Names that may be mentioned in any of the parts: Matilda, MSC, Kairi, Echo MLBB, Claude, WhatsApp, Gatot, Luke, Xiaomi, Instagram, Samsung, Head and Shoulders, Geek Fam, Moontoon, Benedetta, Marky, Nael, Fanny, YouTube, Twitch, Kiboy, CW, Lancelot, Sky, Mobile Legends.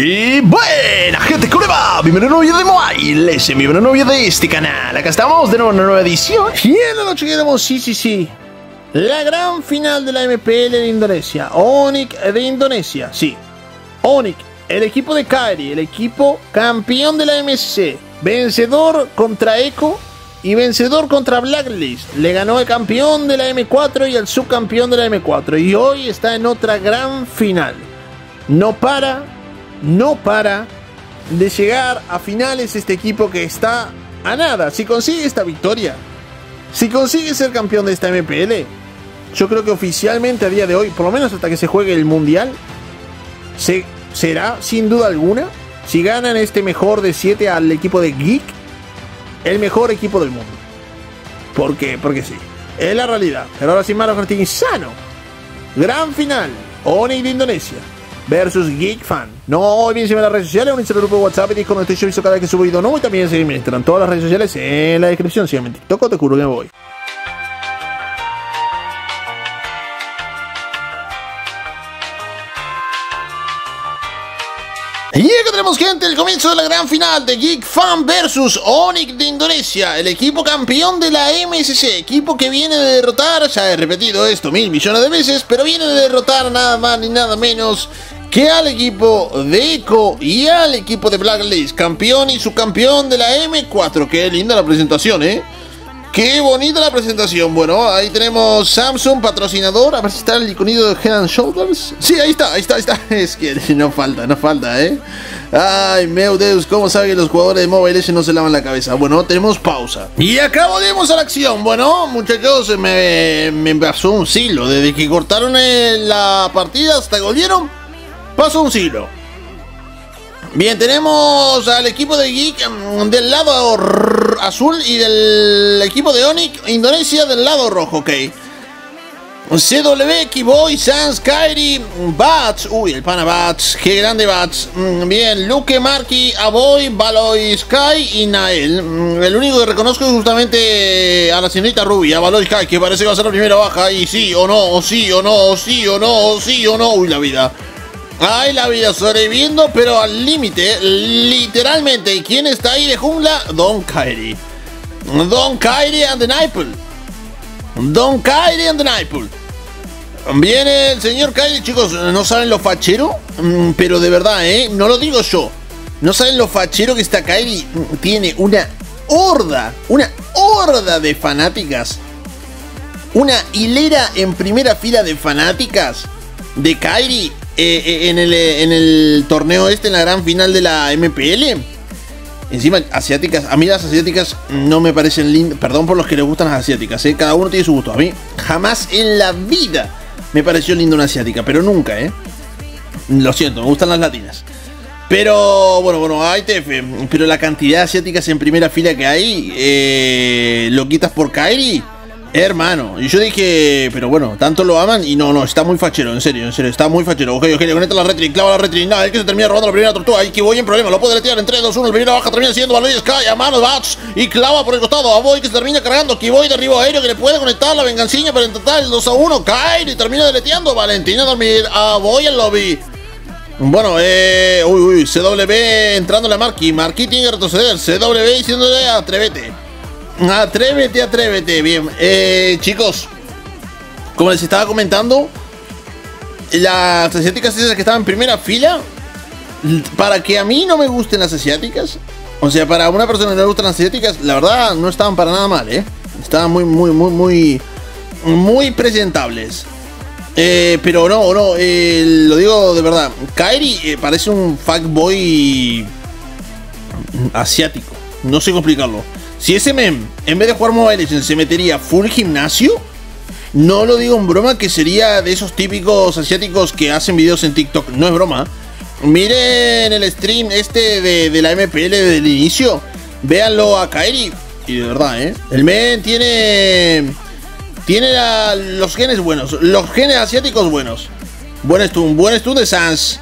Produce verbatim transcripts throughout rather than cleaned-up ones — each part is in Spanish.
Y buena gente, ¿cómo le va? Bienvenido a un nuevo video de Mobile Legends, bienvenido a un nuevo video de este canal. Acá estamos de nuevo en una nueva edición. Y en la noche quedamos, sí, sí, sí, la gran final de la M P L de Indonesia, Onic de Indonesia, sí, Onic, el equipo de Kairi, el equipo campeón de la M S C, vencedor contra Echo y vencedor contra Blacklist. Le ganó el campeón de la M cuatro y el subcampeón de la M cuatro. Y hoy está en otra gran final. No para, no para de llegar a finales este equipo que está a nada. Si consigue esta victoria, si consigue ser campeón de esta M P L, yo creo que oficialmente a día de hoy, por lo menos hasta que se juegue el Mundial, se, será sin duda alguna, si ganan este mejor de siete al equipo de Geek, el mejor equipo del mundo. ¿Por qué? Porque sí. Es la realidad. Pero ahora sí, Maro Martín Insano. Gran final. Onic de Indonesia versus Geek Fam. No olviden seguirme en las redes sociales, unirse al grupo de WhatsApp y Discord donde estoy yo aviso cada vez que subo video nuevo. Y también seguirme en Instagram. Todas las redes sociales en la descripción. Síganme en TikTok, te juro que me voy. Y acá tenemos, gente, el comienzo de la gran final de Geek Fam versus Onic de Indonesia, el equipo campeón de la M S C, equipo que viene de derrotar, ya he repetido esto mil millones de veces, pero viene de derrotar nada más ni nada menos que al equipo de Echo y al equipo de Blacklist, campeón y subcampeón de la M cuatro. Qué linda la presentación, eh. Qué bonita la presentación. Bueno, ahí tenemos Samsung, patrocinador. A ver si está el iconito de Head and Shoulders. Sí, ahí está, ahí está, ahí está. Es que no falta, no falta, ¿eh? Ay, meu Deus, ¿cómo sabe que los jugadores de Mobile Legends no se lavan la cabeza? Bueno, tenemos pausa. Y acá volvemos a la acción. Bueno, muchachos, me, me pasó un siglo. Desde que cortaron la partida hasta que volvieron, pasó un siglo. Bien, tenemos al equipo de Geek del lado azul y del equipo de Onic Indonesia del lado rojo, ok. C W, Kiboy, Sanz, Kairi, Bats. Uy, el pana Bats, qué grande Bats. Bien, Luke, Marky, Aboy, Baloyskyy y Nael. El único que reconozco es justamente a la señorita rubia, Baloyskyy, que parece que va a ser la primera baja. Y sí o no, o sí o no, o sí o no, o sí o no. Uy, la vida. Ay, la vida, sobreviviendo, pero al límite, literalmente. ¿Y quién está ahí de jungla? Don Kairi. Don Kairi and the Naipul. Don Kairi and the Naipul. Viene el señor Kairi, chicos, no saben lo fachero, pero de verdad, ¿eh? No lo digo yo. No saben lo fachero que está Kairi. Tiene una horda, una horda de fanáticas. Una hilera en primera fila de fanáticas de Kairi. Eh, eh, en, el, eh, en el torneo este, en la gran final de la M P L. Encima, asiáticas. A mí las asiáticas no me parecen lindas. Perdón por los que les gustan las asiáticas, eh. Cada uno tiene su gusto. A mí jamás en la vida me pareció linda una asiática. Pero nunca, eh. Lo siento, me gustan las latinas. Pero, bueno, bueno, hay T F. Pero la cantidad de asiáticas en primera fila que hay, eh, lo quitas por Kairi, hermano. Y yo dije, pero bueno, tanto lo aman. Y no, no, está muy fachero, en serio, en serio, está muy fachero. Ok, ok, le conecta la retri, clava la retri. Nada, el que se termina robando la primera tortuga. Ahí que voy en problema, lo puede retirar en tres, dos, uno. El primero baja termina siendo Baloyskyy, a mano Bats. Y clava por el costado, Aboy que se termina cargando. Que voy derribo aéreo que le puede conectar la vengancilla para intentar el dos a uno. Kairi termina deleteando. Valentina dormir, Aboy en lobby. Bueno, eh. Uy, uy, C W entrándole a Marky. Marky tiene que retroceder. C W diciéndole atrévete. Atrévete, atrévete, bien. Eh, chicos, como les estaba comentando, las asiáticas esas que estaban en primera fila, para que a mí no me gusten las asiáticas, o sea, para una persona que no le gustan las asiáticas, la verdad no estaban para nada mal, ¿eh? Estaban muy, muy, muy, muy, muy presentables. Eh, pero no, no, eh, lo digo de verdad, Kairi eh, parece un fuckboy asiático, no sé complicarlo. Si ese meme, en vez de jugar Mobile Legends, se metería full gimnasio, no lo digo en broma, que sería de esos típicos asiáticos que hacen videos en TikTok. No es broma. Miren el stream este de, de la M P L del inicio. Véanlo a Kairi. Y de verdad, ¿eh? El men tiene... Tiene la, los genes buenos. Los genes asiáticos buenos. Buen stun, buen stun de Sanz.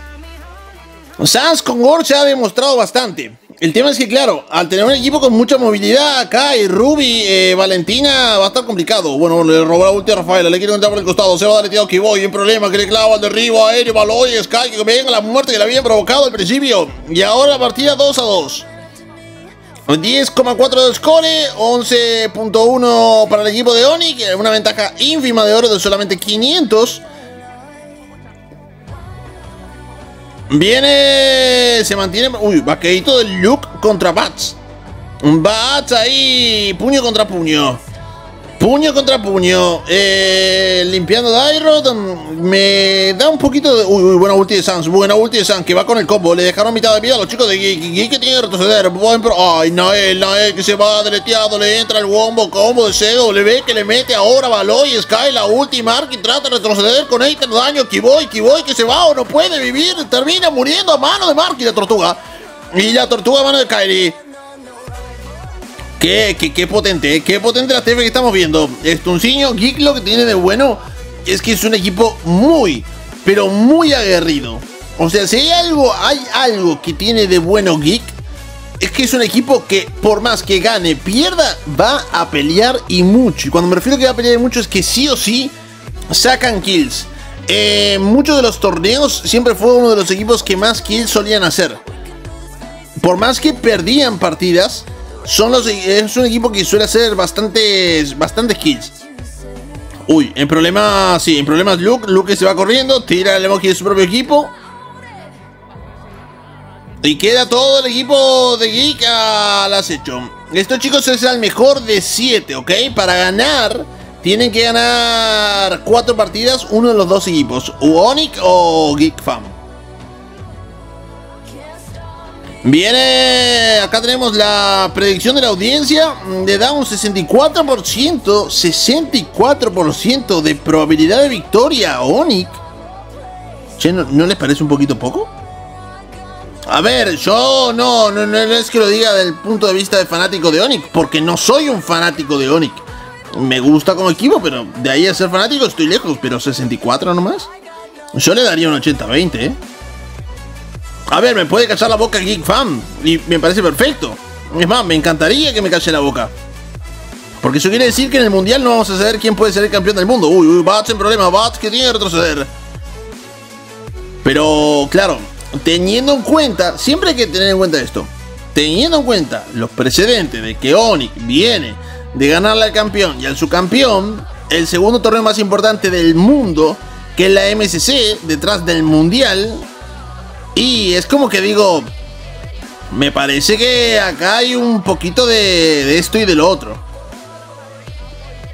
Sanz con Gord se ha demostrado bastante. El tema es que, claro, al tener un equipo con mucha movilidad acá y Ruby, eh, Valentina, va a estar complicado. Bueno, le robó la ulti a Rafaela, le quiere entrar por el costado, se va a dar tirado Kiboy, un problema, que le clava al derribo aéreo, Baloyskyy, Sky, que venga la muerte que le habían provocado al principio. Y ahora partida dos a dos. diez coma cuatro de score, once punto uno para el equipo de Onic, una ventaja ínfima de oro de solamente quinientos. Viene, se mantiene, uy, vaquerito del Luke contra Bats. Bats ahí, puño contra puño. Puño contra puño, eh, limpiando Dairot. Me da un poquito de... Uy, uy, buena ulti de Sanz, buena ulti de Sanz, que va con el combo. Le dejaron mitad de vida a los chicos de Geek, Geek que tiene que retroceder. Ay, Nael, Nael que se va deleteado. Le entra el wombo, combo de C W, que le mete ahora Baloyskyy, Sky, la ulti, Marky, trata de retroceder con este daño. Kiboy, Kiboy que se va o no puede vivir. Termina muriendo a mano de Marky, la tortuga. Y la tortuga a mano de Kairi. Qué, qué, qué potente, qué potente la T F que estamos viendo. Estunciño, Geek lo que tiene de bueno es que es un equipo muy, pero muy aguerrido. O sea, si hay algo, hay algo que tiene de bueno Geek, es que es un equipo que por más que gane, pierda, va a pelear y mucho. Y cuando me refiero a que va a pelear y mucho es que sí o sí sacan kills. Eh, muchos de los torneos siempre fue uno de los equipos que más kills solían hacer. Por más que perdían partidas... Son los, es un equipo que suele hacer bastantes, bastantes kills. Uy, en problemas, sí, en problemas Luke. Luke se va corriendo, tira el emoji de su propio equipo. Y queda todo el equipo de Geek al acecho. Esto, chicos, es al mejor de siete, ¿ok? Para ganar, tienen que ganar cuatro partidas, uno de los dos equipos. O Onic o Geek Fam. Viene, acá tenemos la predicción de la audiencia. Le da un sesenta y cuatro por ciento de probabilidad de victoria a Onic. Che, ¿no, ¿no les parece un poquito poco? A ver, yo no, no, no es que lo diga del punto de vista de fanático de Onic, porque no soy un fanático de Onic. Me gusta como equipo, pero de ahí a ser fanático estoy lejos. Pero sesenta y cuatro nomás, yo le daría un ochenta veinte, eh. A ver, me puede callar la boca Geek Fam y me parece perfecto. Es más, me encantaría que me calle la boca, porque eso quiere decir que en el mundial no vamos a saber quién puede ser el campeón del mundo. Uy, uy, Bats en problema, Bats que tiene que retroceder. Pero, claro, teniendo en cuenta, siempre hay que tener en cuenta esto, teniendo en cuenta los precedentes de que Onic viene de ganarle al campeón y al subcampeón, el segundo torneo más importante del mundo, que es la M S C, detrás del mundial. Y es como que digo, me parece que acá hay un poquito de, de esto y de lo otro.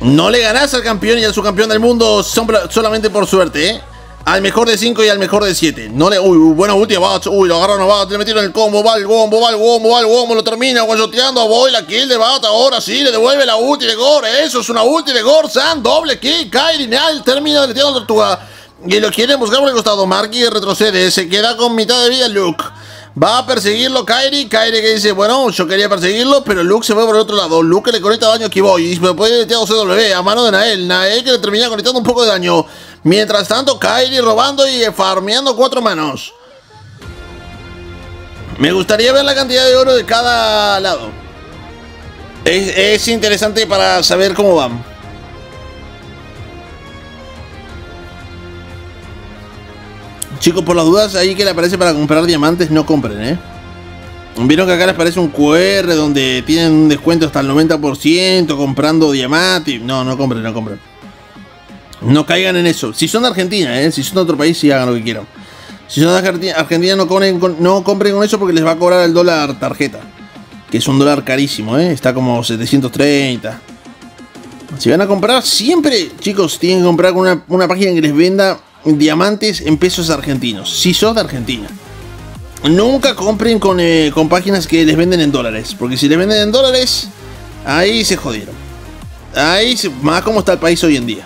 No le ganás al campeón y al subcampeón del mundo solamente por suerte, ¿eh? Al mejor de cinco y al mejor de siete. No le... Uy, bueno, ulti a Bats. Uy, lo agarraron a Bats, le metieron el combo, va el bombo, va el bombo, va el bombo. Lo termina guayoteando a Aboy, la kill de Bats. Ahora sí, le devuelve la ulti de Gore. Eso es una ulti de Gore. San, doble kill, Kairi, Nael, termina deleteando a Tortuga. Y lo quieren buscar por el costado. Marky retrocede. Se queda con mitad de vida Luke. Va a perseguirlo Kairi. Kairi que dice, bueno, yo quería perseguirlo, pero Luke se fue por el otro lado. Luke que le conecta daño a Kiboy. Y después le tira C W a mano de Nael. Nael que le termina conectando un poco de daño. Mientras tanto, Kairi robando y farmeando cuatro manos. Me gustaría ver la cantidad de oro de cada lado. Es, es interesante para saber cómo van. Chicos, por las dudas, ahí que le aparece para comprar diamantes, no compren, ¿eh? Vieron que acá les aparece un Q R donde tienen un descuento hasta el noventa por ciento comprando diamantes. No, no compren, no compren. No caigan en eso. Si son de Argentina, ¿eh? Si son de otro país, sí hagan lo que quieran. Si son de Argentina, no compren, no compren con eso porque les va a cobrar el dólar tarjeta. Que es un dólar carísimo, ¿eh? Está como setecientos treinta. Si van a comprar, siempre, chicos, tienen que comprar con una, una página que les venda... diamantes en pesos argentinos. Si sos de Argentina, nunca compren con, eh, con páginas que les venden en dólares, porque si les venden en dólares, ahí se jodieron. Ahí se, más como está el país hoy en día.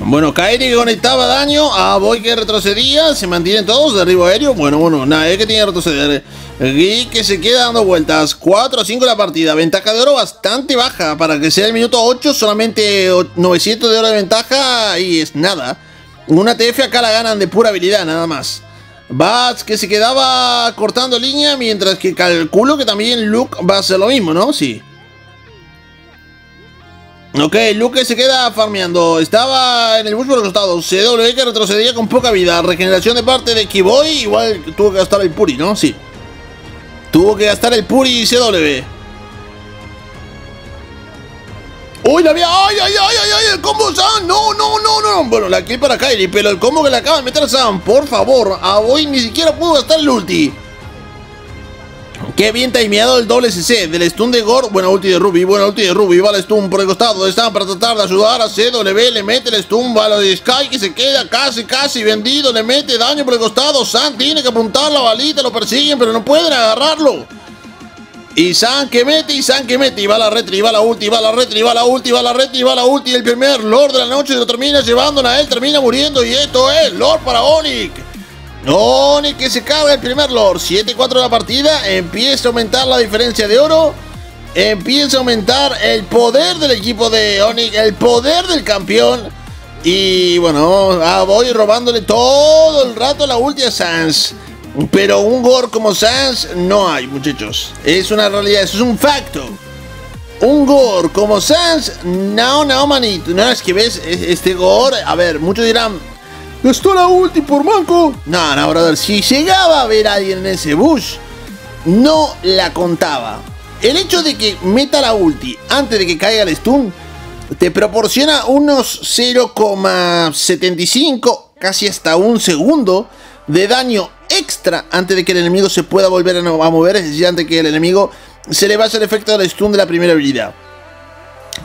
Bueno, Kairi que conectaba daño, Aboy que retrocedía. Se mantienen todos, derribo aéreo. Bueno, bueno, Nael que tiene que retroceder, Geek que se queda dando vueltas. Cuatro a cinco la partida, ventaja de oro bastante baja para que sea el minuto ocho. Solamente novecientos de oro de ventaja y es nada. Una T F acá la ganan de pura habilidad nada más. Bats, que se quedaba cortando línea, mientras que calculo que también Luke va a hacer lo mismo, ¿no? Sí. Ok, Luke se queda farmeando. Estaba en el bus por el costado. C W que retrocedía con poca vida. Regeneración de parte de Kiboy. Igual tuvo que gastar el Puri, ¿no? Sí. Tuvo que gastar el Puri C W. ¡Uy, la mía! ¡Ay, ay, ay, ay, ay! ¡El combo Sam! ¡No, no, no, no! Bueno, la kill para Kairi, pero el combo que le acaba de meter a Sam. Por favor, Aboy ni siquiera pudo gastar el ulti. Qué bien timeado el doble C C del stun de Gord. Buena ulti de Ruby, buena ulti de Ruby. Va el stun por el costado de Sam para tratar de ayudar a C W. Le mete el stun, va a Sky que se queda casi, casi vendido. Le mete daño por el costado. Sam tiene que apuntar la balita, lo persiguen, pero no pueden agarrarlo. Y San que mete, y San que mete, y va la retri, y va la ulti, y va la retri, y va la ulti, y va la retri, y va la ulti. El primer Lord de la noche lo termina llevando, Nael termina muriendo, y esto es Lord para Onic. Onic que se carga el primer Lord. siete cuatro la partida, empieza a aumentar la diferencia de oro, empieza a aumentar el poder del equipo de Onic, el poder del campeón. Y bueno, ah, voy robándole todo el rato la ulti a Sanz. Pero un Gord como Sanz no hay, muchachos. Es una realidad, eso es un facto. Un Gord como Sanz, no, no, manito. No, es que ves, este Gord, a ver, muchos dirán, gastó la ulti por manco. No, no, brother, si llegaba a ver a alguien en ese bus, no la contaba. El hecho de que meta la ulti antes de que caiga el stun, te proporciona unos cero coma setenta y cinco, casi hasta un segundo de daño extra antes de que el enemigo se pueda volver a mover, es decir, antes de que el enemigo se le vaya el efecto del stun de la primera habilidad.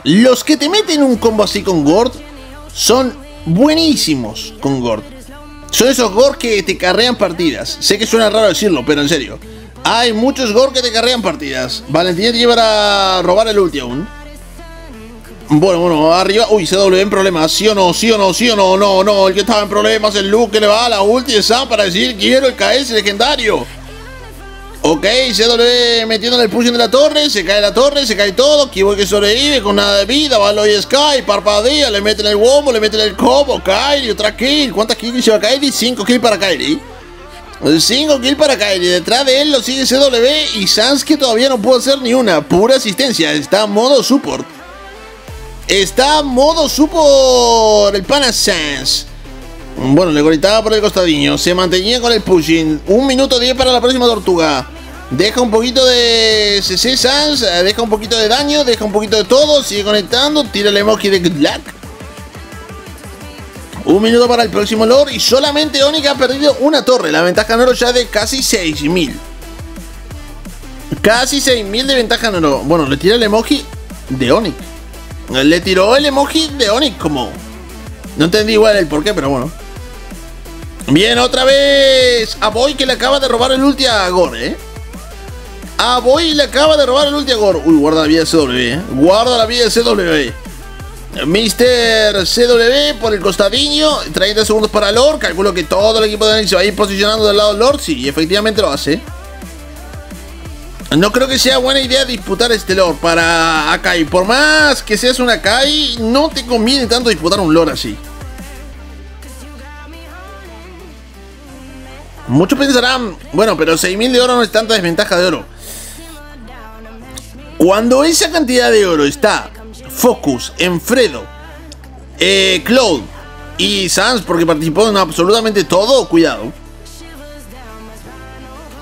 Los que te meten un combo así con Gord son buenísimos con Gord. Son esos Gord que te carrean partidas. Sé que suena raro decirlo, pero en serio, hay muchos Gord que te carrean partidas. Valentín lleva a robar el ulti aún. Bueno, bueno, arriba, uy, C W en problemas, sí o no, sí o no, sí o no, no, no, el que estaba en problemas, el Luke que le va a la ulti de Sam para decir, quiero el K S legendario. Ok, C W metiéndole el pushing de la torre, se cae la torre, se cae todo, Kiboy que sobrevive con nada de vida, va Baloyskyy, parpadea, le meten el wombo, le meten el combo, Kairi, otra kill, ¿cuántas kills lleva Kairi? cinco kills para Kairi. cinco kills para Kairi, detrás de él lo sigue C W y Sanz que todavía no puede hacer ni una, pura asistencia, está en modo support. Está modo support el pana Sanz. Bueno, le gritaba por el costadillo. Se mantenía con el pushing. Un minuto diez para la próxima tortuga. Deja un poquito de C C Sanz. Deja un poquito de daño. Deja un poquito de todo. Sigue conectando. Tira el emoji de Good Luck. Un minuto para el próximo Lord. Y solamente Onic ha perdido una torre. La ventaja en oro ya de casi seis mil. Casi seis mil de ventaja en oro. Bueno, le tira el emoji de Onic. Le tiró el emoji de Onic como... No entendí igual el porqué, pero bueno. Bien, otra vez Aboy que le acaba de robar el ulti a Gord, ¿eh? Aboy le acaba de robar el ulti a Gord. Uy, guarda la vida de C W, ¿eh? Guarda la vida de C W. Mister C W por el costadillo. treinta segundos para Lord. Calculo que todo el equipo de Onic se va a ir posicionando del lado de Lord. Sí, efectivamente lo hace. No creo que sea buena idea disputar este Lord para Akai. Por más que seas un Akai, no te conviene tanto disputar un Lord así. Muchos pensarán, bueno, pero seis mil de oro no es tanta desventaja de oro. Cuando esa cantidad de oro está Focus, Enfredo, eh, Claude y Sanz, porque participó en absolutamente todo, cuidado.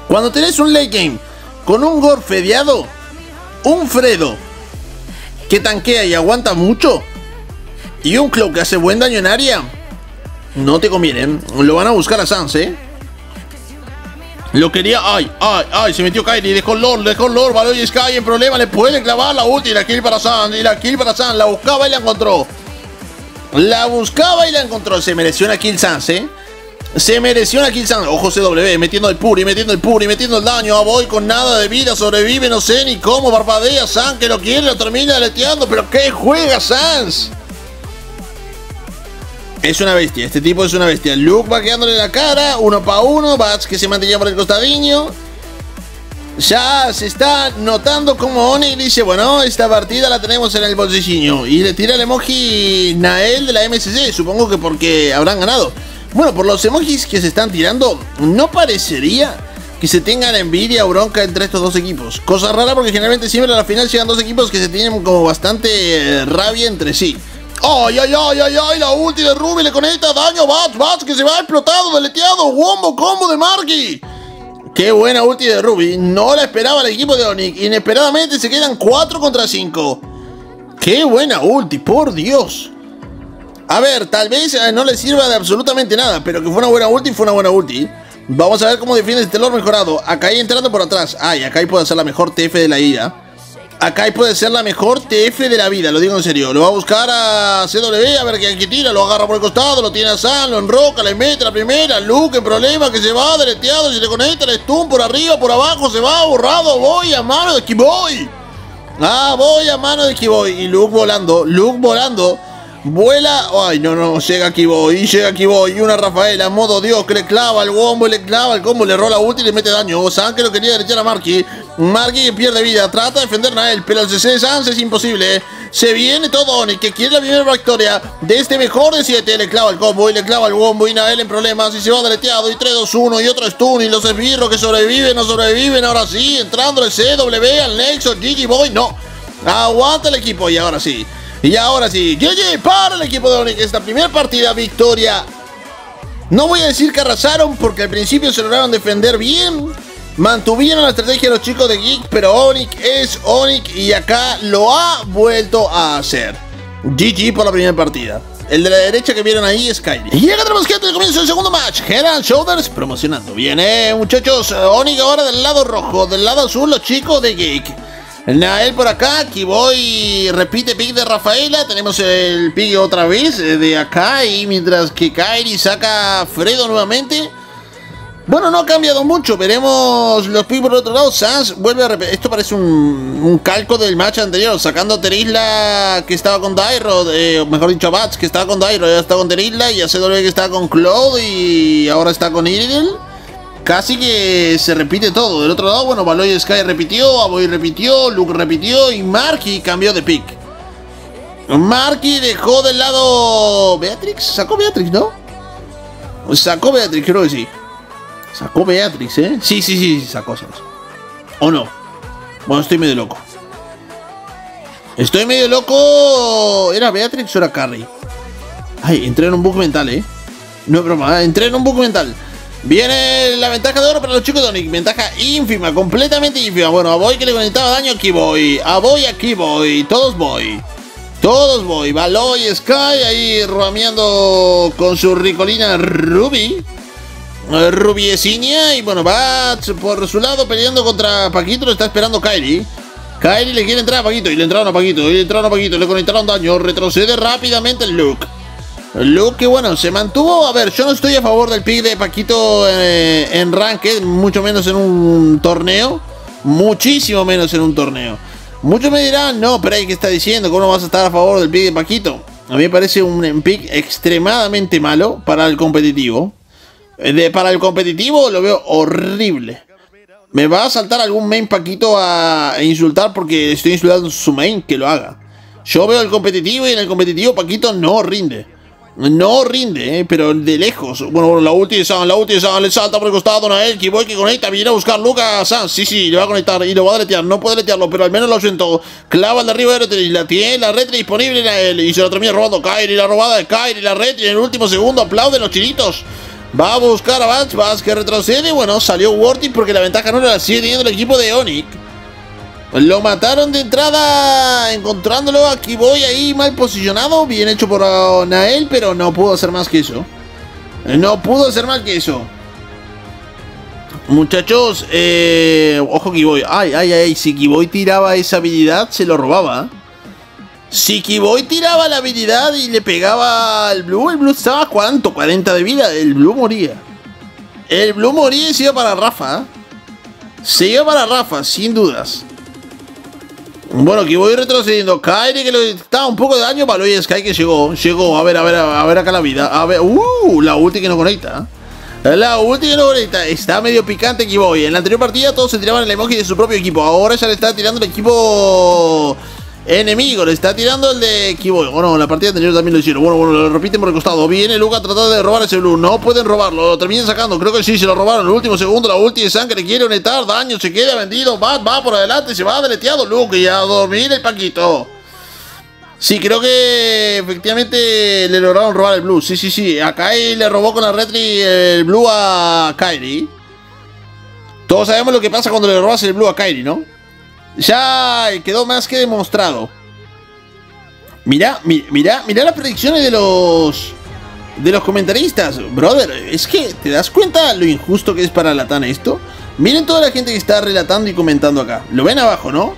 Cuando tenés un late game con un Gord fedeado, un Fredo que tanquea y aguanta mucho y un Claw que hace buen daño en área, no te conviene. Lo van a buscar a Sanz, ¿eh? Lo quería... ¡Ay! ¡Ay! ¡Ay! Se metió Kairi, dejó Lord, dejó Lord, Baloyskyy en problema, le pueden clavar la ulti, la kill para Sanz, y la kill para Sanz, la buscaba y la encontró. La buscaba y la encontró, se mereció una kill Sanz, ¿eh? Se mereció una kill Sanz. Ojo C W, metiendo el puri, metiendo el puri, metiendo el daño. Aboy con nada de vida, sobrevive, no sé ni cómo. Parpadea Sanz, que lo quiere, lo termina leteando. Pero ¿qué juega Sanz? Es una bestia, este tipo es una bestia. Luke va quedándole la cara, uno para uno. Bats que se mantenía por el costadillo. Ya se está notando como Onic dice, bueno, esta partida la tenemos en el bolsillo. Y le tira el emoji Nael de la M S C, supongo que porque habrán ganado. Bueno, por los emojis que se están tirando, no parecería que se tengan envidia o bronca entre estos dos equipos. Cosa rara porque generalmente siempre a la final llegan dos equipos que se tienen como bastante eh, rabia entre sí. ¡Ay, ay, ay, ay, ay! La ulti de Ruby le conecta daño a Bats, Bats que se va explotado, deleteado, wombo, combo de Marky. ¡Qué buena ulti de Ruby! No la esperaba el equipo de Onic. Inesperadamente se quedan cuatro contra cinco. ¡Qué buena ulti, por Dios! A ver, tal vez eh, no le sirva de absolutamente nada, pero que fue una buena ulti, fue una buena ulti. Vamos a ver cómo defiende este Lord mejorado. Akai entrando por atrás. Ay, Akai puede ser la mejor T F de la vida. Akai puede ser la mejor T F de la vida, lo digo en serio. Lo va a buscar a C W, a ver qué tira. Lo agarra por el costado, lo tiene a Sanz, lo enroca, le mete la primera. Luke en problema, que se va, deleteado, se le conecta, le stun por arriba, por abajo, se va, borrado. Voy a mano de Kiboy. Ah, voy a mano de Kiboy. Y Luke volando, Luke volando. Vuela, ay no, no, llega aquí voy, llega aquí voy, y una Rafaela, modo Dios, que le clava el bombo, le clava el combo, le rola ulti y le mete daño. Sanz que lo quería derechar a Marky, Marky pierde vida, trata de defender a Nael, pero el C C de Sanz es imposible. Se viene todo Onic, que quiere la primera victoria de este mejor de siete, le clava el combo y le clava el bombo, y Nael en problemas, y se va deleteado, y tres, dos, uno, y otro stun, y los esbirros que sobreviven, no sobreviven, ahora sí, entrando el C W al Nexo, G G Boy, no, aguanta el equipo, y ahora sí. Y ahora sí, G G para el equipo de Onic. Esta primera partida, victoria. No voy a decir que arrasaron, porque al principio se lograron defender bien. Mantuvieron la estrategia de los chicos de Geek, pero Onic es Onic y acá lo ha vuelto a hacer. G G por la primera partida. El de la derecha que vieron ahí es Kairi. Y acá tenemos gente del comienzo del segundo match. Head and Shoulders promocionando. Bien, eh, muchachos. Onic ahora del lado rojo, del lado azul los chicos de Geek. Nael por acá, Kiboy repite pick de Rafaela, tenemos el pick otra vez de acá, y mientras que Kairi saca Fredo nuevamente. Bueno, no ha cambiado mucho, veremos los picks por el otro lado. Sanz vuelve a repetir, esto parece un, un calco del match anterior, sacando a Terisla que estaba con Dairo, eh, mejor dicho a Bats que estaba con Dairo, ya está con Terisla, y a C W que estaba con Claude y ahora está con Iridel. Casi que se repite todo. Del otro lado, bueno, Baloyskyy repitió, Aboy repitió, Luke repitió y Marky cambió de pick. Marky dejó del lado Beatrix. Sacó Beatrix, ¿no? Sacó Beatrix, creo que sí. Sacó Beatrix, ¿eh? Sí, sí, sí, sacó. sacó. ¿O no? Bueno, estoy medio loco. Estoy medio loco. ¿Era Beatrix o era Carrie? Ay, entré en un bug mental, ¿eh? No es broma, entré en un bug mental. Viene la ventaja de oro para los chicos de Onic. Ventaja ínfima, completamente ínfima. Bueno, Aboy que le conectaba daño a Kiboy. Aboy a Kiboy. Todos voy. Todos voy. Baloyskyy ahí rameando con su ricolina Ruby. Ruby es Ixia. Y bueno, Bats por su lado peleando contra Paquito. Lo está esperando Kairi. Kairi le quiere entrar a Paquito. Y le entraron a Paquito. Y le entraron a Paquito. Le conectaron daño. Retrocede rápidamente el Luke. Luke, que bueno, se mantuvo. A ver, yo no estoy a favor del pick de Paquito eh, en ranked, mucho menos en un torneo. Muchísimo menos en un torneo. Muchos me dirán, no, pero ahí, ¿qué está diciendo? ¿Cómo vas a estar a favor del pick de Paquito? A mí me parece un pick extremadamente malo para el competitivo. De, para el competitivo lo veo horrible. Me va a saltar algún main Paquito a, a insultar porque estoy insultando su main, que lo haga. Yo veo el competitivo y en el competitivo Paquito no rinde. No rinde, eh, pero de lejos. Bueno, la ulti de Sanz, la ulti de Sanz, le salta por el costado Nael, Kiboy que conecta, viene a buscar Luca Sanz, sí, sí, le va a conectar y lo va a deletear, no puede deletearlo, pero al menos lo ausentó. Clava el de arriba de Retri, la tiene la Retri disponible Nael, y se lo termina robando Kairi, la robada de Kairi, la Retri en el último segundo, aplauden los chinitos. Va a buscar a Bats, Bats que retrocede, bueno, salió Worthy porque la ventaja no la sigue teniendo el equipo de Onic. Lo mataron de entrada, encontrándolo a Kiboy ahí mal posicionado. Bien hecho por Nael, pero no pudo hacer más que eso. No pudo hacer más que eso. Muchachos, eh, ojo Kiboy. Ay, ay, ay, si Kiboy tiraba esa habilidad, se lo robaba. Si Kiboy tiraba la habilidad y le pegaba al Blue, el Blue estaba ¿cuánto? cuarenta de vida. El Blue moría. El Blue moría y se iba para Rafa. Se iba para Rafa, sin dudas. Bueno, Kiboy retrocediendo. Kairi que le está un poco de daño. Baloyskyy que llegó. Llegó. A ver, a ver, a ver acá la vida. A ver. Uh, la ulti que no conecta. La ulti que no conecta. Está medio picante Kiboy. En la anterior partida todos se tiraban el emoji de su propio equipo. Ahora ya le está tirando el equipo enemigo. Le está tirando el de Kiboy. Bueno, en la partida anterior también lo hicieron. Bueno, bueno, lo repiten por el costado. Viene Luke a tratar de robar ese blue. No pueden robarlo. Lo terminan sacando. Creo que sí, se lo robaron. El último segundo, la ulti de sangre. Quiere unetar daño. Se queda vendido. Bat va por adelante. Se va deleteado Luke. Y a dormir el Paquito. Sí, creo que efectivamente le lograron robar el blue. Sí, sí, sí. A Kai le robó con la retri el blue a Kairi. Todos sabemos lo que pasa cuando le robas el blue a Kairi, ¿no? Ya quedó más que demostrado. Mirá, mi, mirá, mirá las predicciones de los de los comentaristas. Brother, es que ¿te das cuenta lo injusto que es para Latán esto? Miren toda la gente que está relatando y comentando acá. Lo ven abajo, ¿no?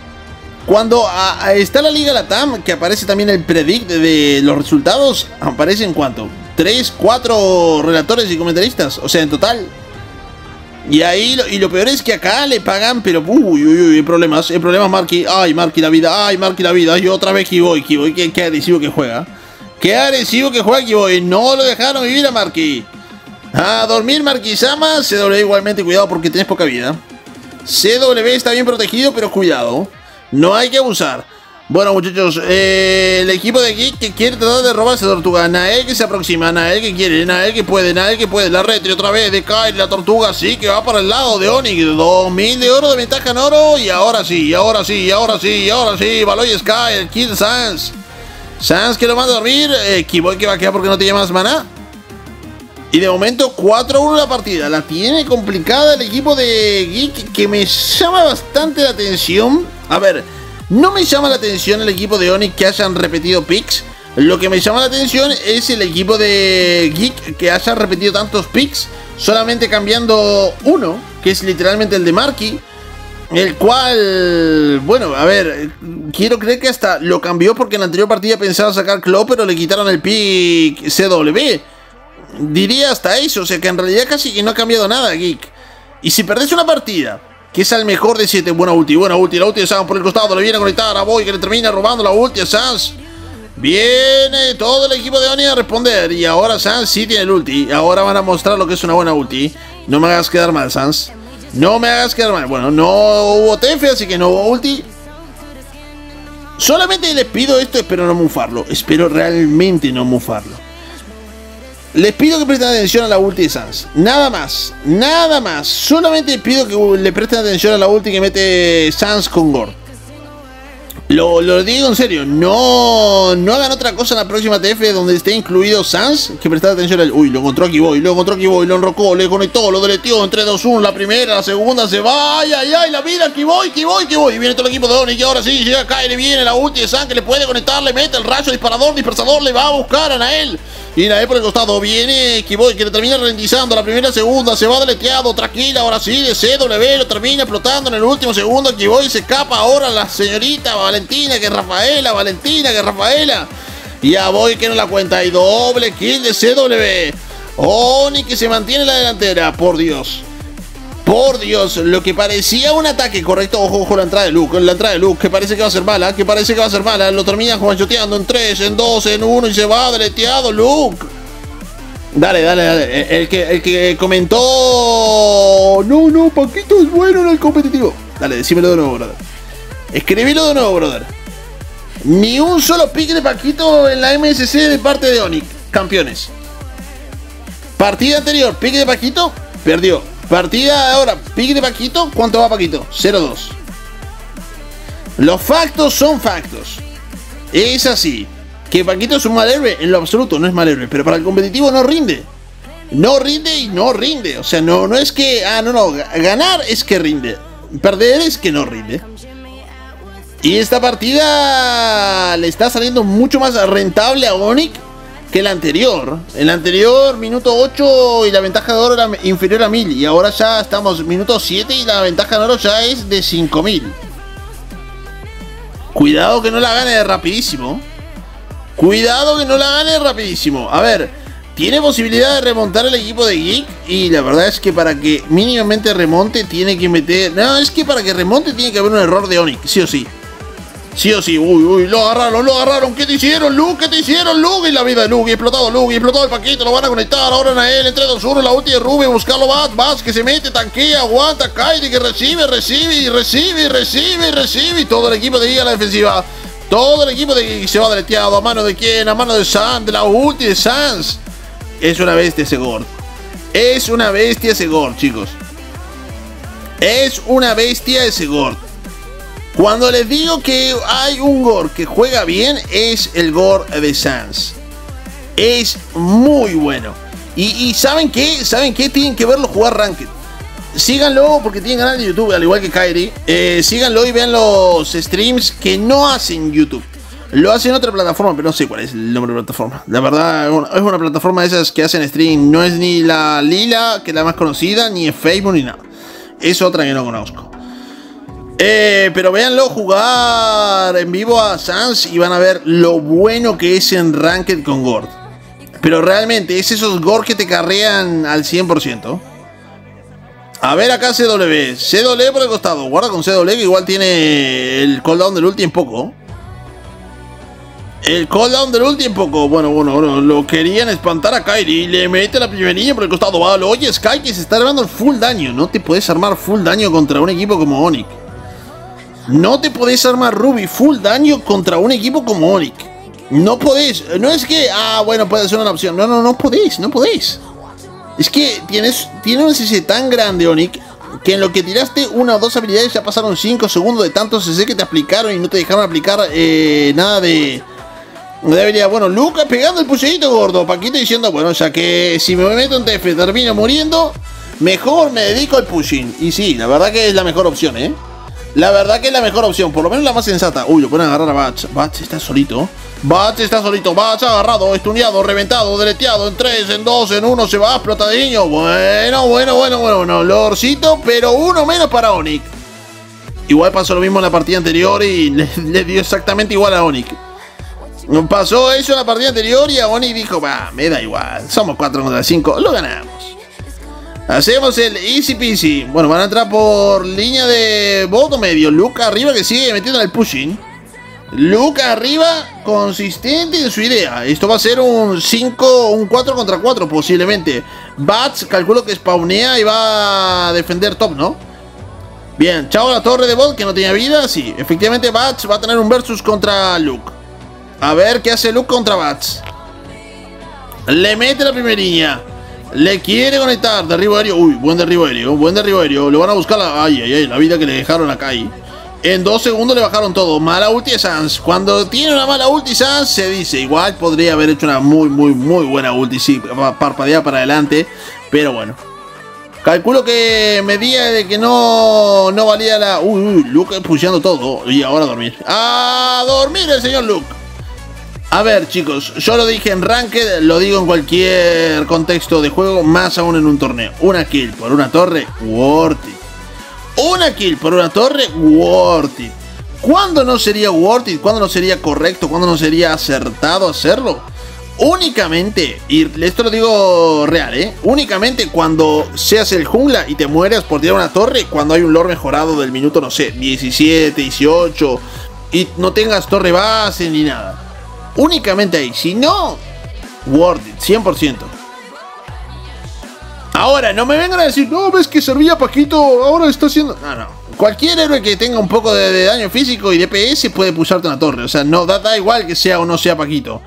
Cuando a, a está la Liga Latam, que aparece también el predict de los resultados, aparecen ¿cuánto? Tres, cuatro relatores y comentaristas, o sea, en total. Y ahí, y lo peor es que acá le pagan, pero uy, uy, uy, hay problemas, hay problemas, Marky. Ay, Marky la vida, ay, Marky la vida. Y otra vez Kiboy, Kiboy, qué, qué agresivo que juega. Qué agresivo que juega Kiboy, no lo dejaron vivir a Marky. A dormir, Marky Sama, C W igualmente, cuidado porque tienes poca vida. C W está bien protegido, pero cuidado. No hay que abusar. Bueno, muchachos, eh, el equipo de Geek que quiere tratar de robarse a Tortuga. Nael que se aproxima, Nael que quiere, Nael que puede, Nael que puede. La retri otra vez de Kairi, la Tortuga sí que va para el lado de Onic. dos mil de oro de ventaja en oro. Y ahora sí, y ahora sí, y ahora sí, y ahora sí. Baloyskyy, el kill Sanz. Sanz que lo manda a dormir. Eh, Kiboy que va a quedar porque no tiene más maná. Y de momento cuatro uno la partida. La tiene complicada el equipo de Geek, que me llama bastante la atención. A ver, no me llama la atención el equipo de Onic que hayan repetido picks. Lo que me llama la atención es el equipo de Geek que haya repetido tantos picks, solamente cambiando uno, que es literalmente el de Marky, el cual, bueno, a ver, quiero creer que hasta lo cambió porque en la anterior partida pensaba sacar Claude, pero le quitaron el pick C W. Diría hasta eso, o sea que en realidad casi que no ha cambiado nada Geek. Y si perdés una partida, que es al mejor de siete, buena ulti, buena ulti, la ulti de Sanz por el costado, le viene a conectar a Aboy, que le termina robando la ulti a Sanz. Viene todo el equipo de Oni a responder, y ahora Sanz sí tiene el ulti. Ahora van a mostrar lo que es una buena ulti. No me hagas quedar mal, Sanz. No me hagas quedar mal, bueno, no hubo T F, así que no hubo ulti. Solamente les pido esto, espero no mufarlo, espero realmente no mufarlo. Les pido que presten atención a la ulti de Sanz. Nada más, nada más. Solamente pido que le presten atención a la ulti que mete Sanz con Gord. Lo, lo digo en serio. No, no hagan otra cosa en la próxima T F donde esté incluido Sanz que prestar atención al... Uy, lo encontró Kiboy, lo encontró Kiboy, lo enrocó, le conectó, lo deleteó en tres, dos, uno. La primera, la segunda se va. Ay, ay, ay, la mira, Kiboy, Kiboy, Kiboy. Y viene todo el equipo de Onic. Y ahora sí, llega Kairi, viene la ulti de Sanz que le puede conectar, le mete el rayo, disparador, dispersador, le va a buscar a Nael. Y Nael por el costado, viene Kiboy que le termina rentizando. La primera, segunda, se va deleteado, tranquila. Ahora sí, de C W lo termina explotando en el último segundo. Kiboy se escapa ahora la señorita, vale. Valentina, que Rafaela, Valentina, que Rafaela. Y Aboy que no la cuenta. Y doble kill de C W. Oni que se mantiene en la delantera. Por Dios. Por Dios. Lo que parecía un ataque correcto. Ojo, ojo, la entrada de Luke. La entrada de Luke. Que parece que va a ser mala. Que parece que va a ser mala. Lo termina juanchoteando en tres, en dos, en uno. Y se va deleteado Luke. Dale, dale, dale. El que, el que comentó. No, no, Paquito es bueno en el competitivo. Dale, decímelo de nuevo, brother. Escribilo de nuevo, brother. Ni un solo pick de Paquito en la M S C de parte de Onic. Campeones. Partida anterior, pick de Paquito, perdió. Partida ahora, pick de Paquito, ¿cuánto va Paquito? cero dos. Los factos son factos. Es así. Que Paquito es un mal héroe, en lo absoluto no es mal héroe. Pero para el competitivo no rinde. No rinde y no rinde. O sea, no, no es que... Ah, no, no. Ganar es que rinde. Perder es que no rinde. Y esta partida le está saliendo mucho más rentable a Onic que la anterior. En la anterior, minuto ocho y la ventaja de oro era inferior a mil. Y ahora ya estamos minuto siete y la ventaja de oro ya es de cinco mil. Cuidado que no la gane rapidísimo. Cuidado que no la gane rapidísimo. A ver, tiene posibilidad de remontar el equipo de Geek. Y la verdad es que para que mínimamente remonte tiene que meter... No, es que para que remonte tiene que haber un error de Onic, sí o sí. Sí o sí, uy, uy, lo agarraron, lo agarraron. ¿Qué te hicieron, Luke? ¿Qué te hicieron, Luke? Y la vida de Luke, y explotado Luke, y explotado el Paquito. Lo van a conectar ahora Nael, entre dos uno, la ulti de Rubio, buscarlo Bats, Bats que se mete, tanquea, aguanta, Kairi que recibe, recibe, y recibe, y recibe, y recibe, y todo el equipo de Geek a la defensiva. Todo el equipo de Geek se va deleteado. ¿A mano de quién? A mano de Sanz, de la ulti de Sanz. Es una bestia ese Gord. Es una bestia ese Gord, chicos. Es una bestia ese Gord. Cuando les digo que hay un Gord que juega bien, es el Gord de Sanz. Es muy bueno. Y, y ¿saben qué? ¿Saben qué? Tienen que verlo jugar Ranked. Síganlo porque tiene canal de YouTube, al igual que Kairi. eh, Síganlo y vean los streams que no hacen YouTube. Lo hacen en otra plataforma, pero no sé cuál es el nombre de la plataforma. La verdad, es una plataforma de esas que hacen stream. No es ni la Lila, que es la más conocida, ni es Facebook, ni nada. Es otra que no conozco. eh, Pero véanlo jugar en vivo a Sanz y van a ver lo bueno que es en Ranked con Gord. Pero realmente, es esos Gord que te carrean al cien por ciento. A ver acá C W, C W por el costado, guarda con C W que igual tiene el cooldown del ulti en poco. El cooldown del ulti en poco, bueno, bueno, bueno, lo querían espantar a Kairi, le mete la primerilla por el costado, va, lo oye Sky que se está armando el full daño, no te puedes armar full daño contra un equipo como Onic. No te podés armar Ruby full daño contra un equipo como Onic. No podés, no es que, ah, bueno, puede ser una opción, no, no, no podés, no podés. Es que tienes, tiene un C C tan grande, Onic, que en lo que tiraste una o dos habilidades ya pasaron cinco segundos de tanto C C que te aplicaron y no te dejaron aplicar eh, nada de, de habilidad. Bueno, Luke pegando el pucheadito gordo, Paquito diciendo, bueno, ya que si me meto en T F termino muriendo, mejor me dedico al pushing. Y sí, la verdad que es la mejor opción, ¿eh? La verdad que es la mejor opción, por lo menos la más sensata. Uy, lo pueden agarrar a Bats. Bats está solito. Bats está solito, Bats agarrado, estuneado, reventado, deleteado, en tres, en dos, en uno, se va, explotadinho. Bueno, bueno, bueno, bueno, bueno, lorcito, pero uno menos para Onic. Igual pasó lo mismo en la partida anterior y le, le dio exactamente igual a Onic. Pasó eso en la partida anterior y a Onic dijo, va, me da igual, somos cuatro contra cinco, lo ganamos. Hacemos el easy peasy. Bueno, van a entrar por línea de voto medio, Luke arriba que sigue metiendo el pushing. Luke arriba, consistente en su idea. Esto va a ser un cinco, un cuatro contra cuatro posiblemente. Bats, calculo que spawnea y va a defender top, ¿no? Bien, chao la torre de bot que no tenía vida. Sí, efectivamente Bats va a tener un versus contra Luke. A ver qué hace Luke contra Bats. Le mete la primerilla. Le quiere conectar, derribo aéreo. Uy, buen derribo aéreo, buen derribo aéreo. Lo van a buscar, la... ay, ay, ay, la vida que le dejaron acá ahí. En dos segundos le bajaron todo. Mala ulti de Sanz. Cuando tiene una mala ulti Sanz se dice, igual podría haber hecho una muy, muy, muy buena ulti. Sí, parpadeaba para adelante. Pero bueno, calculo que medía de que no, no valía la... Uy, uy, Luke pusheando todo. Y ahora a dormir. A dormir el señor Luke. A ver chicos, yo lo dije en Ranked, lo digo en cualquier contexto de juego, más aún en un torneo. Una kill por una torre, worth it. Una kill por una torre, worth it. ¿Cuándo no sería worth it? ¿Cuándo no sería correcto? ¿Cuándo no sería acertado hacerlo? Únicamente, y esto lo digo real, ¿eh? Únicamente cuando seas el jungla y te mueras por tirar una torre, cuando hay un lore mejorado del minuto, no sé, diecisiete, dieciocho, y no tengas torre base ni nada. Únicamente ahí, si no, worth it, cien por ciento. Ahora, no me vengan a decir, no, ves que servía Paquito, ahora está haciendo... No, no. Cualquier héroe que tenga un poco de, de daño físico y D P S puede pulsarte una torre. O sea, no da, da igual que sea o no sea Paquito.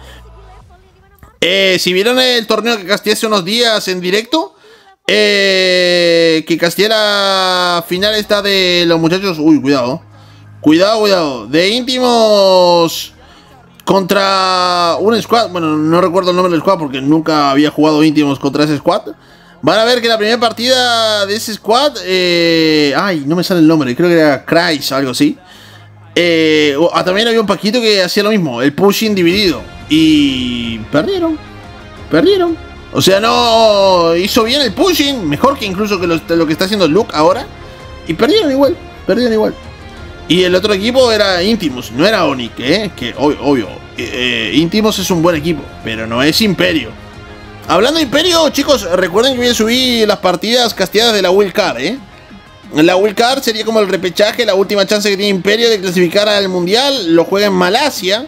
Eh, si vieron el torneo que casteé hace unos días en directo, eh, que casteé la final esta de los muchachos... Uy, cuidado. Cuidado, cuidado. De íntimos... Contra un squad. Bueno, no recuerdo el nombre del squad porque nunca había jugado íntimos contra ese squad. Van a ver que la primera partida de ese squad, eh, ay, no me sale el nombre, creo que era Christ o algo así. Eh, también había un Paquito que hacía lo mismo, el pushing dividido. Y perdieron, perdieron. O sea, no hizo bien el pushing, mejor que incluso que lo, lo que está haciendo Luke ahora. Y perdieron igual, perdieron igual. Y el otro equipo era Intimus, no era Onic, eh, que obvio, obvio eh, eh, Intimus es un buen equipo, pero no es Imperio. Hablando de Imperio, chicos, recuerden que voy a subir las partidas casteadas de la Wild Card, ¿eh? La Wild Card sería como el repechaje, la última chance que tiene Imperio de clasificar al Mundial. Lo juega en Malasia.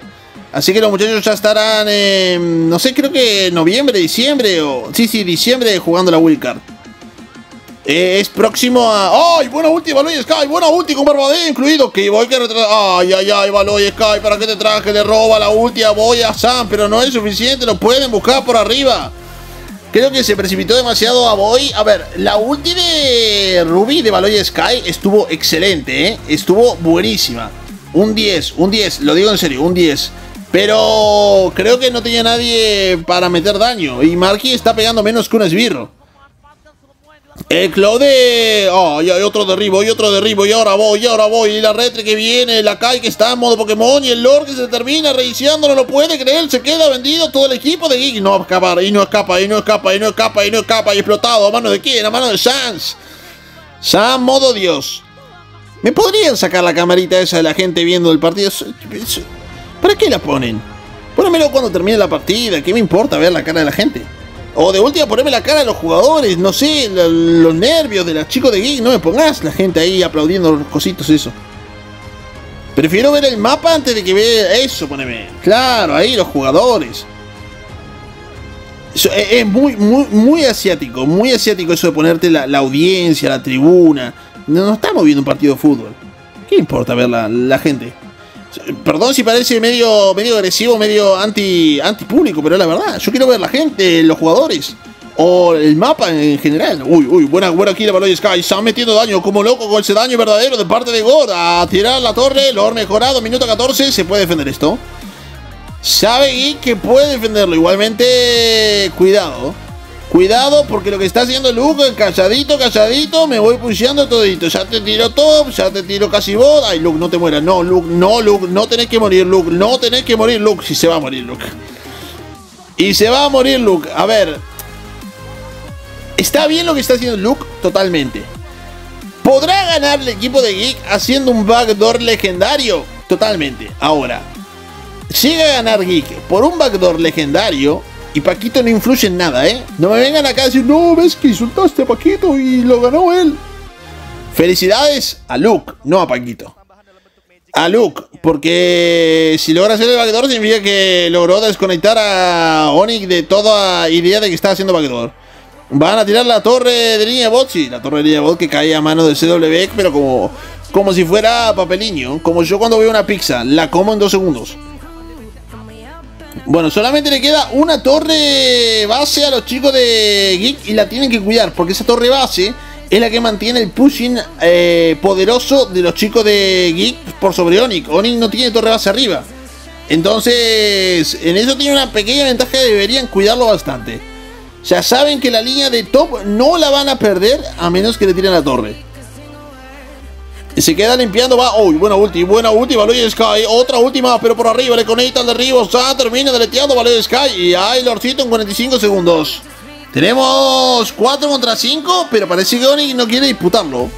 Así que los muchachos ya estarán, eh, no sé, creo que noviembre, diciembre o... Sí, sí, diciembre jugando la Wild Card. Eh, es próximo a... ¡Ay! Buena ulti, Baloyskyy. Buena ulti con Barbadeo incluido. Kiboy que retrasa. ¡Ay, ay, ay! Baloyskyy, ¿para qué te traje? Le roba la ulti a Aboy a Sam, pero no es suficiente. Lo pueden buscar por arriba. Creo que se precipitó demasiado Aboy. A ver, la ulti de Ruby de Baloyskyy estuvo excelente, ¿eh? Estuvo buenísima. Un diez, un diez. Lo digo en serio, un diez. Pero creo que no tenía nadie para meter daño. Y Marky está pegando menos que un esbirro. El Claude. Oh, y hay otro derribo, y otro derribo. Y ahora voy, y ahora voy. Y la Retre que viene. La Kai que está en modo Pokémon. Y el Lord que se termina reiniciando. No lo puede creer. Se queda vendido todo el equipo de Geek. No escapar. Y no escapa, y no escapa, y no escapa, y no escapa. Y explotado. ¿A mano de quién? A mano de Sanz. Sanz, modo Dios. ¿Me podrían sacar la camarita esa de la gente viendo el partido? ¿Para qué la ponen? Pónmelo cuando termine la partida. ¿Qué me importa ver la cara de la gente? O de última ponerme la cara de los jugadores, no sé, la, los nervios de las chicos de Geek. No me pongas la gente ahí aplaudiendo los cositos, eso. Prefiero ver el mapa antes de que vea eso, poneme. Claro, ahí los jugadores. Eso es, es muy, muy, muy asiático, muy asiático eso de ponerte la, la audiencia, la tribuna. No, no estamos viendo un partido de fútbol. ¿Qué importa ver la, la gente? Perdón si parece medio, medio agresivo, medio anti, anti público, pero es la verdad. Yo quiero ver la gente, los jugadores o el mapa en general. Uy, uy, buena, buena kill a Baloyskyy. Están metiendo daño como loco con ese daño verdadero de parte de Gord. A tirar la torre, lo han mejorado. Minuto catorce, se puede defender esto. Sabe Geek que puede defenderlo. Igualmente, cuidado. Cuidado porque lo que está haciendo Luke, calladito, calladito, me voy pusheando todito. Ya te tiro top, ya te tiro casi bot. Ay, Luke, no te mueras. No, Luke, no, Luke, no tenés que morir, Luke. No tenés que morir, Luke. Si sí, se va a morir, Luke. Y se va a morir, Luke. A ver. Está bien lo que está haciendo Luke, totalmente. ¿Podrá ganar el equipo de Geek haciendo un backdoor legendario? Totalmente. Ahora, llega a ganar Geek por un backdoor legendario. Y Paquito no influye en nada, ¿eh? No me vengan acá a decir, no, ves que insultaste a Paquito y lo ganó él. Felicidades a Luke, no a Paquito. A Luke, porque si logra hacer el backdoor significa que logró desconectar a Onic de toda idea de que está haciendo backdoor. Van a tirar la torre de línea de bot, sí, la torre de línea de bot que cae a mano de C W, pero como, como si fuera papeliño. Como yo cuando veo una pizza, la como en dos segundos. Bueno, solamente le queda una torre base a los chicos de Geek y la tienen que cuidar, porque esa torre base es la que mantiene el pushing eh, poderoso de los chicos de Geek por sobre Onic. Onic no tiene torre base arriba. Entonces, en eso tiene una pequeña ventaja que deberían cuidarlo bastante. Ya saben que la línea de top no la van a perder a menos que le tiren la torre. Se queda limpiando, va. Uy, oh, buena ulti, buena ulti, Baloyskyy. Otra última, pero por arriba le conecta al derribo. Sa termina deleteando Baloyskyy. Y hay Lorcito en cuarenta y cinco segundos. Tenemos cuatro contra cinco, pero parece que Oni no quiere disputarlo.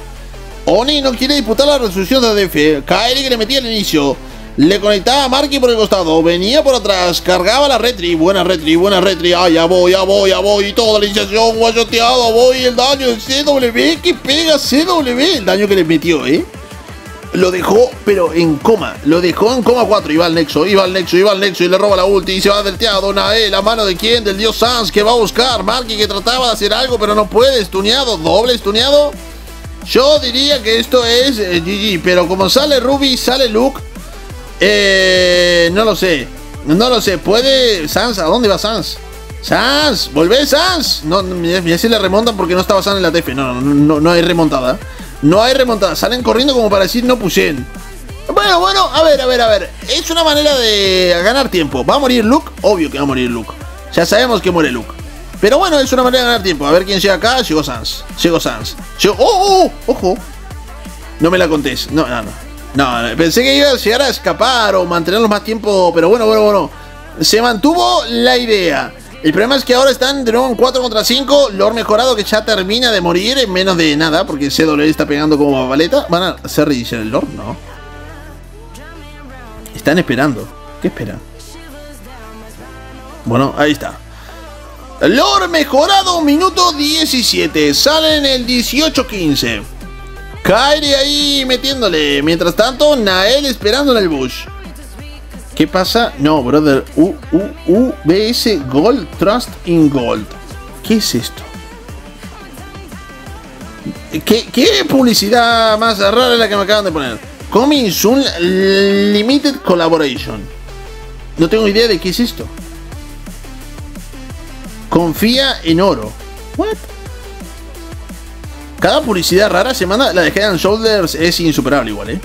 Oni no quiere disputar la resolución de D F. Kairi que le metía al inicio. Le conectaba a Marky por el costado. Venía por atrás, cargaba la Retri. Buena Retri, buena Retri. Ay, ya voy, ya voy, ya voy. Toda la iniciación, guayoteado. Voy el daño del C W. Que pega C W. El daño que le metió, ¿eh? Lo dejó, pero en coma. Lo dejó en coma cuatro. Iba al nexo, iba al nexo, iba al nexo. Y le roba la ulti. Y se va delteado. Nael, ¿a mano de quién? Del dios Sanz que va a buscar. Marky que trataba de hacer algo, pero no puede. Estuneado, doble estuneado. Yo diría que esto es eh, G G. Pero como sale Ruby, sale Luke. Eh, no lo sé. No lo sé, puede... Sanz, ¿a dónde va Sanz? Sanz, volvé Sanz. No, mira si le remontan porque no estaba Sanz en la T F. No, no, no, no hay remontada. No hay remontada, salen corriendo como para decir no pushen. Bueno, bueno, a ver, a ver, a ver. Es una manera de ganar tiempo. ¿Va a morir Luke? Obvio que va a morir Luke. Ya sabemos que muere Luke. Pero bueno, es una manera de ganar tiempo. A ver quién llega acá. Llegó Sanz. Llegó Sanz. Llegó... ¡Oh, oh, ojo! No me la contés. No, no, no. No, pensé que iba a llegar a escapar o mantenerlos más tiempo, pero bueno, bueno, bueno. Se mantuvo la idea. El problema es que ahora están de nuevo en cuatro contra cinco. Lord mejorado que ya termina de morir en menos de nada, porque C W está pegando como babaleta. ¿Van a hacer reiniciar el Lord? No. Están esperando. ¿Qué esperan? Bueno, ahí está. Lord mejorado, minuto diecisiete. Salen el dieciocho quince. Kairi ahí metiéndole. Mientras tanto, Nael esperando en el bush. ¿Qué pasa? No, brother. U, U, U, B, S, Gold, Trust in Gold. ¿Qué es esto? ¿Qué, qué publicidad más rara es la que me acaban de poner? Coming Soon Limited Collaboration. No tengo idea de qué es esto. Confía en oro. What? Cada publicidad rara se manda. La de Head and Shoulders es insuperable igual, eh.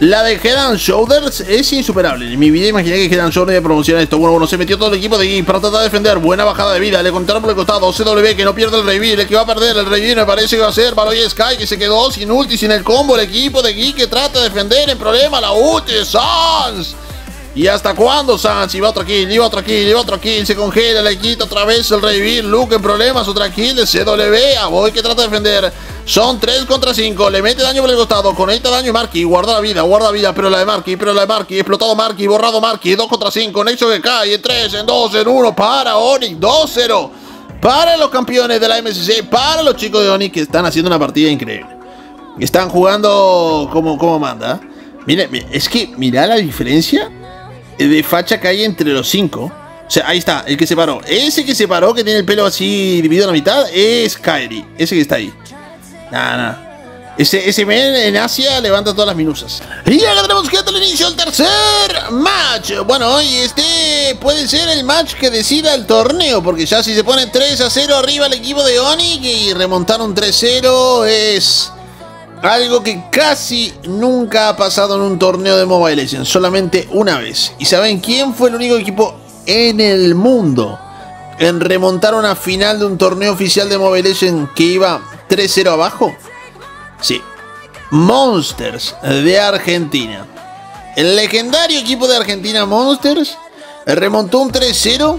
La de Head and Shoulders es insuperable. En mi vida imaginé que Head and Shoulders iba a promocionar esto. Bueno, bueno, se metió todo el equipo de Geek para tratar de defender. Buena bajada de vida. Le contaron por el costado. C W que no pierde el reveal. El que va a perder el reveal me parece que va a ser Baloyskyy, que se quedó sin ulti, sin el combo. El equipo de Geek que trata de defender en problema la ulti de Sanz. ¿Y hasta cuándo, Sanz? Iba otro kill, iba otro kill, iba otro kill. Se congela, le quita otra vez el reveal. Luke en problemas, otra kill de C W. Aboy que trata de defender. Son tres contra cinco. Le mete daño por el costado. Conecta daño y Marky. Guarda la vida, guarda vida. Pero la de Marky, pero la de Marky. Explotado Marky, borrado Marky. dos contra cinco. Nexo que cae. En tres, en dos, en uno. Para Onic. dos cero. Para los campeones de la M S C. Para los chicos de Onic que están haciendo una partida increíble. Están jugando como, como manda. Mire, es que mirá la diferencia de facha que hay entre los cinco. O sea, ahí está, el que se paró. Ese que se paró, que tiene el pelo así dividido a la mitad, es Kairi. Ese que está ahí. Nada, nada. Ese, ese men en Asia levanta todas las minusas. Y ahora tenemos que dar el inicio al tercer match. Bueno, y este puede ser el match que decida el torneo, porque ya si se pone tres a cero arriba el equipo de Onic y remontar un tres cero es algo que casi nunca ha pasado en un torneo de Mobile Legends, solamente una vez. ¿Y saben quién fue el único equipo en el mundo en remontar una final de un torneo oficial de Mobile Legends que iba tres cero abajo? Sí, Monsters de Argentina. El legendario equipo de Argentina, Monsters, remontó un tres cero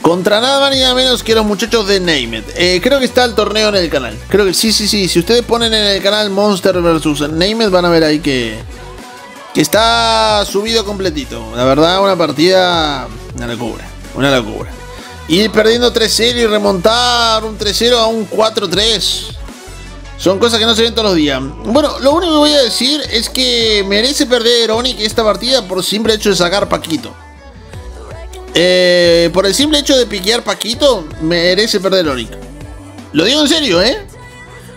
contra nada más ni nada menos que los muchachos de Name It. Eh, creo que está el torneo en el canal. Creo que sí, sí, sí. Si ustedes ponen en el canal Monster versus Name It, van a ver ahí que, que está subido completito. La verdad, una partida, una locura. Una locura. Ir perdiendo tres cero y remontar un tres cero a un cuatro tres. Son cosas que no se ven todos los días. Bueno, lo único que voy a decir es que merece perder Onic esta partida por simple hecho de sacar Paquito. Eh, por el simple hecho de piquear Paquito, merece perder Onic. Lo digo en serio, ¿eh?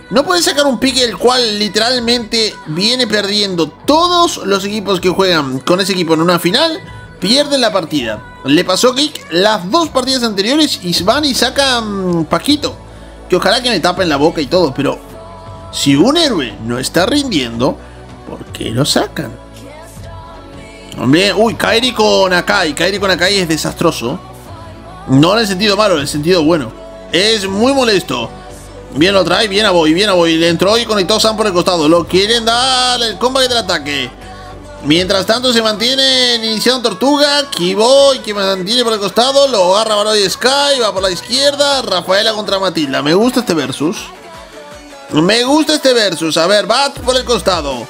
No puede sacar un pique el cual literalmente viene perdiendo. Todos los equipos que juegan con ese equipo en una final pierden la partida. Le pasó Geek las dos partidas anteriores y van y sacan Paquito. Que ojalá que me tapen la boca y todo, pero si un héroe no está rindiendo, ¿por qué lo sacan? Hombre, uy, Kairi con Akai. Kairi con Akai es desastroso. No en el sentido malo, en el sentido bueno. Es muy molesto. Bien lo trae, bien Aboy, bien Aboy. Le entró y conectó Sam por el costado. Lo quieren dar el combate del ataque. Mientras tanto se mantiene iniciando Tortuga. Kiboy que mantiene por el costado. Lo agarra Baloyskyy. Va por la izquierda. Rafaela contra Matilda. Me gusta este versus. Me gusta este versus. A ver, Bats por el costado.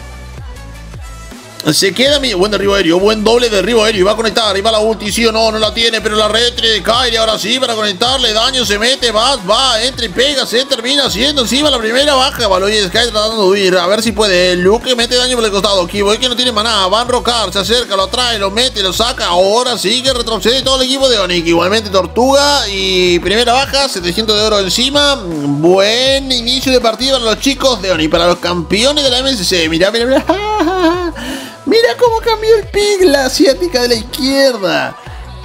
Se queda mi... Buen derribo aéreo, buen doble derribo aéreo. Y va a conectar, y va la ulti, sí o no, no la tiene. Pero la retri de Kairi, ahora sí, para conectarle daño. Se mete, va, va, entra y pega. Se termina haciendo encima la primera baja. Baloyskyy tratando de huir, a ver si puede. Luke mete daño por el costado, Kiboy que no tiene maná. Va a enrocar, se acerca, lo atrae, lo mete, lo saca. Ahora sí que retrocede todo el equipo de Onic. Igualmente Tortuga y primera baja, setecientos de oro encima. Buen inicio de partida para los chicos de Onic, para los campeones de la M S C. Mirá, mirá, mirá. Mira cómo cambió el pick, la asiática de la izquierda.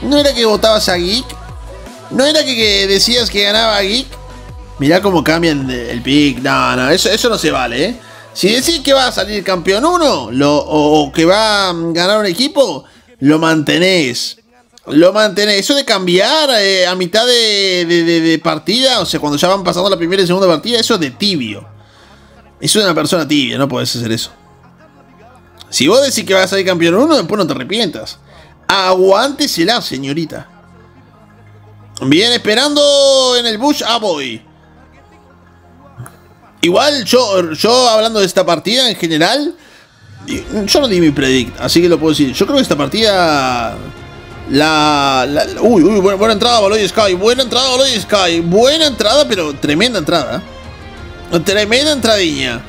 No era que votabas a Geek. No era que, que decías que ganaba a Geek. Mirá cómo cambian el pick. No, no, eso, eso no se vale, ¿eh? Si decís que va a salir campeón uno lo, o, o que va a ganar un equipo, lo mantenés. Lo mantenés. Eso de cambiar eh, a mitad de, de, de, de partida, o sea, cuando ya van pasando la primera y segunda partida, eso es de tibio. Eso es de una persona tibia, no podés hacer eso. Si vos decís que vas a salir campeón uno, después no te arrepientas. Aguántesela, señorita. Bien, esperando en el bush Aboy. Igual, yo, yo hablando de esta partida en general, yo no di mi predict, así que lo puedo decir. Yo creo que esta partida... La... la uy, uy, buena, buena entrada, Baloyskyy. Buena entrada, Baloyskyy. Buena entrada, pero tremenda entrada. Tremenda entradilla.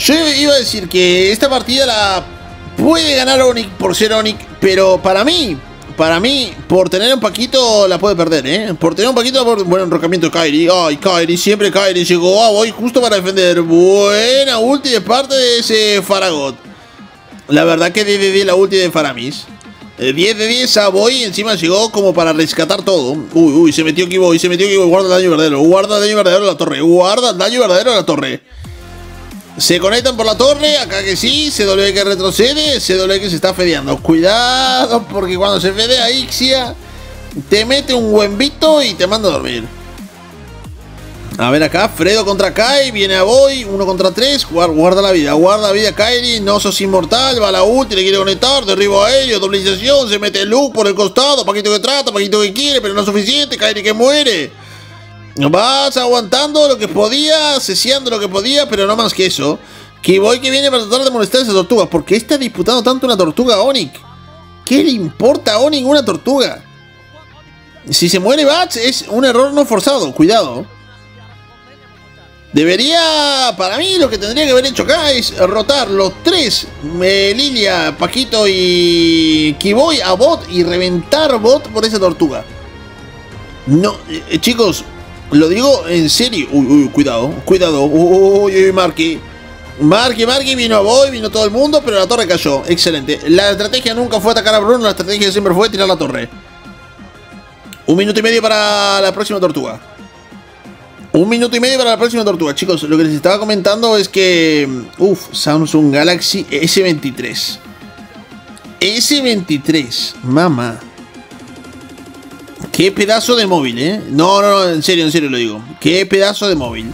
Yo iba a decir que esta partida la puede ganar Onic por ser Onic, pero para mí Para mí, por tener un Paquito la puede perder, ¿eh? Por tener un Paquito, por... Bueno, enrocamiento Kairi. Ay, Kairi, siempre Kairi. Llegó a Aboy justo para defender. Buena ulti de parte de ese Faragot. La verdad que diez de diez la ulti de Faramis. diez de diez Aboy. Encima llegó como para rescatar todo. Uy, uy, se metió Kiboy, se metió Kiboy. Guarda el daño verdadero. Guarda el daño verdadero de la torre. Guarda el daño verdadero de la torre. Se conectan por la torre, acá que sí, C W que retrocede, C W que se está fedeando. Cuidado, porque cuando se fedea Ixia, te mete un buen vito y te manda a dormir. A ver acá, Fredo contra Kai, viene Aboy, uno contra tres, guarda la vida, guarda la vida Kairi, no sos inmortal, va la ulti, le quiere conectar, derribo a ellos, doblización, se mete Luke por el costado, Paquito que trata, Paquito que quiere, pero no es suficiente, Kairi que muere. Vas aguantando lo que podía, ceseando lo que podía, pero no más que eso. Kiboy que viene para tratar de molestar a esa tortuga. ¿Por qué está disputando tanto una tortuga a Onic? ¿Qué le importa a Onic una tortuga? Si se muere Bats es un error no forzado, cuidado. Debería, para mí lo que tendría que haber hecho acá es rotar los tres, eh, Lilia, Paquito y Kiboy a bot y reventar bot por esa tortuga. No, eh, chicos... Lo digo en serio. Uy, uy, cuidado, cuidado. Uy, uy, uy, Marky. Marky, Marky, vino Aboy, vino todo el mundo, pero la torre cayó. Excelente. La estrategia nunca fue atacar a Bruno, la estrategia siempre fue tirar la torre. Un minuto y medio para la próxima tortuga. Un minuto y medio para la próxima tortuga. Chicos, lo que les estaba comentando es que... Uf, Samsung Galaxy S veintitrés. S veintitrés, mamá. Qué pedazo de móvil, eh. No, no, no, en serio, en serio lo digo. Qué pedazo de móvil.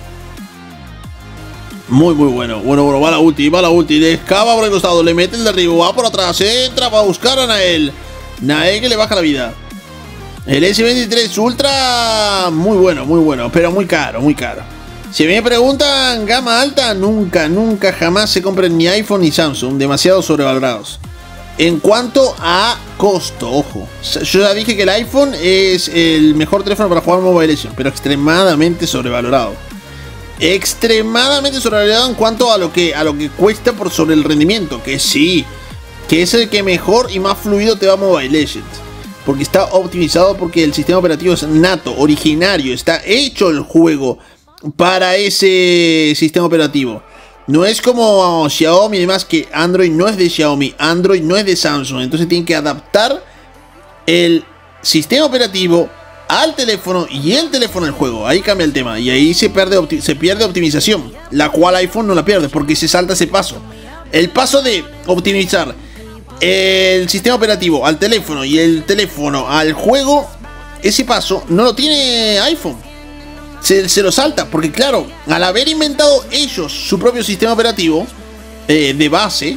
Muy, muy bueno. Bueno, bueno, va la ulti, va la ulti. Le excava por el costado, le mete el derribo, va por atrás, entra para buscar a Nael. Nael que le baja la vida. El S veintitrés Ultra, muy bueno, muy bueno, pero muy caro, muy caro. Si me preguntan, gama alta, nunca, nunca, jamás se compren ni iPhone ni Samsung. Demasiado sobrevalorados. En cuanto a costo, ojo, yo ya dije que el iPhone es el mejor teléfono para jugar Mobile Legends, pero extremadamente sobrevalorado. Extremadamente sobrevalorado en cuanto a lo que, a lo que cuesta por sobre el rendimiento, que sí, que es el que mejor y más fluido te va Mobile Legends. Porque está optimizado, porque el sistema operativo es nato, originario, está hecho el juego para ese sistema operativo. No es como Xiaomi y demás, que Android no es de Xiaomi, Android no es de Samsung. Entonces tienen que adaptar el sistema operativo al teléfono y el teléfono al juego. Ahí cambia el tema y ahí se pierde, se pierde optimización, la cual iPhone no la pierde porque se salta ese paso. El paso de optimizar el sistema operativo al teléfono y el teléfono al juego, ese paso no lo tiene iPhone. Se, se lo salta, porque claro, al haber inventado ellos su propio sistema operativo eh, de base,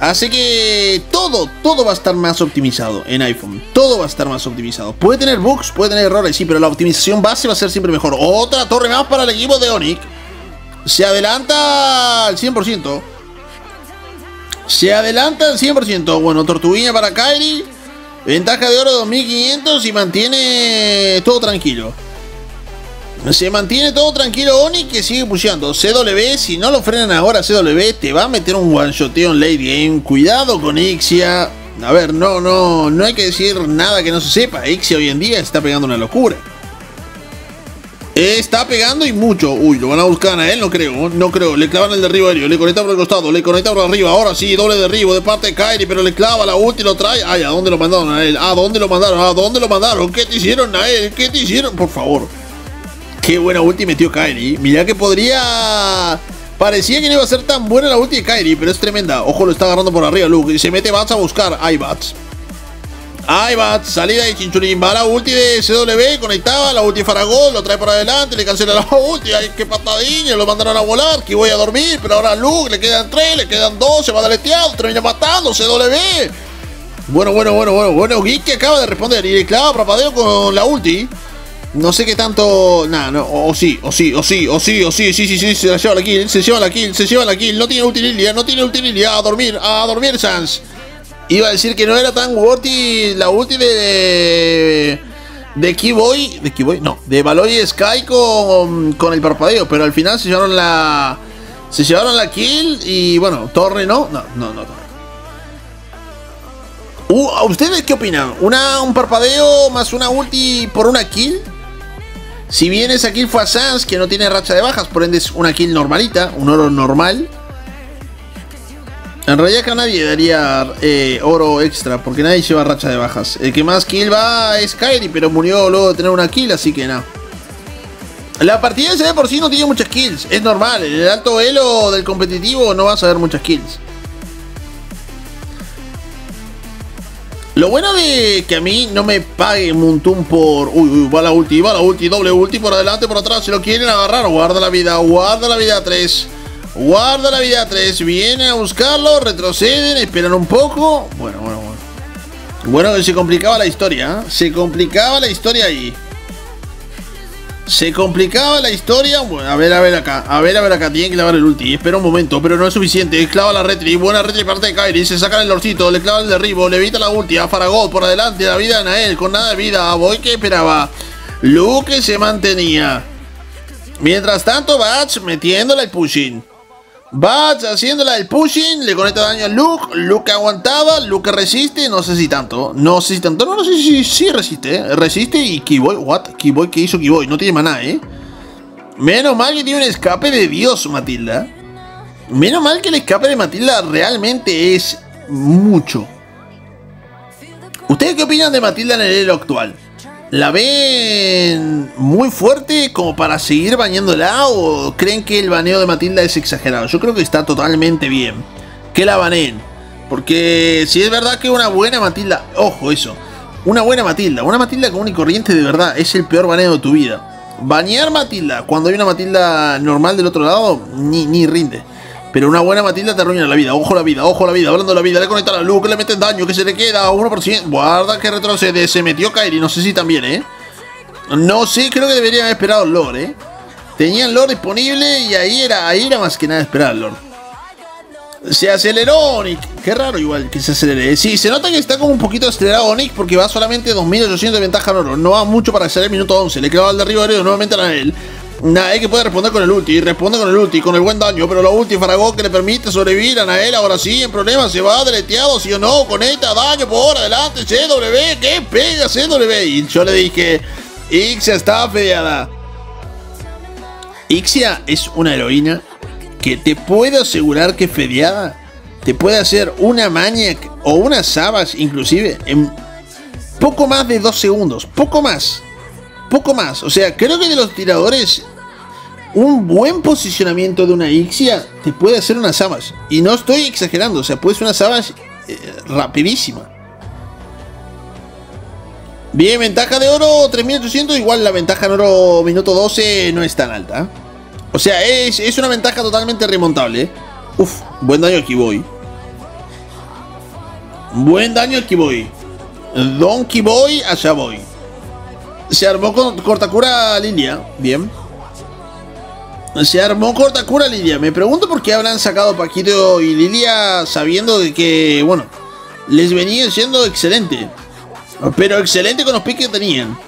hace que todo, todo va a estar más optimizado en iPhone. Todo va a estar más optimizado. Puede tener bugs, puede tener errores, sí, pero la optimización base va a ser siempre mejor. Otra torre más para el equipo de Onic. Se adelanta al cien por ciento. Se adelanta al cien por ciento. Bueno, tortuguilla para Kairi. Ventaja de oro dos mil quinientos y mantiene todo tranquilo. Se mantiene todo tranquilo Onic, que sigue pusheando. C W, si no lo frenan ahora C W, te va a meter un one shoteo en late game. Cuidado con Ixia. A ver, no, no, no hay que decir nada que no se sepa. Ixia hoy en día está pegando una locura. Está pegando y mucho. Uy, lo van a buscar a Nael, no creo, no creo. Le clavan el derribo aéreo, le conecta por el costado, le conecta por arriba. Ahora sí, doble derribo de parte de Kairi, pero le clava la ulti y lo trae. Ay, ¿a dónde lo mandaron, Nael? ¿A dónde lo mandaron? ¿A dónde lo mandaron? ¿Qué te hicieron, Nael? ¿Qué te hicieron? Por favor. Qué buena ulti metió Kairi. Mirá que podría... Parecía que no iba a ser tan buena la ulti de Kairi, pero es tremenda. Ojo, lo está agarrando por arriba Luke. Y se mete Bats a buscar. Ay, Bats. Ay, Bats. Salida de Chinchulín. Va la ulti de C W. Conectaba la ulti de Faragol. Lo trae para adelante. Le cancela la ulti. Ay, qué patadilla. Lo mandaron a volar. Que voy a dormir. Pero ahora Luke. Le quedan tres. Le quedan dos. Se va daleteado. Termina matando. C W. Bueno, bueno, bueno, bueno. Bueno, Geek que acaba de responder. Y le clava propadeo con la ulti. No sé qué tanto... Nada, no, o sí, o sí, o sí, o sí, o sí, sí, sí, sí, se la lleva la kill, se lleva la kill, se lleva la kill, no tiene utilidad, no tiene utilidad, a dormir, a dormir Sanz. Iba a decir que no era tan worthy la ulti de... De Kiboy, de Kiboy, no, de Baloyskyy con, con el parpadeo, pero al final se llevaron la... Se llevaron la kill y bueno, torre no, no, no, no, torre. Uh, ¿ustedes qué opinan? Una, un parpadeo más una ulti por una kill. Si bien esa kill fue a Sanz, que no tiene racha de bajas, por ende es una kill normalita, un oro normal. En realidad acá nadie daría eh, oro extra, porque nadie lleva racha de bajas. El que más kill va es Kairi, pero murió luego de tener una kill, así que nada. La partida de por sí no tiene muchas kills, es normal. En el alto elo del competitivo no vas a ver muchas kills. Lo bueno de que a mí no me pague Muntun por... Uy, uy, va la ulti, va la ulti, doble ulti, por adelante, por atrás. Si lo quieren agarrar, guarda la vida, guarda la vida tres. Guarda la vida tres, vienen a buscarlo, retroceden, esperan un poco. Bueno, bueno, bueno. Bueno, se complicaba la historia, ¿eh? Se complicaba la historia ahí. Se complicaba la historia. Bueno, a ver, a ver acá. A ver, a ver acá. Tienen que clavar el ulti. Espera un momento, pero no es suficiente. Clava la retri. Buena retri parte de Kairi. Se sacan el lorcito. Le clava el derribo. Le evita la ulti. A Faragod por adelante. La vida de Nael. Con nada de vida. Aboy que esperaba. Luke se mantenía. Mientras tanto, Bats metiéndola el pushing. Bats haciéndola el pushing. Le conecta daño a Luke. Luke aguantaba. Luke resiste. No sé si tanto. No sé si tanto. No, no sé si, si resiste. ¿eh? Resiste y Kiboy. What? Kiboy, ¿qué hizo Kiboy? No tiene maná, ¿eh? Menos mal que tiene un escape de Dios, Matilda. Menos mal que el escape de Matilda realmente es mucho. ¿Ustedes qué opinan de Matilda en el elo actual? ¿La ven muy fuerte como para seguir baneándola o creen que el baneo de Matilda es exagerado? Yo creo que está totalmente bien que la baneen, porque si es verdad que una buena Matilda, ojo eso, una buena Matilda, una Matilda común y corriente de verdad es el peor baneo de tu vida. Banear Matilda cuando hay una Matilda normal del otro lado ni, ni rinde. Pero una buena Matilda te arruina la vida. Ojo la vida, ojo la vida. Hablando de la vida, le conectan a Luke, le meten daño, que se le queda uno por ciento. Guarda que retrocede. Se metió Kairi. No sé si también, ¿eh? No sé, creo que deberían haber esperado el Lord, ¿eh? Tenían Lord disponible y ahí era, ahí era más que nada esperar al Lord. Se aceleró Onic. Qué raro igual que se acelere. Sí, se nota que está como un poquito acelerado Onic porque va solamente dos mil ochocientos de ventaja en oro. No va mucho para hacer el minuto once. Le clavó al de arriba aéreo nuevamente a él. Nael que puede responder con el ulti, responde con el ulti, con el buen daño, pero la ulti Faragón que le permite sobrevivir a Nael, ahora sí, en problemas, se va deleteado, sí o no, conecta, daño por adelante, C W, que pega C W, y yo le dije, Ixia está feada. Ixia es una heroína que te puedo asegurar que fedeada te puede hacer una Maniac o una Savage inclusive en poco más de dos segundos, poco más. Poco más, o sea, creo que de los tiradores un buen posicionamiento de una Ixia te puede hacer una Savage. Y no estoy exagerando, o sea, puede ser una Savage eh, rapidísima. Bien, ventaja de oro tres mil ochocientos, igual la ventaja en oro minuto doce no es tan alta. ¿eh? O sea, es, es una ventaja totalmente remontable. ¿eh? Uf, buen daño aquí voy. Buen daño aquí voy. Donkey Boy, allá voy. Se armó con cortacura Lilia. Bien. Se armó cortacura Lilia. Me pregunto por qué habrán sacado Paquito y Lilia sabiendo de que, bueno, les venía siendo excelente. Pero excelente con los picks que tenían.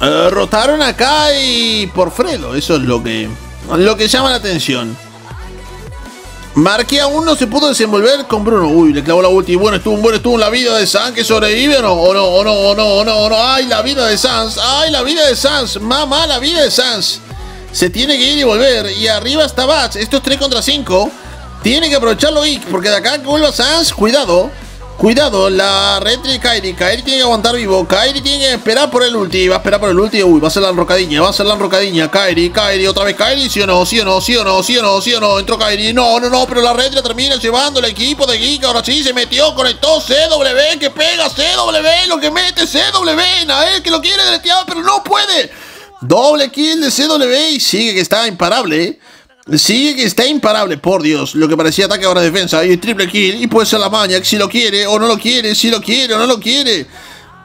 Uh, rotaron acá y por Fredo. Eso es lo que, lo que llama la atención. Marky aún no se pudo desenvolver con Bruno. Uy, le clavó la ulti. Bueno, estuvo un buen estuvo en la vida de Sanz, que sobrevive o no, o no, o no, o no, o no, o no. Ay, la vida de Sanz, ay, la vida de Sanz, mamá, la vida de Sanz. Se tiene que ir y volver. Y arriba está Bats. Esto es tres contra cinco. Tiene que aprovecharlo Ick, porque de acá que vuelva Sanz, cuidado. Cuidado, la retri Kairi. Kairi tiene que aguantar vivo. Kairi tiene que esperar por el ulti. Va a esperar por el ulti. Uy, va a ser la enrocadilla. Va a ser la enrocadilla. Kairi, Kairi. Otra vez Kairi. Sí o no, sí o no, sí o no, sí o no, sí o no. Entró Kairi. No, no, no. Pero la retri termina llevando el equipo de Geek. Ahora sí se metió. Conectó C W. Que pega C W. Lo que mete C W. Nael que lo quiere deletear, pero no puede. Doble kill de C W. Y sigue que está imparable, ¿eh? Sigue que está imparable, por Dios. Lo que parecía ataque ahora es defensa. Y triple kill. Y puede ser la Maniac si lo quiere o no lo quiere. Si lo quiere o no lo quiere.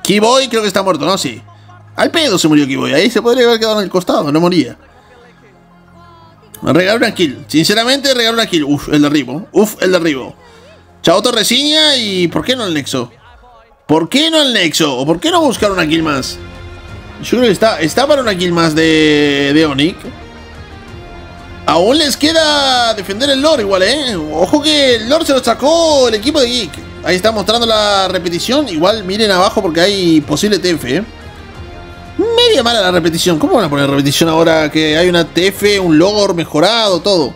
Kiboy creo que está muerto, ¿no? Sí. Al pedo se murió Kiboy. Ahí se podría haber quedado en el costado. No moría. Regaló una kill. Sinceramente, regaló una kill. Uf, el derribo. Uf, el derribo. Chao Torresiña. ¿Y por qué no el nexo? ¿Por qué no el nexo? ¿O por qué no buscar una kill más? Yo creo que está, está para una kill más de, de Onic. Aún les queda defender el lore igual, ¿eh? Ojo que el lore se lo sacó el equipo de Geek. Ahí está mostrando la repetición. Igual miren abajo porque hay posible T F, ¿eh? Media mala la repetición. ¿Cómo van a poner repetición ahora que hay una T F, un lore mejorado, todo?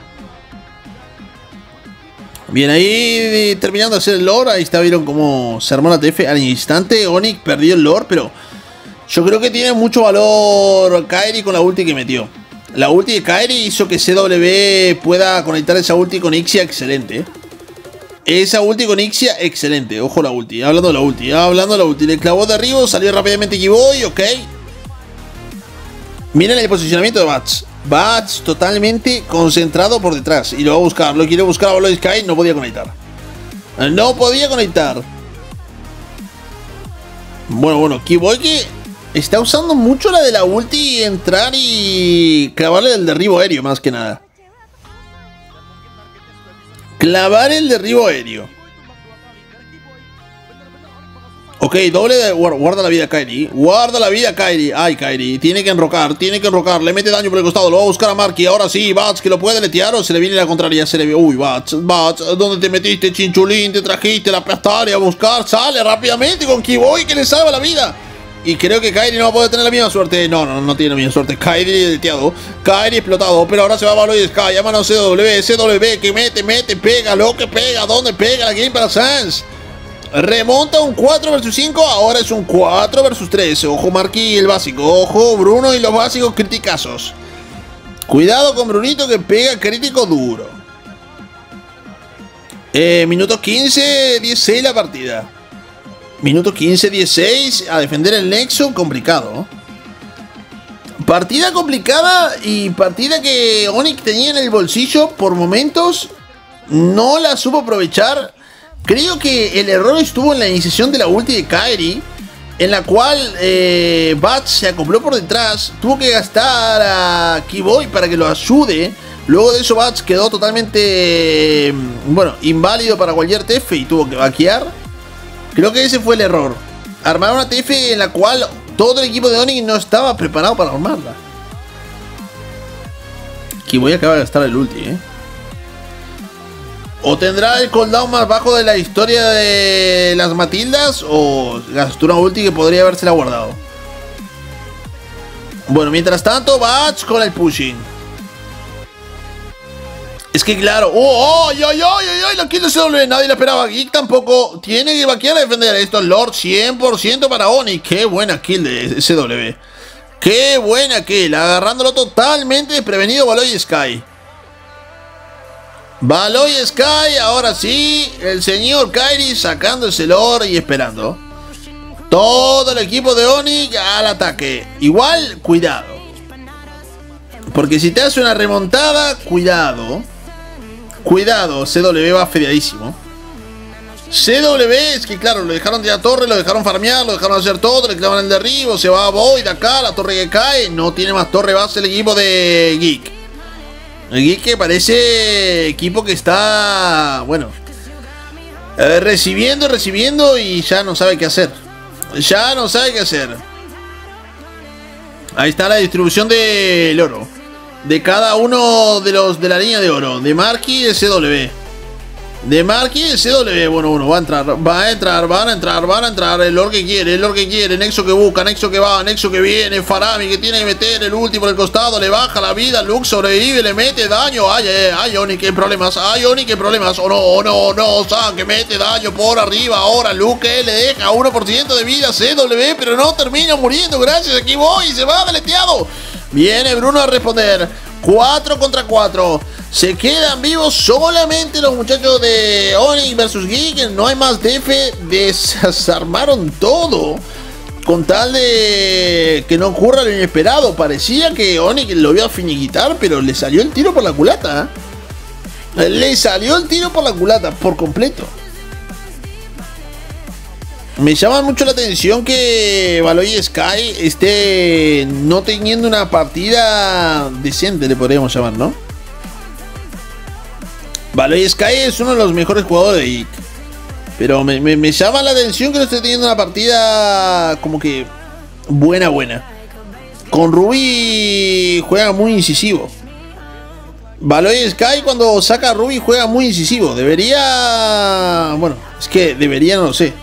Bien, ahí terminando de hacer el lore. Ahí está, vieron cómo se armó la T F al instante. Onic perdió el lore, pero yo creo que tiene mucho valor Kairi con la ulti que metió. La ulti de Kairi hizo que C W pueda conectar esa ulti con Ixia, excelente. Esa ulti con Ixia, excelente. Ojo la ulti, hablando de la ulti, hablando de la ulti. Le clavó de arriba, salió rápidamente Kiboy, ok. Miren el posicionamiento de Bats. Bats totalmente concentrado por detrás. Y lo va a buscar, lo quiere buscar a Baloyskyy, no podía conectar. No podía conectar. Bueno, bueno, Kiboy que... está usando mucho la de la ulti, entrar y clavarle el derribo aéreo, más que nada. Clavar el derribo aéreo. Ok, doble de... guarda la vida Kairi. Guarda la vida Kairi. Ay, Kairi. Tiene que enrocar, tiene que enrocar. Le mete daño por el costado, lo va a buscar a Marky. Ahora sí, Bats, que lo puede deletear o se le viene la contraria. Se le viene... uy, Bats, Bats, ¿dónde te metiste, chinchulín? Te trajiste la plastaria a buscar. Sale rápidamente con Kiboy, que le salva la vida. Y creo que Kairi no va a poder tener la misma suerte. No, no, no tiene la misma suerte. Kairi deleteado, Kairi explotado. Pero ahora se va a Baloyskyy. Llámalo C W. C W que mete, mete, pega. Lo que pega, ¿dónde pega? La game para Sanz. Remonta un cuatro versus cinco. Ahora es un cuatro versus tres. Ojo Marky, el básico. Ojo Bruno y los básicos criticazos. Cuidado con Brunito que pega crítico duro. Eh, minuto quince, dieciséis la partida. Minuto quince, dieciséis, a defender el nexo, complicado. Partida complicada y partida que Onic tenía en el bolsillo por momentos, no la supo aprovechar. Creo que el error estuvo en la iniciación de la ulti de Kairi, en la cual eh, Bats se acopló por detrás, tuvo que gastar a Kiboy para que lo ayude. Luego de eso Bats quedó totalmente, bueno, inválido para cualquier T F y tuvo que vaquear. Creo que ese fue el error. Armar una T F en la cual todo el equipo de Onic no estaba preparado para armarla. Kiboy acaba de gastar el ulti, ¿eh? O tendrá el cooldown más bajo de la historia de las Matildas, o gastó una ulti que podría habérsela guardado. Bueno, mientras tanto, Bats con el pushing. Es que claro, oh, oh, yo, yo, yo, yo, la quinta C W, nadie la esperaba. Geek tampoco tiene que vaquear a defender esto. Lord cien por ciento para Onic. Qué buena kill de C W. Qué buena kill, agarrándolo totalmente desprevenido Baloyskyy. Baloyskyy, ahora sí, el señor Kairi sacando ese Lord y esperando. Todo el equipo de Onic al ataque. Igual, cuidado. Porque si te hace una remontada, cuidado. Cuidado, C W va fedeadísimo. C W es que claro, lo dejaron de la torre, lo dejaron farmear, lo dejaron hacer todo, le clavan el derribo, se va a Aboy de acá, la torre que cae, no tiene más torre base el equipo de Geek. El Geek que parece equipo que está, bueno, eh, recibiendo, recibiendo y ya no sabe qué hacer. Ya no sabe qué hacer. Ahí está la distribución del oro. De cada uno de los de la línea de oro. De Marky y de C W. De Marky y de C W. Bueno, bueno, va a entrar, va a entrar, van a entrar, van a entrar. El Lord que quiere, el Lord que quiere. Nexo que busca, Nexo que va, Nexo que viene. Farami que tiene que meter el último por el costado. Le baja la vida, Luke sobrevive, le mete daño. Ay, ay, Onic, qué problemas. Ay, Onic, qué problemas. O no, o no, o no. San que mete daño por arriba. Ahora Luke le deja uno por ciento de vida C W. Pero no termina muriendo. Gracias, aquí voy. Se va deleteado. Viene Bruno a responder. cuatro contra cuatro. Se quedan vivos solamente los muchachos de Onic versus Geek. No hay más D F. Desarmaron todo. Con tal de que no ocurra lo inesperado. Parecía que Onic lo iba a finiquitar, pero le salió el tiro por la culata. Le salió el tiro por la culata. Por completo. Me llama mucho la atención que Baloyskyy esté no teniendo una partida decente, le podríamos llamar, ¿no? Baloyskyy es uno de los mejores jugadores de Geek. Pero me, me, me llama la atención que no esté teniendo una partida como que buena, buena. Con Ruby juega muy incisivo. Baloyskyy cuando saca a Ruby juega muy incisivo. Debería... Bueno, es que debería, no lo sé.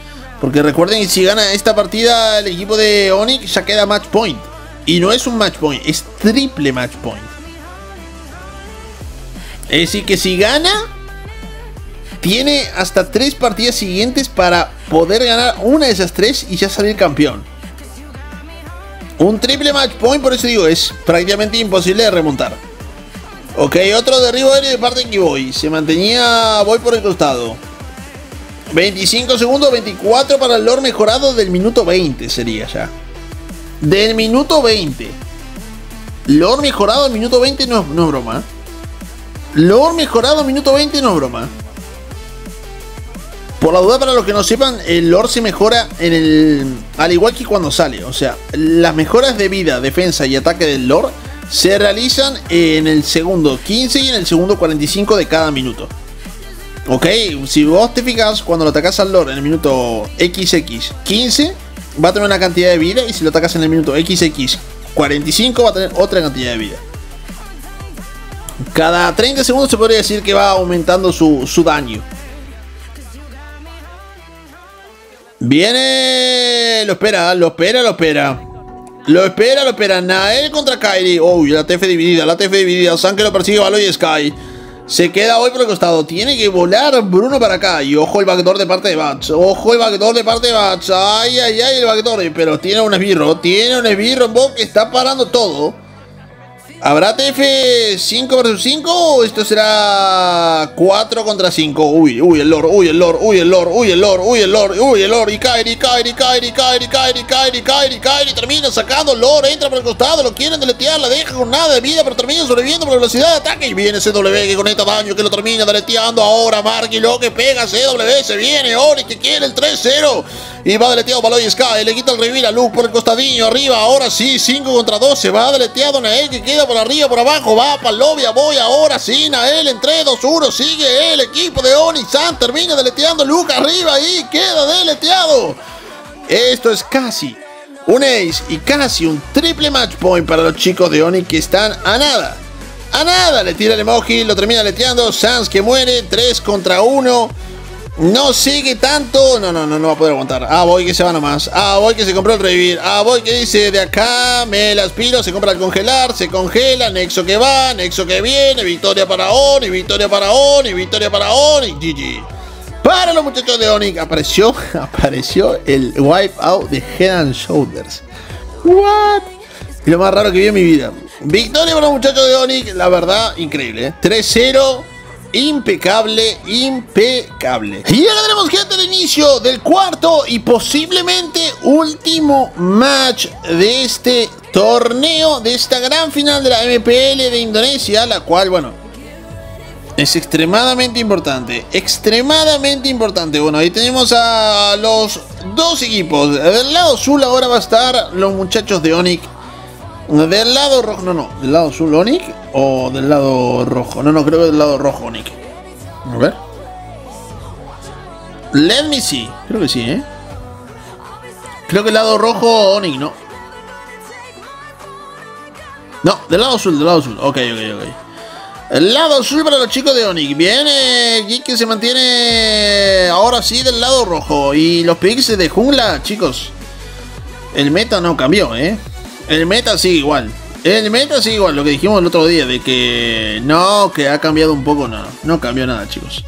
Porque recuerden que si gana esta partida el equipo de Onic ya queda match point. Y no es un match point, es triple match point. Es decir que si gana, tiene hasta tres partidas siguientes para poder ganar una de esas tres y ya salir campeón. Un triple match point, por eso digo, es prácticamente imposible de remontar. Ok, otro derribo aéreo de parte de Kiboy. Se mantenía Aboy por el costado. veinticinco segundos, veinticuatro para el lore mejorado del minuto veinte sería ya. Del minuto veinte. Lore mejorado del minuto veinte no, no es broma. Lore mejorado del minuto veinte no es broma. Por la duda, para los que no sepan, el lore se mejora en el, al igual que cuando sale. O sea, las mejoras de vida, defensa y ataque del lore se realizan en el segundo quince y en el segundo cuarenta y cinco de cada minuto. Ok, si vos te fijas, cuando lo atacas al lore en el minuto equis equis quince va a tener una cantidad de vida, y si lo atacas en el minuto equis equis cuarenta y cinco va a tener otra cantidad de vida. Cada treinta segundos se podría decir que va aumentando su, su daño. Viene... Lo espera, lo espera, lo espera. Lo espera, lo espera. Nael contra Kairi. Uy, oh, la T F dividida, la T F dividida. Sanz que lo persigue Baloyskyy. Se queda hoy por el costado. Tiene que volar Bruno para acá. Y ojo el backdoor de parte de Bats. Ojo el backdoor de parte de Bats. Ay, ay, ay, el backdoor. Pero tiene un esbirro. Tiene un esbirro en box que está parando todo. ¿Habrá T F cinco versus cinco o esto será cuatro contra cinco? Uy, uy, el lord, uy, el lord, uy, el lord, uy, el lord, uy, el lord, uy, el lord. Y Kairi, Kairi, Kairi, Kairi, Kairi, Kairi, Kairi, Kairi. Termina sacando el lord, entra por el costado, lo quieren deletear, la deja con nada de vida, pero termina sobreviviendo por velocidad de ataque. Y viene C W que conecta daño, que lo termina deleteando ahora. Marky lo que pega, C W se viene, Ori que quiere el tres cero. Y va deleteado Baloyskyy, le quita el reveal a Luke por el costadillo, arriba, ahora sí, cinco contra dos, se va deleteado Nael que queda por arriba, por abajo, va para el lobby, Aboy, ahora sí, Nael en tres, dos, uno, sigue el equipo de Onic, Sanz termina deleteando Luke arriba y queda deleteado. Esto es casi un ace y casi un triple match point para los chicos de Onic que están a nada, a nada, le tira el emoji, lo termina deleteando, Sanz que muere, tres contra uno. No sigue tanto. No, no, no, no va a poder aguantar. Aboy que se va nomás. Aboy que se compró el revivir. Aboy que dice de acá me las piro. Se compra el congelar. Se congela. Nexo que va. Nexo que viene. Victoria para Onic. Victoria para Onic. Victoria para Onic. G G. Para los muchachos de Onic. Apareció. Apareció el wipeout de Head and Shoulders. What? Y lo más raro que vi en mi vida. Victoria para los muchachos de Onic. La verdad, increíble. ¿eh? tres cero. Impecable, impecable. Y ahora tenemos, gente, el inicio del cuarto y posiblemente último match de este torneo, de esta gran final de la M P L de Indonesia, la cual, bueno, es extremadamente importante, extremadamente importante. Bueno, ahí tenemos a los dos equipos. Del lado azul ahora va a estar los muchachos de Onic. Del lado rojo, no, no, del lado azul Onic o del lado rojo, no, no, creo que del lado rojo Onic. A ver, let me see, creo que sí, eh. Creo que el lado rojo Onic, no. No, del lado azul, del lado azul, ok, ok, ok. El lado azul para los chicos de Onic. Viene Geek que se mantiene ahora sí del lado rojo. Y los picks de jungla, chicos. El meta no cambió, eh. El meta sigue igual. El meta sigue igual. Lo que dijimos el otro día de que no, que ha cambiado un poco. No, no cambió nada, chicos.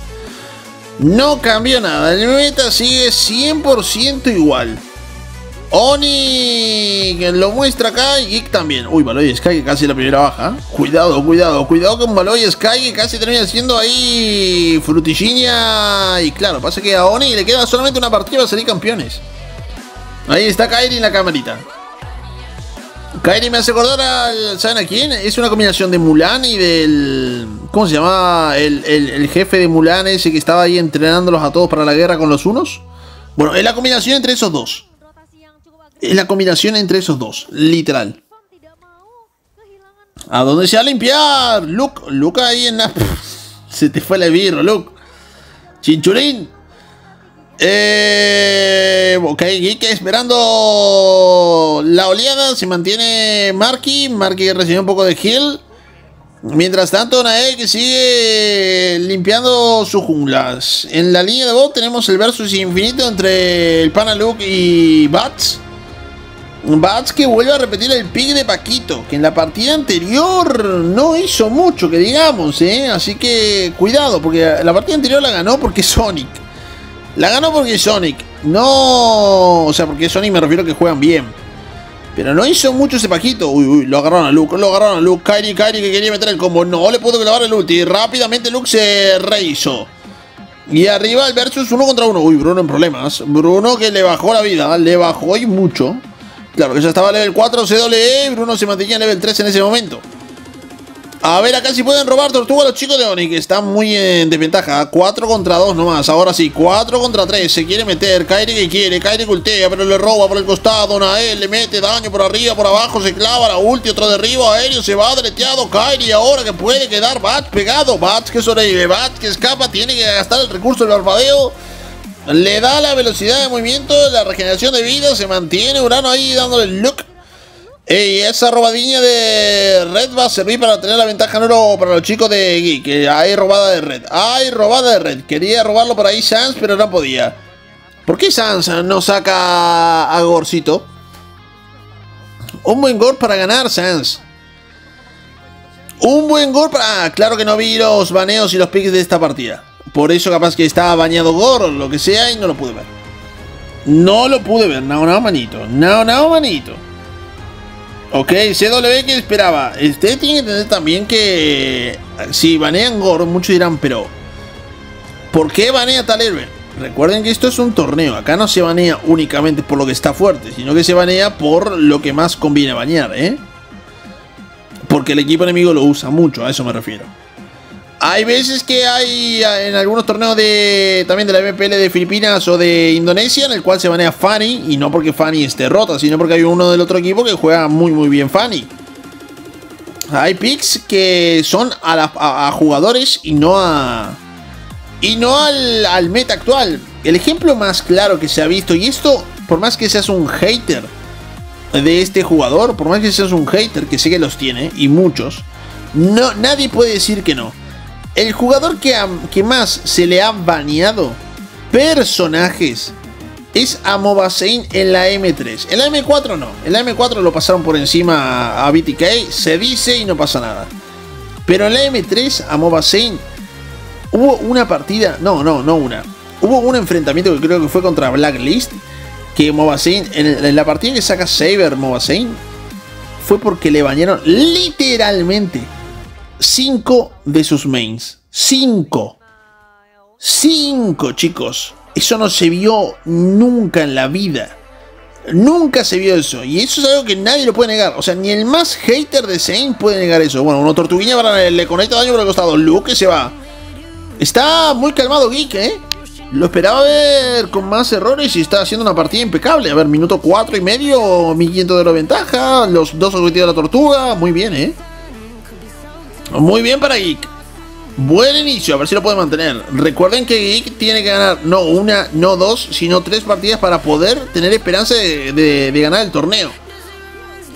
No cambió nada. El meta sigue cien por ciento igual. Onic lo muestra acá y Geek también. Uy, Baloyskyy que casi la primera baja. Cuidado, cuidado, cuidado con Baloyskyy que casi termina siendo ahí frutilliña. Y claro, pasa que a Onic le queda solamente una partida para salir campeones. Ahí está Kairi en la camarita. Kairi me hace acordar al... ¿Saben a quién? Es una combinación de Mulan y del... ¿Cómo se llamaba? El, el, el jefe de Mulan ese que estaba ahí entrenándolos a todos para la guerra con los unos. Bueno, es la combinación entre esos dos. Es la combinación entre esos dos, literal. ¿A dónde se va a limpiar? Luke, Luke ahí en la... Se te fue el birro, Luke. Chinchulín. Eh, ok, Geek esperando la oleada. Se mantiene Marky. Marky recibió un poco de heal. Mientras tanto, Nael que sigue limpiando sus junglas. En la línea de bot tenemos el versus infinito entre el pana Luke y Bats. Bats que vuelve a repetir el pick de Paquito, que en la partida anterior no hizo mucho, que digamos, ¿eh? Así que cuidado, porque la partida anterior la ganó porque es Onic. La ganó porque es Onic. No, o sea, porque es Onic me refiero a que juegan bien. Pero no hizo mucho ese Paquito. Uy, uy, lo agarraron a Luke, lo agarraron a Luke. Kairi, Kairi que quería meter el combo. No le pudo clavar el ulti. Rápidamente Luke se rehizo. Y arriba el versus uno contra uno. Uy, Bruno en problemas. Bruno que le bajó la vida. Le bajó y mucho. Claro que ya estaba level cuatro C W. Bruno se mantenía en level tres en ese momento. A ver acá si pueden robar tortuga a los chicos de Onic. Están muy en desventaja. cuatro contra dos nomás. Ahora sí. cuatro contra tres. Se quiere meter. Kairi que quiere. Kairi ultea. Pero le roba por el costado. Nael le mete daño por arriba. Por abajo. Se clava la ulti. Otro derribo aéreo. Se va deleteado. Kairi ahora que puede quedar. Bats pegado. Bats que sobrevive. Bats que escapa. Tiene que gastar el recurso del barbadeo. Le da la velocidad de movimiento. La regeneración de vida. Se mantiene Urano ahí dándole el look. Y esa robadilla de red va a servir para tener la ventaja en oro para los chicos de Geek. Hay robada de red, hay robada de red. Quería robarlo por ahí Sanz, pero no podía. ¿Por qué Sanz no saca a Gorcito? Un buen Gord para ganar, Sanz. Un buen Gord para... Ah, claro que no vi los baneos y los picks de esta partida. Por eso capaz que estaba bañado Gord o lo que sea y no lo pude ver. No lo pude ver, no, no, manito. No, no, manito. Ok, C W que esperaba. Este tiene que entender también que si banean Gord, muchos dirán, pero ¿por qué banea tal héroe? Recuerden que esto es un torneo. Acá no se banea únicamente por lo que está fuerte, sino que se banea por lo que más conviene banear, ¿eh? Porque el equipo enemigo lo usa mucho, a eso me refiero. Hay veces que hay en algunos torneos de también de la M P L de Filipinas o de Indonesia en el cual se banea Fanny, y no porque Fanny esté rota, sino porque hay uno del otro equipo que juega muy muy bien Fanny. Hay picks que son a, la, a, a jugadores y no a y no al, al meta actual. El ejemplo más claro que se ha visto, y esto por más que seas un hater de este jugador, por más que seas un hater, que sé que los tiene y muchos, no, nadie puede decir que no. El jugador que, a, que más se le han baneado personajes es a Mobasein en la M tres. En la M cuatro no. En la M cuatro lo pasaron por encima a B T K. Se dice y no pasa nada. Pero en la M tres a Mobasein hubo una partida. No, no, no una. Hubo un enfrentamiento que creo que fue contra Blacklist. Que Mobasein en, en la partida que saca Saber Mobasein fue porque le banearon literalmente cinco de sus mains. Cinco cinco, chicos. Eso no se vio nunca en la vida. Nunca se vio eso. Y eso es algo que nadie lo puede negar. O sea, ni el más hater de Saint puede negar eso. Bueno, una tortuguilla para le conecta daño por el costado. Luke que se va. Está muy calmado Geek, ¿eh? Lo esperaba ver con más errores y está haciendo una partida impecable. A ver, minuto cuatro y medio, mil quinientos de oro de ventaja. Los dos objetivos de la tortuga. Muy bien, ¿eh? Muy bien para Geek. Buen inicio, a ver si lo puede mantener. Recuerden que Geek tiene que ganar no una, no dos, sino tres partidas para poder tener esperanza de, de, de ganar el torneo.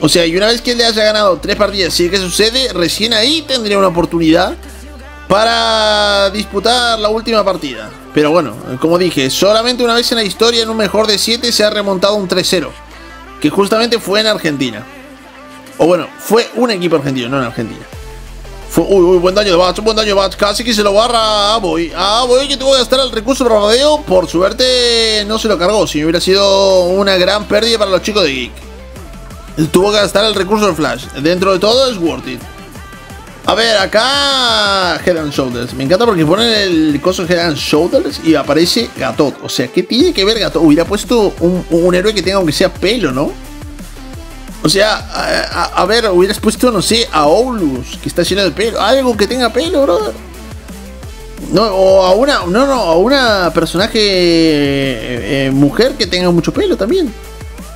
O sea, y una vez que le haya ganado tres partidas, si es que sucede, recién ahí tendría una oportunidad para disputar la última partida. Pero bueno, como dije, solamente una vez en la historia, en un mejor de siete, se ha remontado un tres cero, que justamente fue en Argentina. O bueno, fue un equipo argentino, no en Argentina. Fue, uy, uy, buen daño de Bats, buen daño de Bats. Casi que se lo barra a Aboy. A Aboy que tuvo que gastar el recurso de rodeo. Por suerte no se lo cargó. Si hubiera sido una gran pérdida para los chicos de Geek. Tuvo que gastar el recurso de Flash. Dentro de todo es worth it. A ver, acá Head and Shoulders. Me encanta porque ponen el coso Head and Shoulders y aparece Gatot. O sea, ¿qué tiene que ver Gatot? Hubiera puesto un, un héroe que tenga aunque sea pelo, ¿no? O sea, a, a, a ver, hubieras puesto, no sé, a Oulus, que está lleno de pelo. Algo que tenga pelo, brother. No, o a una, no, no, a una personaje eh, eh, mujer que tenga mucho pelo también.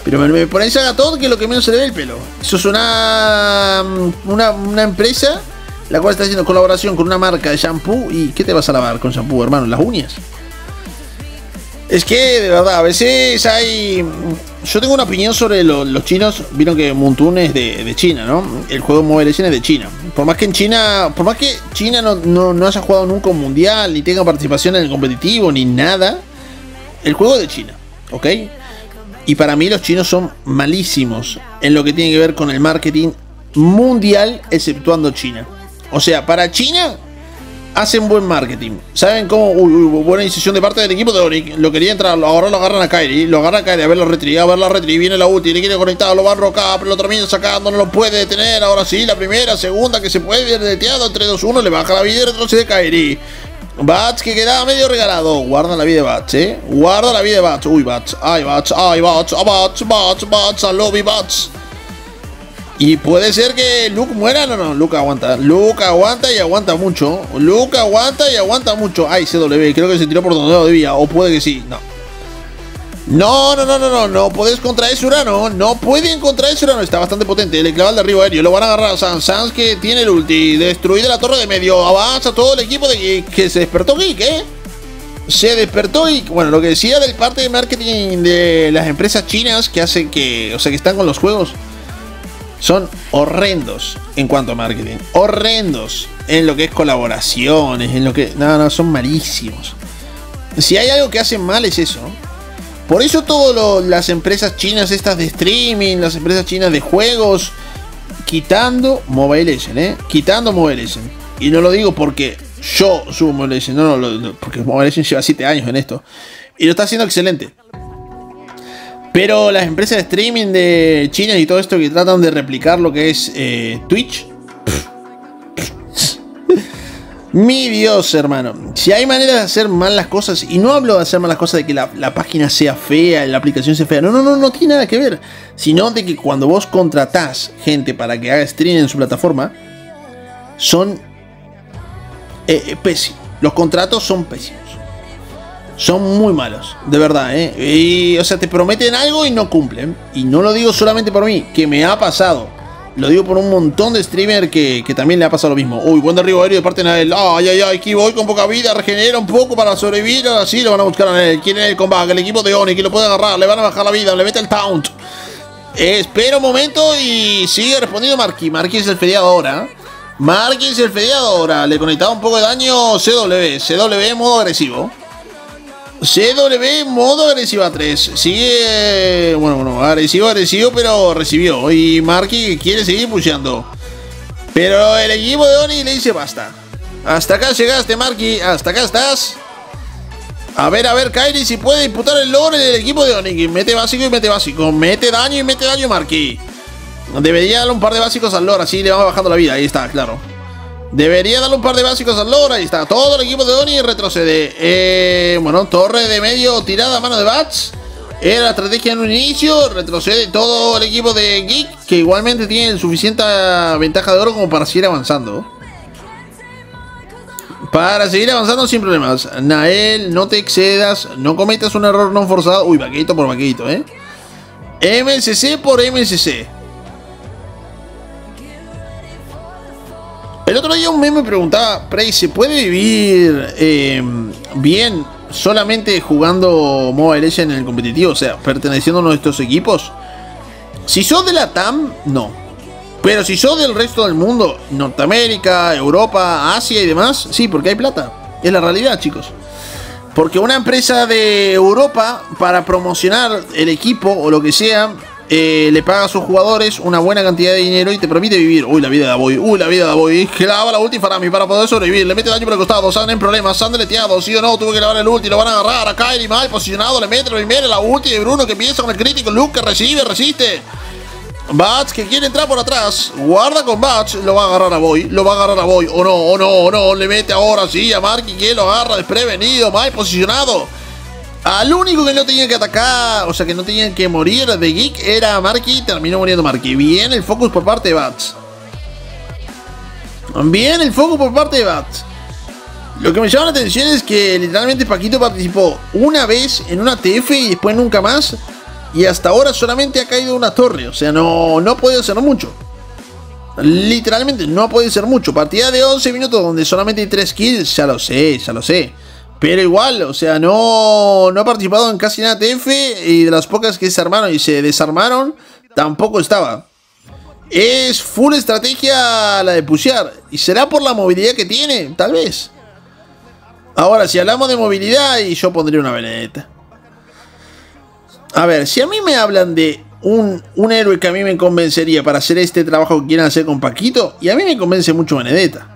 Pero me, me ponéis a Gatot que lo que menos se le ve el pelo. Eso es una, una, una empresa la cual está haciendo colaboración con una marca de shampoo. ¿Y qué te vas a lavar con shampoo, hermano? Las uñas. Es que, de verdad, a veces hay... Yo tengo una opinión sobre lo, los chinos. Vieron que Moontoon es de, de China, ¿no? El juego Mobile Legends es de China. Por más que en China... Por más que China no, no, no haya jugado nunca un mundial, ni tenga participación en el competitivo, ni nada, el juego es de China, ¿ok? Y para mí los chinos son malísimos en lo que tiene que ver con el marketing mundial, exceptuando China. O sea, para China... hacen buen marketing. ¿Saben cómo? Uy, uy, buena decisión de parte del equipo de Onic. Lo quería entrar, ahora lo agarran a Kairi. Lo agarran a Kairi, a ver la retri, a ver la retri. Viene la ulti, le quiere conectar, lo va a rocar, pero lo termina sacando, no lo puede detener. Ahora sí, la primera, segunda, que se puede ver deteado. Entre dos uno, le baja la vida y retrocede Kairi. Bats, que quedaba medio regalado. Guarda la vida de Bats, eh. Guarda la vida de Bats. Uy, Bats, ay, Bats, ay, Bats, a Bats, Bats, Bats, a lobby, Bats. Y puede ser que Luke muera. No, no, Luke aguanta. Luke aguanta y aguanta mucho. Luke aguanta y aguanta mucho. Ay, C W, creo que se tiró por donde no debía. O puede que sí, no. No, no, no, no, no. No puedes contra ese Urano. No pueden contra ese Urano. Está bastante potente. Le clava el de arriba aéreo. Lo van a agarrar a Sanz. Sanz que tiene el ulti. Destruida la torre de medio. Avanza todo el equipo de Geek. Que se despertó Geek, ¿eh? Se despertó y, bueno, lo que decía del parte de marketing de las empresas chinas que hacen que, o sea, que están con los juegos. Son horrendos en cuanto a marketing. Horrendos en lo que es colaboraciones, en lo que... No, no, son malísimos. Si hay algo que hacen mal es eso. Por eso todas las empresas chinas estas de streaming, las empresas chinas de juegos, quitando Mobile Legends, ¿eh? Quitando Mobile Legends. Y no lo digo porque yo subo Mobile Legends, no, no, lo, lo, porque Mobile Legends lleva siete años en esto. Y lo está haciendo excelente. Pero las empresas de streaming de China y todo esto que tratan de replicar lo que es eh, Twitch. Mi Dios, hermano. Si hay maneras de hacer mal las cosas, y no hablo de hacer mal las cosas de que la, la página sea fea, la aplicación sea fea. No, no, no, no tiene nada que ver. Sino de que cuando vos contratás gente para que haga streaming en su plataforma, son eh, pésimos. Los contratos son pésimos. Son muy malos, de verdad, ¿eh? Y, o sea, te prometen algo y no cumplen. Y no lo digo solamente por mí, que me ha pasado. Lo digo por un montón de streamers que, que también le ha pasado lo mismo. Uy, buen derribo aéreo de parte de Nael. Ay, ay, ay, Kiboy con poca vida, regenera un poco para sobrevivir. Ahora sí lo van a buscar a Nael. ¿Quién es el combate? El equipo de Onic, que lo puede agarrar, le van a bajar la vida, le mete el taunt. Eh, espera un momento y sigue respondiendo Marky. Marky es el feriado ahora. Marky es el feriado ahora. Le conectaba un poco de daño C W. C W modo agresivo. C W modo agresiva tres. Sigue... Bueno, bueno, agresivo, agresivo, pero recibió. Y Marky quiere seguir pusheando. Pero el equipo de Oni le dice basta. Hasta acá llegaste, Marky. Hasta acá estás. A ver, a ver, Kairi si puede disputar el logro del equipo de Oni. Mete básico y mete básico. Mete daño y mete daño, Marky. Debería darle un par de básicos al lore. Así le va bajando la vida. Ahí está, claro. Debería darle un par de básicos al lore. Ahí está. Todo el equipo de Oni retrocede. Eh, bueno, torre de medio tirada a mano de Bats. Era la estrategia en un inicio. Retrocede todo el equipo de Geek. Que igualmente tiene suficiente ventaja de oro como para seguir avanzando. Para seguir avanzando sin problemas. Nael, no te excedas. No cometas un error no forzado. Uy, vaqueito por vaqueito, ¿eh? M S C por M S C. El otro día un meme me preguntaba, Prey, ¿se puede vivir eh, bien solamente jugando Mobile Legends en el competitivo? O sea, perteneciendo a nuestros equipos. Si sos de la T A M, no. Pero si sos del resto del mundo, Norteamérica, Europa, Asia y demás, sí, porque hay plata. Es la realidad, chicos. Porque una empresa de Europa, para promocionar el equipo o lo que sea... Eh, le paga a sus jugadores una buena cantidad de dinero y te permite vivir. Uy, la vida de Aboy. Uy, la vida de Aboy. Clava la ulti Farami para poder sobrevivir. Le mete daño por el costado. Salen en problemas. Salen deleteados. Sí o no. Tuvo que lavar el ulti. Lo van a agarrar. A Kairi mal posicionado. Le mete la primera. La ulti de Bruno que empieza con el crítico. Luke que recibe. Resiste. Bats que quiere entrar por atrás. Guarda con Bats. Lo va a agarrar a Aboy. Lo va a agarrar a Aboy. O no, o no, o no. Le mete ahora sí a Marky que lo agarra desprevenido. Mal posicionado. Al único que no tenían que atacar, o sea que no tenían que morir de Geek era Marky. Terminó muriendo Marky. Bien el focus por parte de Bats. Bien el focus por parte de Bats. Lo que me llama la atención es que literalmente Paquito participó una vez en una T F y después nunca más. Y hasta ahora solamente ha caído una torre. O sea, no, no ha podido hacer mucho. Literalmente no ha podido hacer mucho. Partida de once minutos donde solamente hay tres kills. Ya lo sé, ya lo sé. Pero igual, o sea, no, no ha participado en casi nada T F y de las pocas que se armaron y se desarmaron, tampoco estaba. Es full estrategia la de pushear. ¿Y será por la movilidad que tiene? Tal vez. Ahora, si hablamos de movilidad, y yo pondría una veneta. A ver, si a mí me hablan de un, un héroe que a mí me convencería para hacer este trabajo que quieren hacer con Paquito, y a mí me convence mucho Benedetta.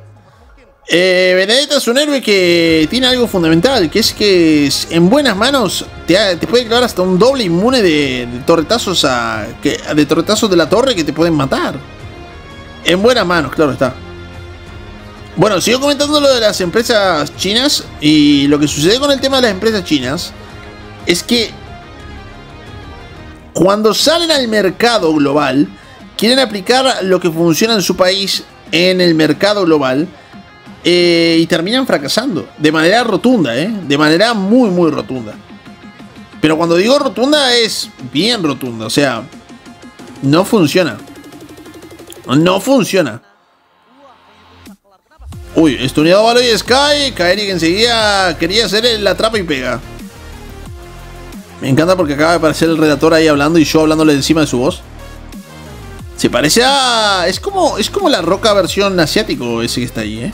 Eh, Benedetta es un héroe que tiene algo fundamental, que es que en buenas manos te, ha, te puede clavar hasta un doble inmune de, de torretazos a, que, de torretazos de la torre que te pueden matar. En buenas manos, claro está. Bueno, sigo comentando lo de las empresas chinas, y lo que sucede con el tema de las empresas chinas es que cuando salen al mercado global quieren aplicar lo que funciona en su país en el mercado global. Eh, y terminan fracasando de manera rotunda, ¿eh? De manera muy, muy rotunda. Pero cuando digo rotunda es bien rotunda, o sea, no funciona. No funciona. Uy, estuneado Baloyskyy, Kairi que enseguida quería hacer la trapa y pega. Me encanta porque acaba de aparecer el redactor ahí hablando y yo hablándole encima de su voz. Se parece a... Es como, es como la Roca versión asiático ese que está ahí, ¿eh?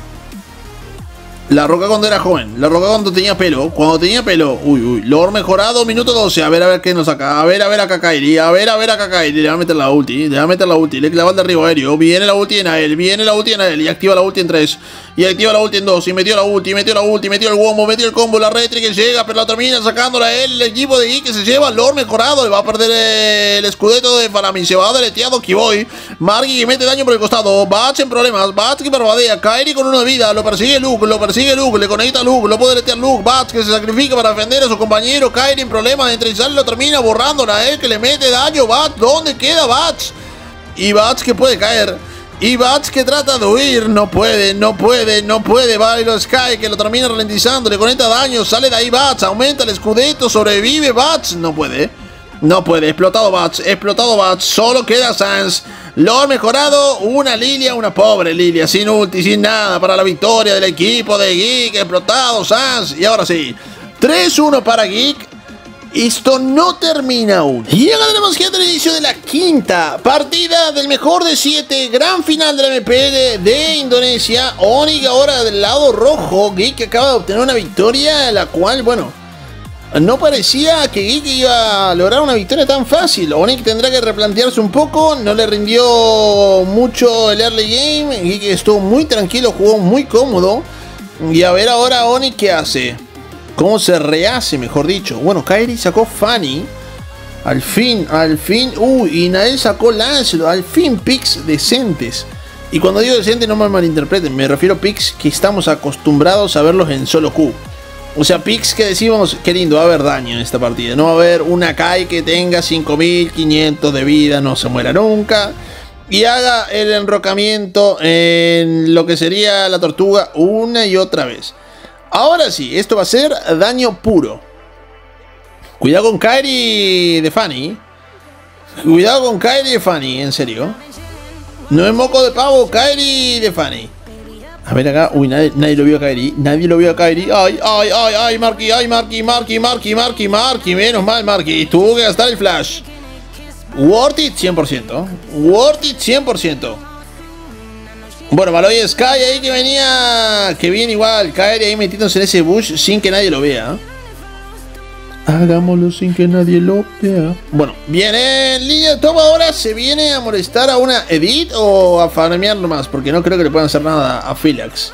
La Roca cuando era joven, la Roca cuando tenía pelo, cuando tenía pelo, uy, uy, lore mejorado, minuto doce, a ver, a ver qué nos saca, a ver, a ver a Kairi, a ver, a ver a Kairi, le va a meter la ulti, le va a meter la ulti, le clava el de arriba aéreo, viene la ulti en Nael, viene la ulti en Nael, y activa la ulti en tres, y activa la ulti en dos, y metió la ulti, metió la ulti, metió el wombo, metió el combo, la retri que llega, pero la termina sacándola él, el equipo de Geek que se lleva, lore mejorado, le va a perder el escudeto de Fanny, se va deleteado Kiboy, Marky que mete daño por el costado, Bats en problemas, Bats que parvadea, Kairi con uno de vida, lo persigue Luke, lo persigue Sigue Luke, le conecta a Luke, lo puede deletear Luke, Bats que se sacrifica para defender a su compañero, Kairi en problemas, entra y sale, lo termina borrando, Nael que le mete daño, Bats, ¿dónde queda Bats? Y Bats que puede caer, y Bats que trata de huir, no puede, no puede, no puede, Baloyskyy que lo termina ralentizando, le conecta daño, sale de ahí Bats, aumenta el escudeto, sobrevive Bats, no puede, no puede, explotado Bats, explotado Bats, solo queda Sanz. Lo han mejorado, una Lilia, una pobre Lilia, sin ulti, sin nada, para la victoria del equipo de Geek, explotado Sanz, y ahora sí, tres uno para Geek, esto no termina aún. Y ahora tenemos que el inicio de la quinta partida del mejor de siete, gran final de la M P L de Indonesia. Onic ahora del lado rojo, Geek acaba de obtener una victoria, la cual, bueno, no parecía que Geek iba a lograr una victoria tan fácil. Onic tendrá que replantearse un poco. No le rindió mucho el early game. Geek estuvo muy tranquilo, jugó muy cómodo. Y a ver ahora Onic qué hace. Cómo se rehace, mejor dicho. Bueno, Kairi sacó Fanny. Al fin, al fin. Uh, y Nael sacó Lancelot. Al fin picks decentes. Y cuando digo decentes no me malinterpreten. Me refiero a picks que estamos acostumbrados a verlos en solo Q. O sea, picks que decimos, qué lindo, va a haber daño en esta partida. No va a haber una Kai que tenga cinco mil quinientos de vida, no se muera nunca. Y haga el enrocamiento en lo que sería la tortuga una y otra vez. Ahora sí, esto va a ser daño puro. Cuidado con Kairi de Fanny. Cuidado con Kairi de Fanny, en serio. No es moco de pavo, Kairi de Fanny. A ver acá, uy, nadie, nadie lo vio a Kairi, nadie lo vio a Kairi, ay, ay, ay, ay, Marky, ay, Marky, Marky, Marky, Marky, Marky, menos mal, Marky, tuvo que gastar el flash. Worth it cien por ciento, worth it cien por ciento. Bueno, Baloyskyy ahí que venía, que viene igual, Kairi ahí metiéndose en ese bush sin que nadie lo vea. Hagámoslo sin que nadie lo vea. Bueno, viene en línea de toma ahora. Se viene a molestar a una Edith o a farmear nomás, porque no creo que le puedan hacer nada a Philax.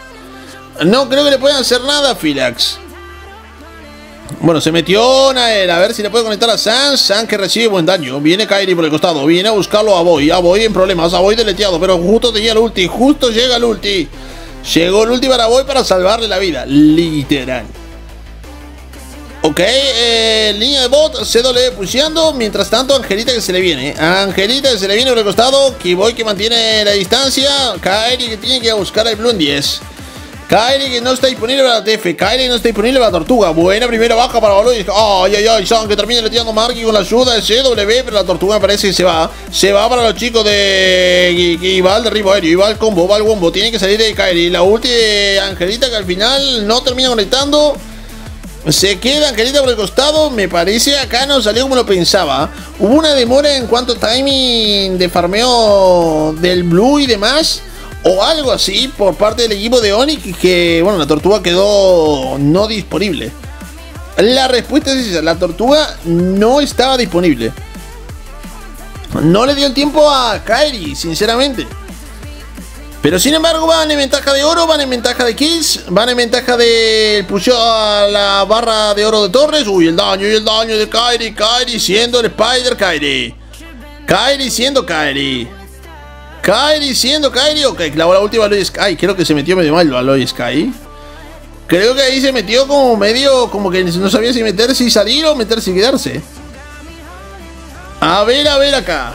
No creo que le puedan hacer nada a Philax. Bueno, se metió Nael. A ver si le puede conectar a Sanz. Sanz que recibe buen daño. Viene Kairi por el costado. Viene a buscarlo a Aboy. Aboy en problemas. Aboy deleteado. Pero justo tenía el ulti. Justo llega el ulti. Llegó el ulti para Aboy para salvarle la vida. Literal. Ok, eh, línea de bot, C W pusheando. Mientras tanto, Angelita que se le viene. Angelita que se le viene por el costado. Kiboy que mantiene la distancia. Kairi que tiene que buscar al Blue en diez. Kairi que no está disponible para la T F. Kairi que no está disponible para la Tortuga. Buena primera baja para Baloy. Ay, ay, ay. Son que termina leteando Marky con la ayuda de C W. Pero la Tortuga parece que se va. Se va para los chicos de. Y va al derribo aéreo. Y va al combo. Va al wombo. Tiene que salir de Kairi. La ulti de Angelita que al final no termina conectando. Se queda Angelita por el costado. Me parece acá no salió como lo pensaba. Hubo una demora en cuanto a timing de farmeo del blue y demás, o algo así, por parte del equipo de Onic, que bueno, la tortuga quedó no disponible. La respuesta es esa, la tortuga no estaba disponible. No le dio el tiempo a Kairi, sinceramente. Pero sin embargo van en ventaja de oro, van en ventaja de kills, van en ventaja de... Puso a la barra de oro de Torres. Uy, el daño, y el daño de Kairi. Kairi siendo el Spider Kairi. Kairi siendo Kairi. Kairi siendo Kairi. Ok, clavó la última Baloyskyy. Creo que se metió medio mal Baloyskyy. Creo que ahí se metió como medio... Como que no sabía si meter, si salir o meter, si quedarse. A ver, a ver acá.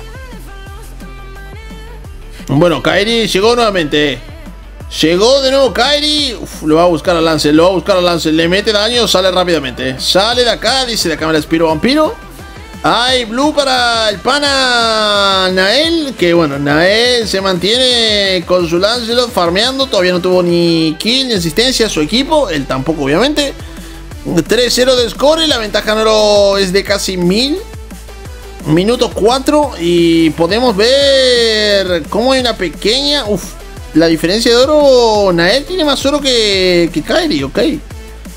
Bueno, Kairi llegó nuevamente. Llegó de nuevo Kairi. Uf, lo va a buscar a Lancelot, lo va a buscar a Lancelot. Le mete daño, sale rápidamente. Sale de acá, dice de acá me la Spiro Vampiro. Hay blue para el pana Nael. Que bueno, Nael se mantiene con su Lancelot farmeando. Todavía no tuvo ni kill ni asistencia a su equipo. Él tampoco, obviamente. tres cero de score. La ventaja en oro es de casi mil. Minuto cuatro y podemos ver cómo hay una pequeña... Uf, la diferencia de oro... Nael tiene más oro que, que Kairi, ok.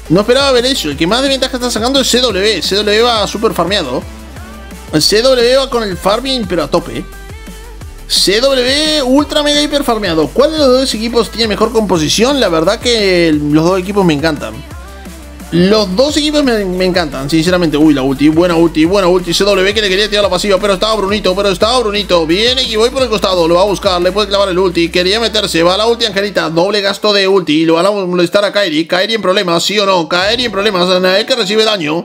No esperaba ver eso. El que más de ventaja está sacando es C W. C W va super farmeado. C W va con el farming pero a tope. C W ultra mega hiper farmeado. ¿Cuál de los dos equipos tiene mejor composición? La verdad que los dos equipos me encantan. Los dos equipos me, me encantan, sinceramente. Uy, la ulti, buena ulti, buena ulti. C W que le quería tirar la pasiva, pero estaba Brunito, pero estaba Brunito. Viene y voy por el costado, lo va a buscar, le puede clavar el ulti. Quería meterse, va la ulti Angelita, doble gasto de ulti. Lo van a molestar a Kairi, Kairi en problemas, sí o no, Kairi en problemas, Nael que recibe daño.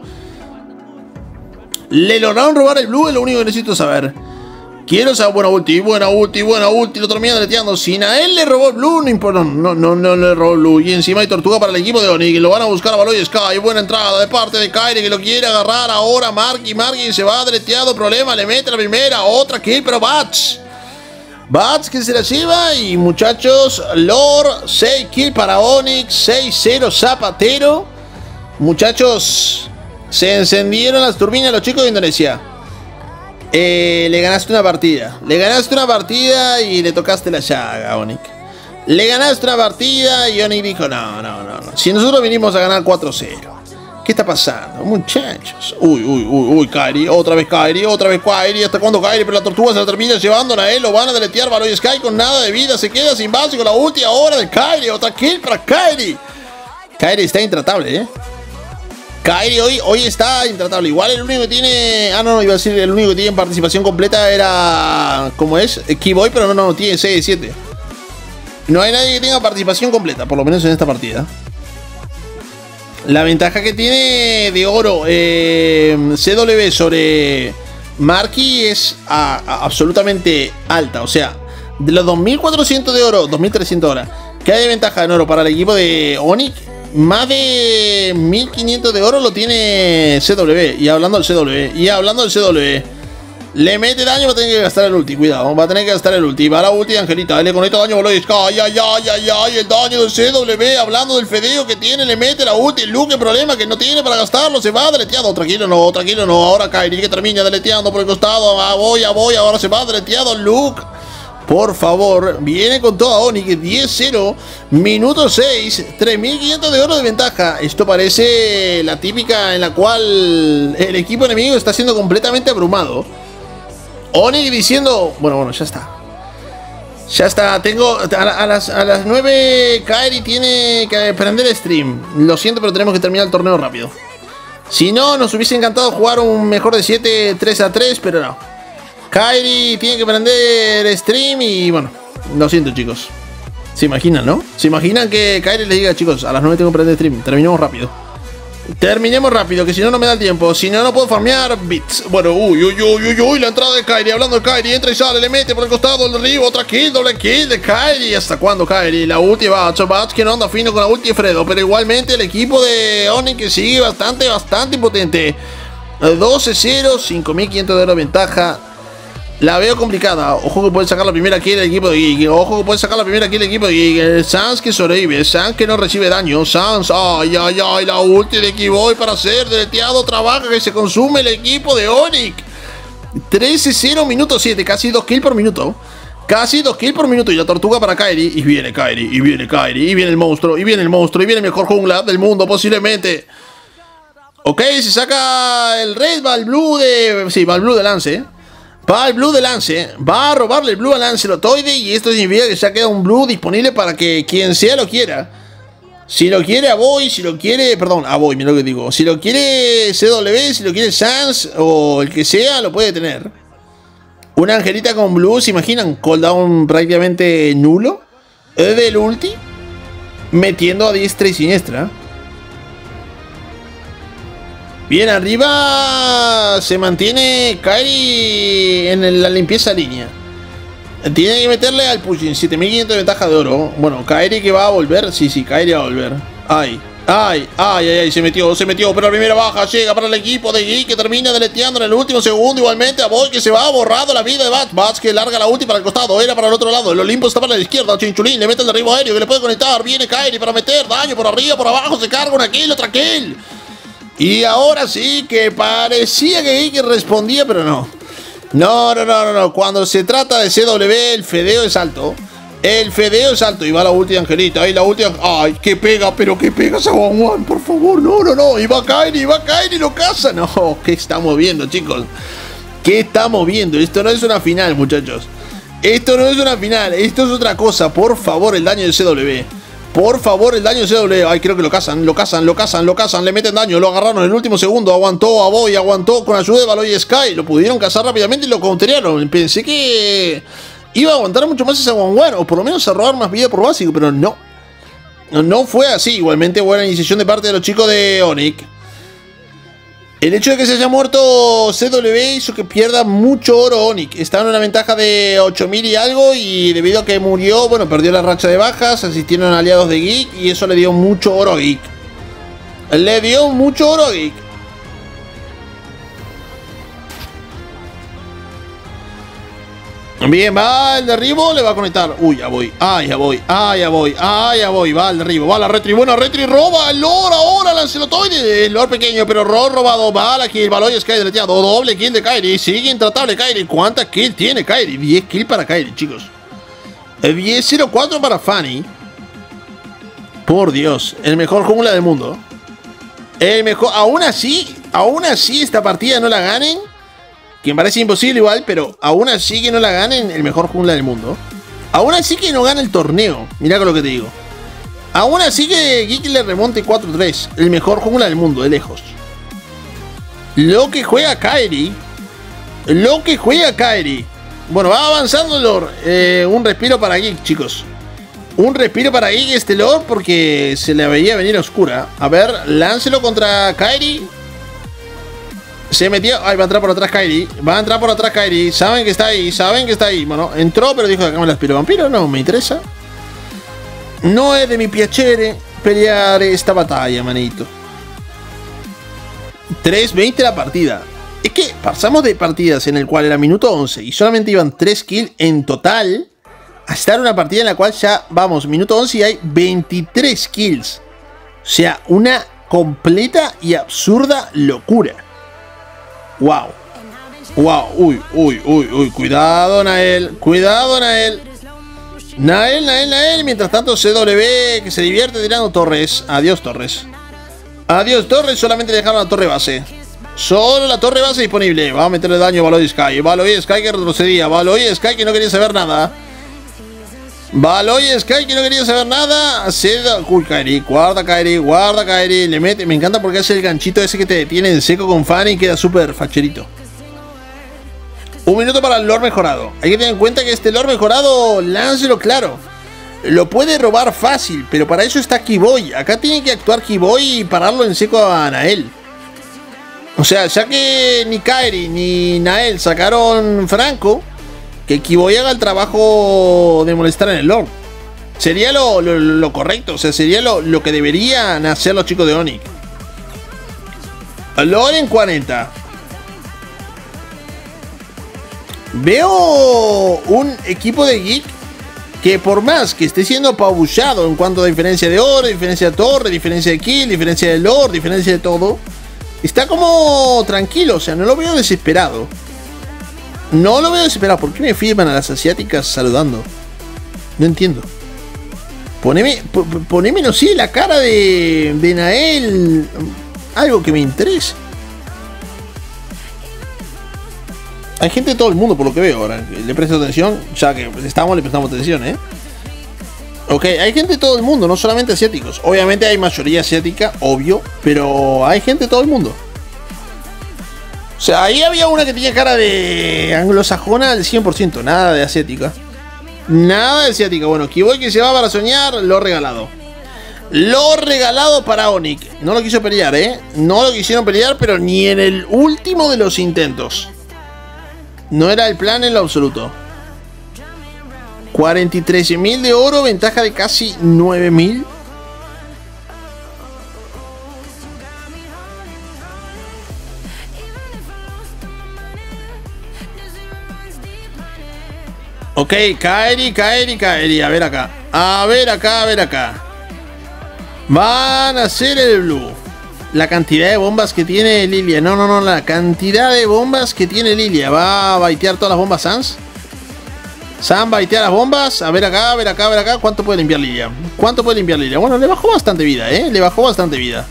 Le lograron robar el blue, es lo único que necesito saber. Quiero saber, buena ulti, buena ulti, buena ulti. Lo termina deleteando. Si Nael le robó blue, no importa. No, no, no le robó blue. Y encima hay tortuga para el equipo de Onic. Lo van a buscar a Baloyskyy. Buena entrada de parte de Kairi, que lo quiere agarrar ahora. Marky, Marky se va deleteado. Problema, le mete la primera. Otra kill, pero Bats. Bats que se la lleva. Y muchachos, Lord, seis kills para Onic. seis cero, zapatero. Muchachos, se encendieron las turbinas los chicos de Indonesia. Eh, le ganaste una partida. Le ganaste una partida y le tocaste la llaga, Onic. Le ganaste una partida y Onic dijo, no, no, no, no. Si nosotros vinimos a ganar cuatro cero. ¿Qué está pasando, muchachos? Uy, uy, uy, uy, Kairi. Otra vez Kairi, otra vez Kairi. ¿Hasta cuándo Kairi? Pero la tortuga se la termina llevando a él. Lo van a deletear Baloyskyy con nada de vida. Se queda sin base con la ulti ahora de Kairi. Otra kill para Kairi. Kairi está intratable, ¿eh? Kairi hoy, hoy está intratable. Igual el único que tiene... Ah, no, no, iba a decir el único que tiene participación completa era... ¿Cómo es? Kiboy, pero no, no, tiene seis siete. No hay nadie que tenga participación completa, por lo menos en esta partida. La ventaja que tiene de oro eh, C W sobre Marky es a, a, absolutamente alta. O sea, de los dos mil cuatrocientos de oro, dos mil trescientos ahora, ¿qué hay de ventaja en oro para el equipo de Onic? Más de mil quinientos de oro lo tiene C W. Y hablando del C W, y hablando del C W, le mete daño, va a tener que gastar el ulti. Cuidado, va a tener que gastar el ulti. Va la ulti de Angelita, le conecta daño a Baloyskyy. Ay, ay, ay, ay, el daño del C W. Hablando del fedeo que tiene, le mete la ulti. Luke, el problema que no tiene para gastarlo. Se va deleteado, tranquilo no, tranquilo no. Ahora Kairi que termina deleteando por el costado. Aboy, Aboy, ahora se va deleteado Luke. Por favor, viene con toda Onic. diez cero, minuto seis, tres mil quinientos de oro de ventaja. Esto parece la típica en la cual el equipo enemigo está siendo completamente abrumado. Onic diciendo, bueno, bueno, ya está. Ya está, tengo, a las, a las nueve Kairi tiene que prender el stream. Lo siento, pero tenemos que terminar el torneo rápido. Si no, nos hubiese encantado jugar un mejor de siete, tres a tres, pero no. Kairi tiene que prender stream y bueno, lo siento chicos. Se imaginan, ¿no? Se imaginan que Kairi les diga, chicos, a las nueve tengo que prender stream. Terminemos rápido. Terminemos rápido, que si no, no me da el tiempo. Si no, no puedo farmear bits. Bueno, uy, uy, uy, uy, uy, la entrada de Kairi. Hablando de Kairi, entra y sale, le mete por el costado, el derribo, otra kill, doble kill de Kairi. ¿Hasta cuándo Kairi? La ulti Bats, Bats que no anda fino con la ulti Fredo. Pero igualmente el equipo de Onic que sigue bastante, bastante potente. doce cero, cinco mil quinientos de la ventaja. La veo complicada. Ojo que puede sacar la primera aquí el equipo de Geek. Ojo que puede sacar la primera aquí el equipo de Geek. Sanz que sobrevive. Sanz que no recibe daño. Sanz. Ay, ay, ay. La ulti de Kiboy para ser deleteado. Trabaja que se consume el equipo de Onic. trece cero minuto siete. Casi dos kills por minuto. Casi dos kills por minuto. Y la tortuga para Kairi. Y viene Kairi. Y viene Kairi. Y viene el monstruo. Y viene el monstruo. Y viene el mejor jungla del mundo posiblemente. Ok, se saca el red. Va el blue de... Sí, va el blue de Lance. Va el blue de Lance, va a robarle el blue a Lancelotoide y esto significa que ya queda un blue disponible para que quien sea lo quiera. Si lo quiere Aboy, si lo quiere, perdón, Aboy, mira lo que digo. Si lo quiere C W, si lo quiere Sanz o el que sea, lo puede tener. Una angelita con blue, ¿se imaginan? Cooldown prácticamente nulo. Desde el ulti, metiendo a diestra y siniestra. Bien, arriba se mantiene Kairi en la limpieza de línea. Tiene que meterle al pushing, siete mil quinientos de ventaja de oro. Bueno, Kairi que va a volver. Sí, sí, Kairi va a volver. Ay, ay, ay, ay, ay, se metió, se metió. Pero la primera baja llega para el equipo de Geek que termina deleteando en el último segundo. Igualmente, Aboy que se va borrado la vida de Bats. Bats que larga la ulti para el costado. Era para el otro lado. El Olimpo está para la izquierda. Chinchulín le mete el derribo aéreo que le puede conectar. Viene Kairi para meter daño por arriba, por abajo. Se carga una kill, otra kill. Y ahora sí que parecía que Geek respondía, pero no. No, no, no, no, no. Cuando se trata de C W, el fedeo es alto. El fedeo es alto. Y va la ulti de Angelita. Ahí la ulti. Ay, que pega, pero que pega esa Juan, por favor. No, no, no. Y va a caer, y va a caer y lo caza. No, ¿qué estamos viendo, chicos? ¿Qué estamos viendo? Esto no es una final, muchachos. Esto no es una final. Esto es otra cosa. Por favor, el daño de C W. Por favor, el daño de C W. Ay, creo que lo cazan, lo cazan, lo cazan, lo cazan. Le meten daño, lo agarraron en el último segundo. Aguantó Aboy, aguantó con ayuda de Baloyskyy. Lo pudieron cazar rápidamente y lo contrariaron. Pensé que iba a aguantar mucho más ese one one, o por lo menos a robar más vida por básico, pero no. No fue así. Igualmente, buena iniciación de parte de los chicos de Onic. El hecho de que se haya muerto C W hizo que pierda mucho oro Onic. Estaba en una ventaja de ocho mil y algo y debido a que murió, bueno, perdió la racha de bajas, asistieron aliados de Geek y eso le dio mucho oro a Geek. Le dio mucho oro a Geek. Bien, va el derribo, le va a conectar. Uy, ya voy, ah, ya voy, ah, ya voy, ah, ya voy. Va el derribo, va la retri, buena retri, roba el lore ahora, Lancelotoide. El lore pequeño, pero rol robado, va la kill, Baloyskyy deleteado, doble kill de Kairi. Sigue intratable Kairi, ¿cuántas kills tiene Kairi? diez kills para Kairi, chicos. diez cero cuatro para Fanny. Por Dios, el mejor jungla del mundo. El mejor, aún así, aún así esta partida no la ganen. Que parece imposible igual, pero aún así que no la ganen el mejor jungla del mundo. Aún así que no gana el torneo. Mirá con lo que te digo. Aún así que Geek le remonte cuatro tres. El mejor jungla del mundo, de lejos. Lo que juega Kairi. Lo que juega Kairi. Bueno, va avanzando el lore. Eh, un respiro para Geek, chicos. Un respiro para Geek este lore porque se le veía venir a oscura. A ver, láncelo contra Kairi. Se metió, ay, va a entrar por atrás Kairi. Va a entrar por atrás Kairi, saben que está ahí. Saben que está ahí, bueno, entró pero dijo que acá me las piro vampiro, no me interesa. No es de mi piacere pelear esta batalla, manito. Tres veinte la partida. Es que pasamos de partidas en el cual era minuto once y solamente iban tres kills en total a estar una partida en la cual ya vamos, minuto once y hay veintitrés kills. O sea, una completa y absurda locura. Wow, wow, uy, uy, uy, uy, cuidado Nael, cuidado Nael, Nael, Nael, Nael, mientras tanto C W que se divierte tirando torres, adiós torres, adiós torres, solamente dejaron la torre base, solo la torre base disponible, va a meterle daño a Baloyskyy, Baloyskyy que retrocedía, Baloyskyy que no quería saber nada, Baloyskyy que no quería saber nada. Uy, Kairi, guarda Kairi, guarda Kairi. Le mete, me encanta porque hace el ganchito ese que te detiene en seco con Fanny y queda súper facherito. Un minuto para el lore mejorado. Hay que tener en cuenta que este lore mejorado, láncelo claro. Lo puede robar fácil, pero para eso está Kiboy. Acá tiene que actuar Kiboy y pararlo en seco a Nael. O sea, ya que ni Kairi ni Nael sacaron Franco, que Kiboy haga el trabajo de molestar en el lore. Sería lo, lo, lo correcto. O sea, sería lo, lo que deberían hacer los chicos de Onic. Lore en cuarenta. Veo un equipo de Geek que por más que esté siendo apabullado en cuanto a diferencia de oro, diferencia de torre, diferencia de kill, diferencia de lore, diferencia de todo, está como tranquilo, o sea, no lo veo desesperado. No lo veo desesperado. ¿Por qué me firman a las asiáticas saludando? No entiendo. Poneme, poneme, no sé, la cara de, de Nael. Algo que me interese. Hay gente de todo el mundo, por lo que veo ahora. Le presto atención, ya que estamos, le prestamos atención, ¿eh? Ok, hay gente de todo el mundo, no solamente asiáticos. Obviamente hay mayoría asiática, obvio, pero hay gente de todo el mundo. O sea, ahí había una que tenía cara de anglosajona al cien por ciento, nada de asiática. Nada de asiática. Bueno, Kiboy que se va para soñar, lo regalado. Lo regalado para Onic. No lo quiso pelear, ¿eh? No lo quisieron pelear, pero ni en el último de los intentos. No era el plan en lo absoluto. cuarenta y tres mil de oro, ventaja de casi nueve mil. Ok, Kairi, Kairi, Kairi. A ver acá. A ver acá, a ver acá. Van a hacer el blue. La cantidad de bombas que tiene Lilia. No, no, no. La cantidad de bombas que tiene Lilia. Va a baitear todas las bombas Sanz. Sanz baitea las bombas. A ver acá, a ver acá, a ver acá. ¿Cuánto puede limpiar Lilia? ¿Cuánto puede limpiar Lilia? Bueno, le bajó bastante vida, ¿eh? Le bajó bastante vida.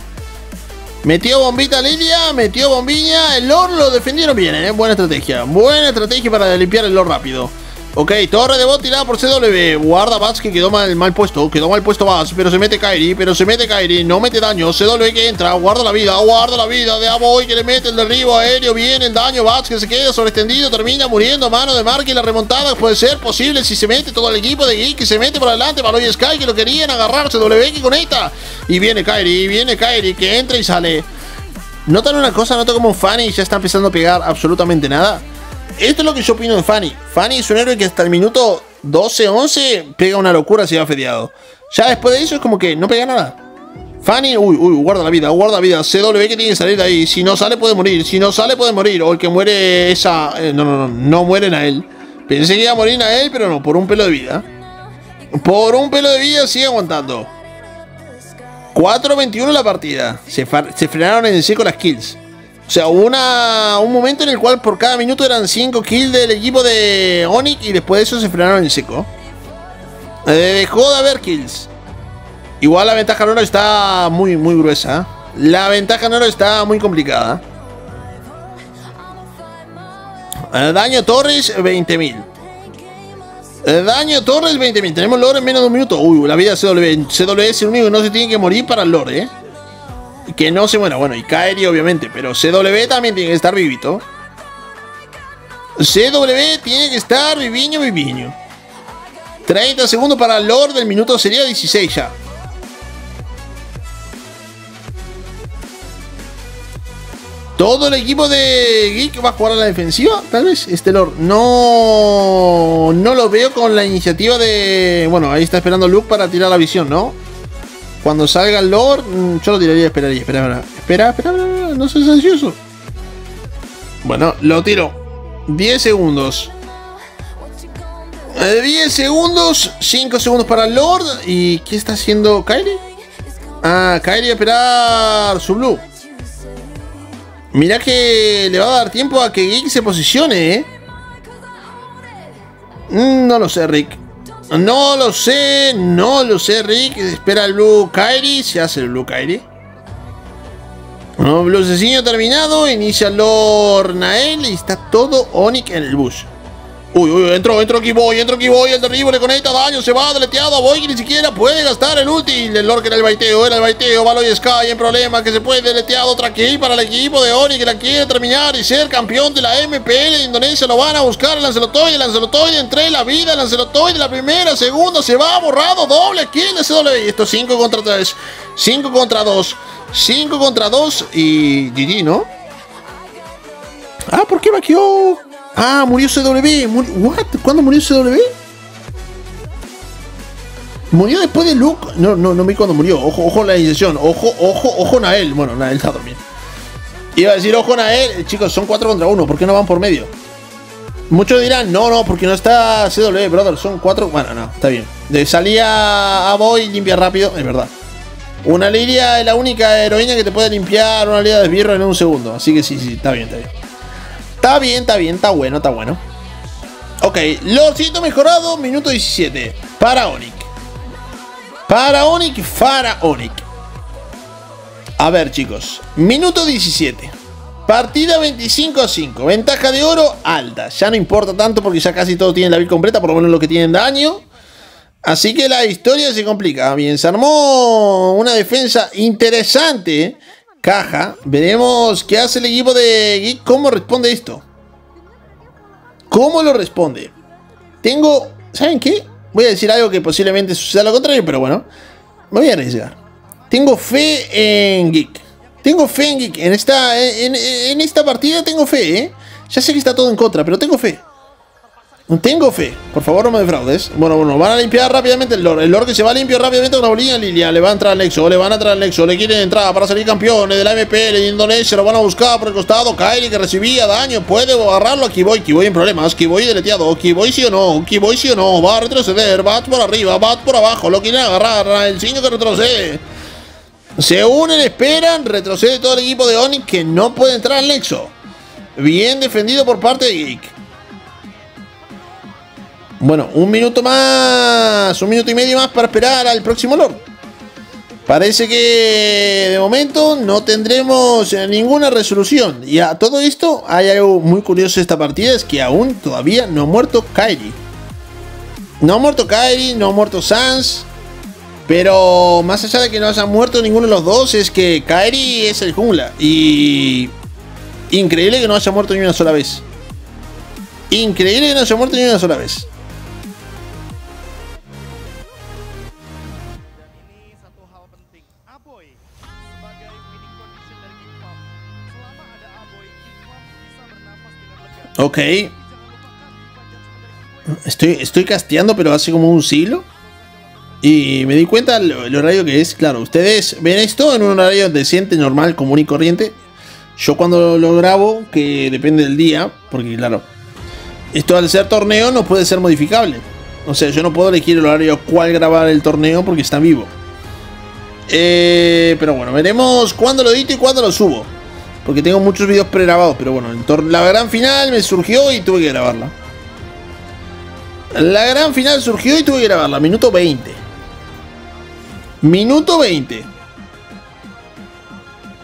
Metió bombita Lilia. Metió bombilla. El Lord lo defendieron bien, ¿eh? Buena estrategia. Buena estrategia para limpiar el Lord rápido. Ok, torre de bot tirada por C W. Guarda Bats que quedó mal, mal puesto. Quedó mal puesto Bats, pero se mete Kairi. Pero se mete Kairi, no mete daño. C W que entra, guarda la vida, guarda la vida de Aboy que le mete el derribo aéreo. Viene el daño, Bats que se queda sobreextendido. Termina muriendo a mano de Marky. La remontada puede ser posible si se mete todo el equipo de Geek. Que se mete por adelante, Baloyskyy que lo querían agarrar. C W que conecta. Y viene Kairi, y viene Kairi que entra y sale. Notan una cosa, noto como Fanny ya está empezando a pegar absolutamente nada. Esto es lo que yo opino de Fanny. Fanny es un héroe que hasta el minuto doce once pega una locura si va fedeado. Ya después de eso es como que no pega nada. Fanny, uy, uy, guarda la vida, guarda la vida. C W que tiene que salir de ahí. Si no sale puede morir, si no sale puede morir. O el que muere esa... Eh, no, no, no, no muere Nael. Pensé que iba a morir Nael, pero no, por un pelo de vida. Por un pelo de vida sigue aguantando. cuatro veintiuno la partida. Se, se frenaron en seco las kills. O sea, hubo una, un momento en el cual por cada minuto eran cinco kills del equipo de Onic y después de eso se frenaron en seco. Eh, dejó de haber kills. Igual la ventaja en oro está muy, muy gruesa. La ventaja en oro está muy complicada. Eh, daño Torres, veinte mil. Eh, daño Torres, veinte mil. Tenemos lore en menos de un minuto. Uy, la vida de C W. C W es el único que no se tiene que morir para el lore, ¿eh? Que no se muera, bueno, y Kairi obviamente, pero C W también tiene que estar vivito. C W tiene que estar viviño, viviño. treinta segundos para el Lord del minuto, sería dieciséis ya. Todo el equipo de Geek va a jugar a la defensiva, tal vez. Este Lord no, no lo veo con la iniciativa de... Bueno, ahí está esperando Luke para tirar la visión, ¿no? Cuando salga el Lord, yo lo tiraría, esperaría, esperaría, espera, espera, no seas ansioso. Bueno, lo tiro. diez segundos. diez segundos, cinco segundos para el Lord. ¿Y qué está haciendo Kairi? Ah, Kairi a esperar su blue. Mirá que le va a dar tiempo a que Geek se posicione, ¿eh? No lo sé, Rick. No lo sé, no lo sé, Rick. Espera el blue Kairi. Se hace el blue Kairi. Blue asesino terminado. Inicia Lord Nael. Y está todo Onic en el bush. Uy, uy, entró, entró Kiboy, entró Kiboy. El derribo le conecta daño. Se va deleteado a Boy que ni siquiera puede gastar el útil. El Lord que era el baiteo, era el baiteo. Baloyskyy en problema. Que se puede deleteado. Otra kill para el equipo de Onic que la quiere terminar y ser campeón de la M P L de Indonesia. Lo van a buscar el Lancelotoide. El Lancelotoide entre la vida. El Lancelotoide de la primera, segunda. Se va borrado. Doble kill de C W. Y esto es cinco contra tres. cinco contra dos. cinco contra dos. Y G G, ¿no? Ah, ¿por qué vaqueó? Ah, murió C W. Mur What? ¿Cuándo murió C W? Murió después de Luke. No, no, no vi cuándo murió. Ojo, ojo la iniciación. Ojo, ojo, ojo Nael. Bueno, Nael está dormido. Iba a decir ojo Nael. Chicos, son cuatro contra uno. ¿Por qué no van por medio? Muchos dirán, no, no, porque no está C W, brother, son cuatro. Bueno, no, está bien. De salía Aboy, limpia rápido, es verdad. Una Lilia es la única heroína que te puede limpiar una Lilia de esbirro en un segundo. Así que sí, sí, está bien, está bien. Está bien, está bien, está bueno, está bueno. Ok, lo siento mejorado, minuto diecisiete. Para Onic. Para Onic, para Onic. A ver, chicos. Minuto diecisiete. Partida veinticinco a cinco. Ventaja de oro alta. Ya no importa tanto porque ya casi todos tienen la build completa, por lo menos los que tienen daño. Así que la historia se complica. Bien, se armó una defensa interesante. Caja. Veremos qué hace el equipo de Geek. ¿Cómo responde esto? ¿Cómo lo responde? Tengo... ¿Saben qué? Voy a decir algo que posiblemente suceda lo contrario, pero bueno. Me voy a arriesgar. Tengo fe en Geek. Tengo fe en Geek. En esta, en, en esta partida tengo fe, ¿eh? Ya sé que está todo en contra, pero tengo fe. Tengo fe. Por favor, no me defraudes. Bueno, bueno, van a limpiar rápidamente el Lord. El Lord que se va limpio rápidamente con la bolilla en Lilia. Le va a entrar al Exo, le van a entrar al Exo. Le quieren entrar para salir campeones de la M P L de Indonesia. Lo van a buscar por el costado. Kairi que recibía daño. Puede agarrarlo a Kiboy. Kiboy en problemas. Kiboy deleteado. Kiboy sí o no. Kiboy sí o no. Va a retroceder. Bats por arriba. Bats por abajo. Lo quieren agarrar. El signo que retrocede. Se unen, esperan. Retrocede todo el equipo de Onic que no puede entrar al Exo. Bien defendido por parte de Geek. Bueno, un minuto más, un minuto y medio más para esperar al próximo Lord. Parece que de momento no tendremos ninguna resolución. Y a todo esto hay algo muy curioso de esta partida, es que aún todavía no ha muerto Kairi. No ha muerto Kairi, no ha muerto Sanz. Pero más allá de que no haya muerto ninguno de los dos, es que Kairi es el jungla. Y increíble que no haya muerto ni una sola vez. Increíble que no haya muerto ni una sola vez. Ok. Estoy, estoy casteando, pero hace como un siglo. Y me di cuenta el horario que es. Claro, ustedes ven esto en un horario decente, normal, común y corriente. Yo cuando lo grabo, que depende del día, porque claro, esto al ser torneo no puede ser modificable. O sea, yo no puedo elegir el horario cual grabar el torneo porque está en vivo. Eh, pero bueno, veremos cuándo lo edito y cuándo lo subo. Porque tengo muchos videos pregrabados, pero bueno, la gran final me surgió y tuve que grabarla. La gran final surgió y tuve que grabarla. Minuto veinte. Minuto veinte.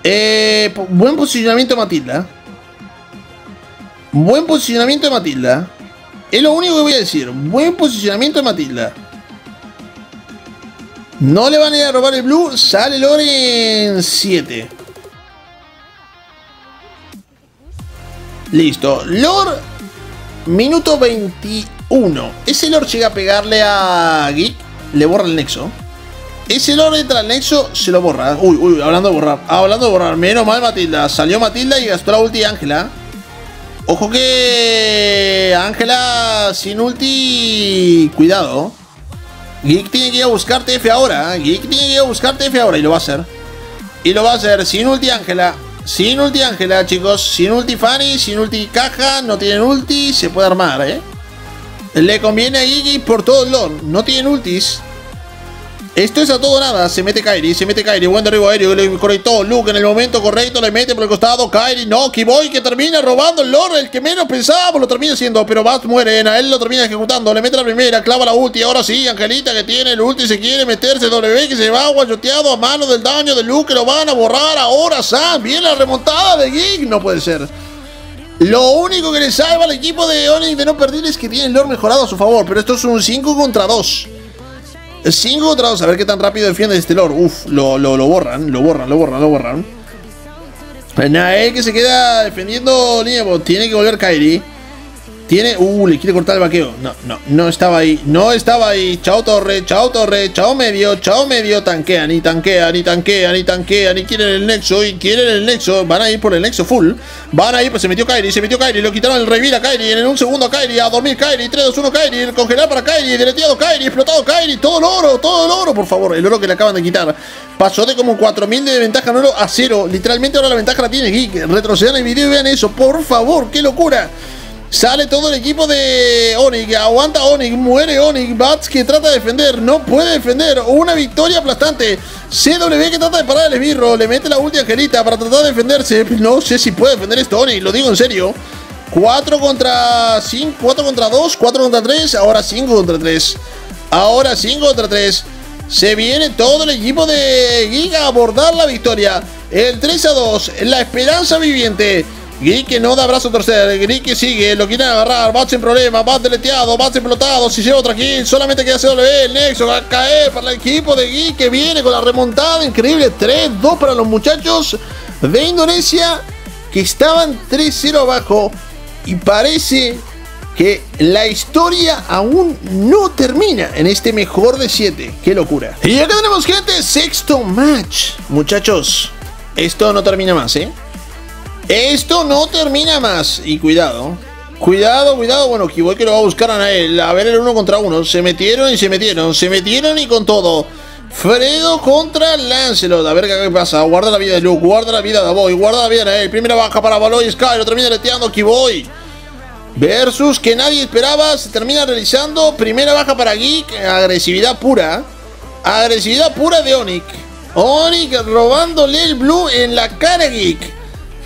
Eh, buen posicionamiento de Matilda. Buen posicionamiento de Matilda. Es lo único que voy a decir. Buen posicionamiento de Matilda. No le van a ir a robar el blue. Sale Loren siete. Listo, Lord, minuto veintiuno. Ese Lord llega a pegarle a Geek, le borra el nexo. Ese Lord entra al nexo, se lo borra. Uy, uy, hablando de borrar, ah, hablando de borrar. Menos mal Matilda, salió Matilda y gastó la ulti de Ángela. Ojo que Ángela sin ulti, cuidado. Geek tiene que ir a buscar T F ahora, Geek tiene que ir a buscar T F ahora y lo va a hacer. Y lo va a hacer sin ulti Ángela. Sin ulti Ángela, chicos. Sin ulti Fanny, sin ulti Caja. No tienen ulti, se puede armar, ¿eh? Le conviene a Iggy por todo el Lord. No tienen ultis. Esto es a todo nada. Se mete Kairi, se mete Kairi. Buen derribo aéreo, le correctó. Luke en el momento correcto, le mete por el costado. Kairi, no, Kiboy que termina robando el Lord. El que menos pensábamos lo termina haciendo. Pero Bats muere, Nael lo termina ejecutando. Le mete la primera, clava la ulti. Ahora sí, Angelita que tiene el ulti, se quiere meterse. W que se va guayoteado a mano del daño de Luke. Que lo van a borrar ahora. Sam, bien la remontada de Geek. No puede ser. Lo único que le salva al equipo de Onic de no perder es que tiene el Lord mejorado a su favor. Pero esto es un cinco contra dos. cinco contra dos, a ver qué tan rápido defiende este Lord. Uf, lo, lo, lo borran, lo borran, lo borran, lo borran. Nael que se queda defendiendo Niebo. Tiene que volver Kairi. Tiene, uh, le quiere cortar el vaqueo. No, no, no estaba ahí, no estaba ahí. Chao torre, chao torre, chao medio, chao medio. Tanquean y tanquean y tanquean y tanquean. Y quieren el nexo y quieren el nexo. Van a ir por el nexo full. Van a ir, pues se metió Kairi, se metió Kairi. Lo quitaron el revir a Kairi. En un segundo a Kairi, a dormir Kairi. tres, dos, uno Kairi. El congelar para Kairi. Deleteado Kairi, explotado Kairi. Todo el oro, todo el oro, por favor. El oro que le acaban de quitar. Pasó de como cuatro mil de ventaja en oro a cero. Literalmente ahora la ventaja la tiene Geek. Retrocedan el video y vean eso, por favor. ¡Qué locura! Sale todo el equipo de Onic. Aguanta Onic, muere Onic. Bats que trata de defender, no puede defender. Una victoria aplastante. C W que trata de parar el esbirro. Le mete la ulti a Angelita para tratar de defenderse. No sé si puede defender esto Onic, lo digo en serio. cuatro contra cinco, cuatro contra dos, cuatro contra tres. Ahora cinco contra tres. Ahora cinco contra tres. Se viene todo el equipo de Geek a abordar la victoria. El tres a dos, la esperanza viviente. Geek que no da brazo a torcer, Geek que sigue, lo quieren agarrar, Bats sin problema, Bats deleteado, Bats explotado, si lleva otra kill, solamente queda C W, el nexo va a caer para el equipo de Geek que viene con la remontada increíble, tres dos para los muchachos de Indonesia que estaban tres cero abajo y parece que la historia aún no termina en este mejor de siete, qué locura. Y acá tenemos gente, sexto match, muchachos, esto no termina más, eh. Esto no termina más. Y cuidado. Cuidado, cuidado. Bueno, Kiboy que lo va a buscar a Nael. A ver el uno contra uno. Se metieron y se metieron. Se metieron y con todo. Fredo contra Lancelot. A ver qué pasa. Guarda la vida de Luke. Guarda la vida de Aboy. Guarda la vida de Nael. Primera baja para Baloyskyy. Lo termina leteando Kiboy. Versus que nadie esperaba. Se termina realizando. Primera baja para Geek. Agresividad pura. Agresividad pura de Onic. Onic robándole el blue en la cara Geek.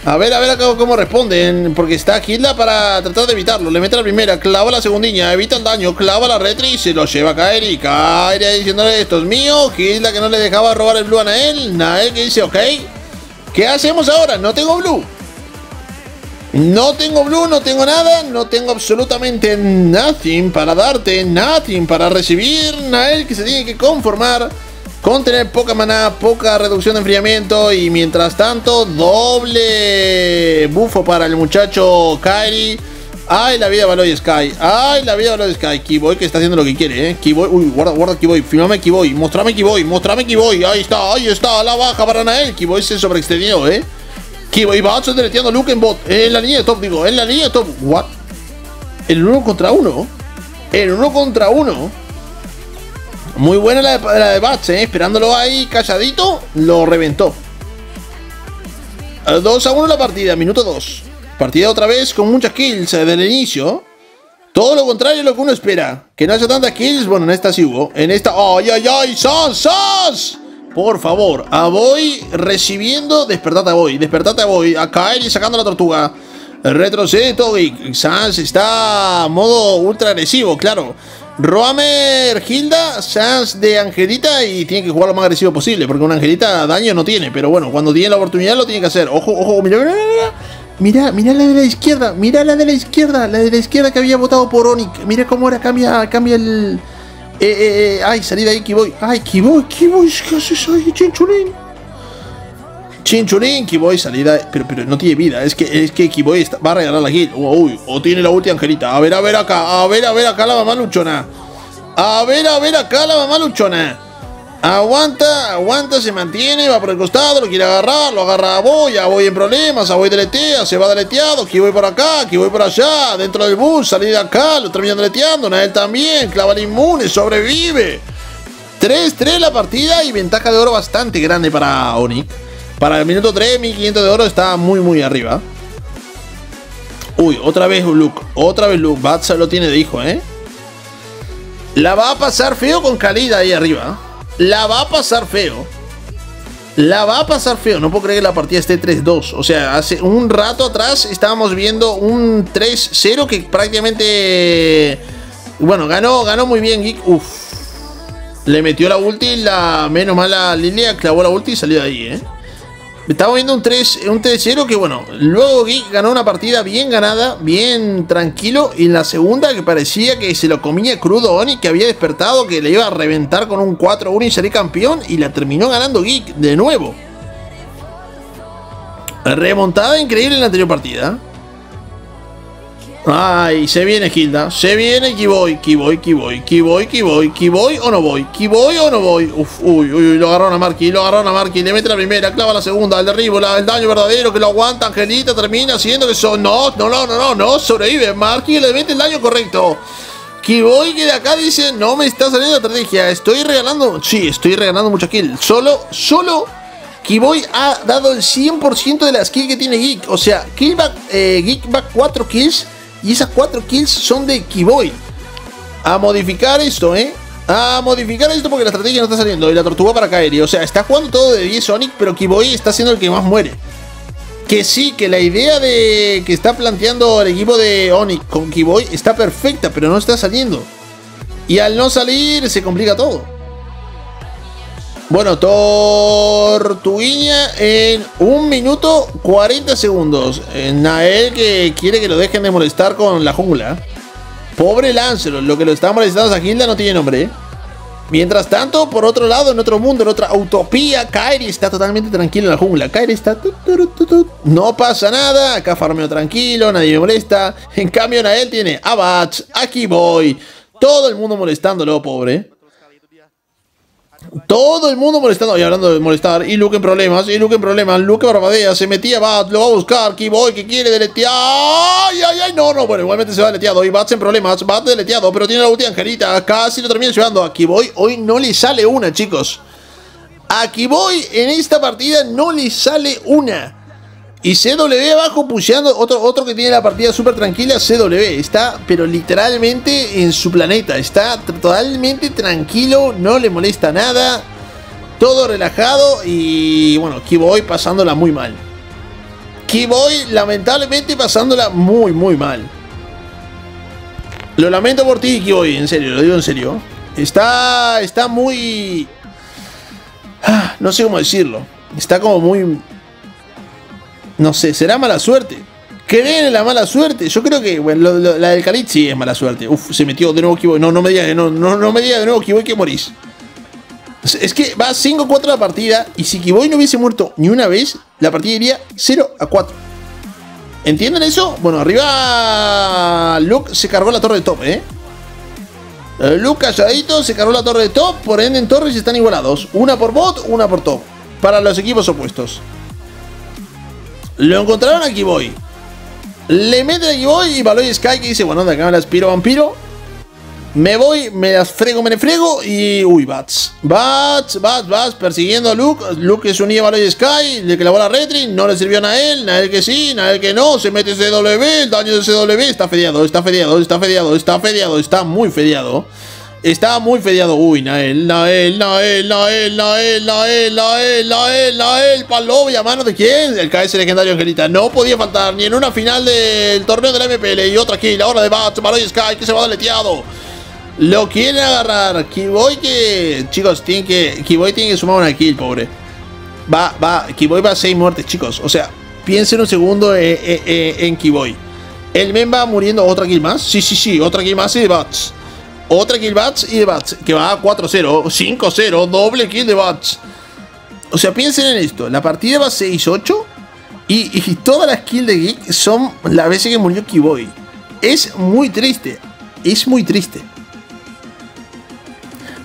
A ver, a ver acá cómo responden. Porque está Hilda para tratar de evitarlo. Le mete la primera, clava la segundinha, evita el daño, clava la retri y se lo lleva a Kairi. Kairi diciéndole esto es mío. Hilda que no le dejaba robar el blue a Nael. Nael que dice, ok, ¿qué hacemos ahora? No tengo blue. No tengo blue, no tengo nada. No tengo absolutamente nothing para darte, nothing para recibir. Nael que se tiene que conformar con tener poca maná, poca reducción de enfriamiento. Y mientras tanto, doble bufo para el muchacho Kairi. Ay, la vida de Baloyskyy. Ay, la vida de Baloyskyy. Kiboy que está haciendo lo que quiere, eh. Kiboy. Uy, guarda, guarda Kiboy. Filmame Kiboy. Mostrame Kiboy. Mostrame Kiboy. Ahí está, ahí está. La baja para Nael. Kiboy se sobreextendió, eh. Kiboy va deleteando a Luke en bot. En la línea de top, digo. En la línea de top. What? El uno contra uno. El uno contra uno. Muy buena la de, la de Bats, eh, esperándolo ahí calladito, lo reventó. dos a uno la partida, minuto dos. Partida otra vez con muchas kills desde el inicio. Todo lo contrario es lo que uno espera. Que no haya tantas kills, bueno, en esta sí hubo. En esta, ¡ay, ay, ay! ¡Sanz, Sanz! Por favor, Aboy recibiendo, despertate Aboy, despertate Aboy. A caer y sacando la tortuga. Retrocedo y Sanz está modo ultra agresivo, claro. Roamer, Hilda, Sanz de Angelita y tiene que jugar lo más agresivo posible porque una Angelita daño no tiene, pero bueno, cuando tiene la oportunidad lo tiene que hacer. Ojo, ojo, mira, mira, mira, mira, mira la de la izquierda, mira la de la izquierda, la de la izquierda que había votado por Onic. Mira cómo ahora cambia, cambia el... Eh, eh, eh, ay, salí de ahí, Kiboy. Ay, Kiboy, Kiboy, ¿qué haces ahí, chinchulín? Chinchulín, Kiboy, salida, pero, pero no tiene vida. Es que, es que Kiboy está, va a regalar la kill. Uy, o tiene la ulti Angelita. A ver, a ver acá, a ver, a ver acá la mamá luchona. A ver, a ver acá la mamá luchona. Aguanta, aguanta, se mantiene, va por el costado, lo quiere agarrar, lo agarra a Boy, a Boy en problemas, a Boy deletea, se va deleteado, Kiboy por acá, Kiboy por allá, dentro del bus, salida acá, lo terminan deleteando, Nael también, clava el inmune, sobrevive. tres tres la partida y ventaja de oro bastante grande para Onic. Para el minuto tres, mil quinientos de oro está muy, muy arriba. Uy, otra vez Luke. Otra vez Luke. Batsa lo tiene de hijo, ¿eh? La va a pasar feo con Kalida ahí arriba. La va a pasar feo. La va a pasar feo. No puedo creer que la partida esté tres dos. O sea, hace un rato atrás estábamos viendo un tres cero que prácticamente... Bueno, ganó, ganó muy bien Geek. Uf. Le metió la ulti, la menos mala línea, clavó la ulti y salió de ahí, ¿eh? Estamos viendo un tres cero que bueno, luego Geek ganó una partida bien ganada, bien tranquilo. Y en la segunda que parecía que se lo comía crudo Onic, que había despertado, que le iba a reventar con un cuatro uno y salir campeón. Y la terminó ganando Geek de nuevo. Remontada increíble en la anterior partida. Ay, se viene Hilda, se viene Kiboy, Kiboy, Kiboy, Kiboy, Kiboy, Kiboy o no voy, Kiboy o no voy. Uf, uy, uy, uy, lo agarraron a Marky, lo agarraron a Marky, le mete la primera, clava la segunda, el derribo, la, el daño verdadero que lo aguanta Angelita, termina haciendo que son, no, no, no, no, no, no, sobrevive, Marky le mete el daño correcto. Kiboy que de acá dice, no me está saliendo la estrategia, estoy regalando, sí, estoy regalando mucha kill, solo, solo... Kiboy ha dado el cien por ciento de las kills que tiene Geek, o sea, Geek va eh, cuatro kills y esas cuatro kills son de Kiboy. A modificar esto, eh A modificar esto porque la estrategia no está saliendo. Y la tortuga para Kairi, o sea, está jugando todo de diez Onic, pero Kiboy está siendo el que más muere. Que sí, que la idea de que está planteando el equipo de Onic con Kiboy está perfecta, pero no está saliendo. Y al no salir se complica todo. Bueno, Tortuguiña en un minuto cuarenta segundos. Nael que quiere que lo dejen de molestar con la jungla. Pobre Lancelot, lo que lo está molestando a esa gilda no tiene nombre, ¿eh? Mientras tanto, por otro lado, en otro mundo, en otra utopía, Kairi está totalmente tranquilo en la jungla. Kairi está... No pasa nada, acá farmeo tranquilo, nadie me molesta. En cambio, Nael tiene a Bats, a Kiboy, todo el mundo molestándolo, pobre. Todo el mundo molestando, y hablando de molestar, y Luke en problemas, y Luke en problemas, Luke barbadea, se metía a Bats, lo va a buscar, Kiboy que quiere deletear. ¡Ay, ay, ay! No, no, bueno, igualmente se va deleteado, y Bats en problemas, Bats deleteado, pero tiene la ulti Angelita, casi lo termina llevando. A Kiboy hoy no le sale una, chicos. A Kiboy en esta partida no le sale una. Y C W abajo pusheando, otro, otro que tiene la partida súper tranquila, C W, está pero literalmente en su planeta, está totalmente tranquilo, no le molesta nada, todo relajado y bueno, Kiboy pasándola muy mal. Kiboy lamentablemente pasándola muy muy mal. Lo lamento por ti, Kiboy, en serio, lo digo en serio. Está, está muy... Ah, no sé cómo decirlo, está como muy... No sé, será mala suerte. ¿Creen en la mala suerte? Yo creo que, bueno, lo, lo, la del Khalid sí es mala suerte. Uf, se metió de nuevo Kiboy. No, no me digas no, no, no diga de nuevo Kiboy que morís. Es que va cinco a cuatro la partida. Y si Kiboy no hubiese muerto ni una vez, la partida iría cero a cuatro. ¿Entienden eso? Bueno, arriba Luke se cargó la torre de top, ¿eh? Luke calladito se cargó la torre de top. Por ende en torres están igualados. Una por bot, una por top. Para los equipos opuestos. Lo encontraron a Kiboy. Le meten a Kiboy y Baloyskyy que dice, bueno, de acá me las piro vampiro. Me voy, me las frego, me las frego. Y, uy, Bats. Bats, Bats, Bats, persiguiendo a Luke. Luke que se unía a Baloyskyy, le clavó la retri. No le sirvió a Nael, Nael que sí, Nael que no. Se mete C W, el daño de C W. Está fedeado, está fedeado, está fedeado, está fedeado. Está muy fedeado. Está muy fedeado. Uy, Nael, Nael, Nael, Nael, Nael, Nael, Nael, Nael, Nael, Palovi, ¿a mano de quién? El K S legendario Angelita. No podía faltar ni en una final del torneo de la M P L. Y otra aquí, la hora de Bats, Baloyskyy que se va deleteado. Lo quieren agarrar. Kiboy que... Chicos, tiene que... Kiboy tiene que sumar una kill, pobre. Va, va. Kiboy va a seis muertes, chicos. O sea, piensen un segundo eh, eh, eh, en Kiboy. El men va muriendo. ¿Otra kill más? Sí, sí, sí. Otra kill más y de Bats. Otra kill Bats y de Bats, que va a cuatro cero, cinco cero, doble kill de Bats. O sea, piensen en esto, la partida va seis ocho y, y todas las kills de Geek son las veces que murió Kiboy. Es muy triste, es muy triste.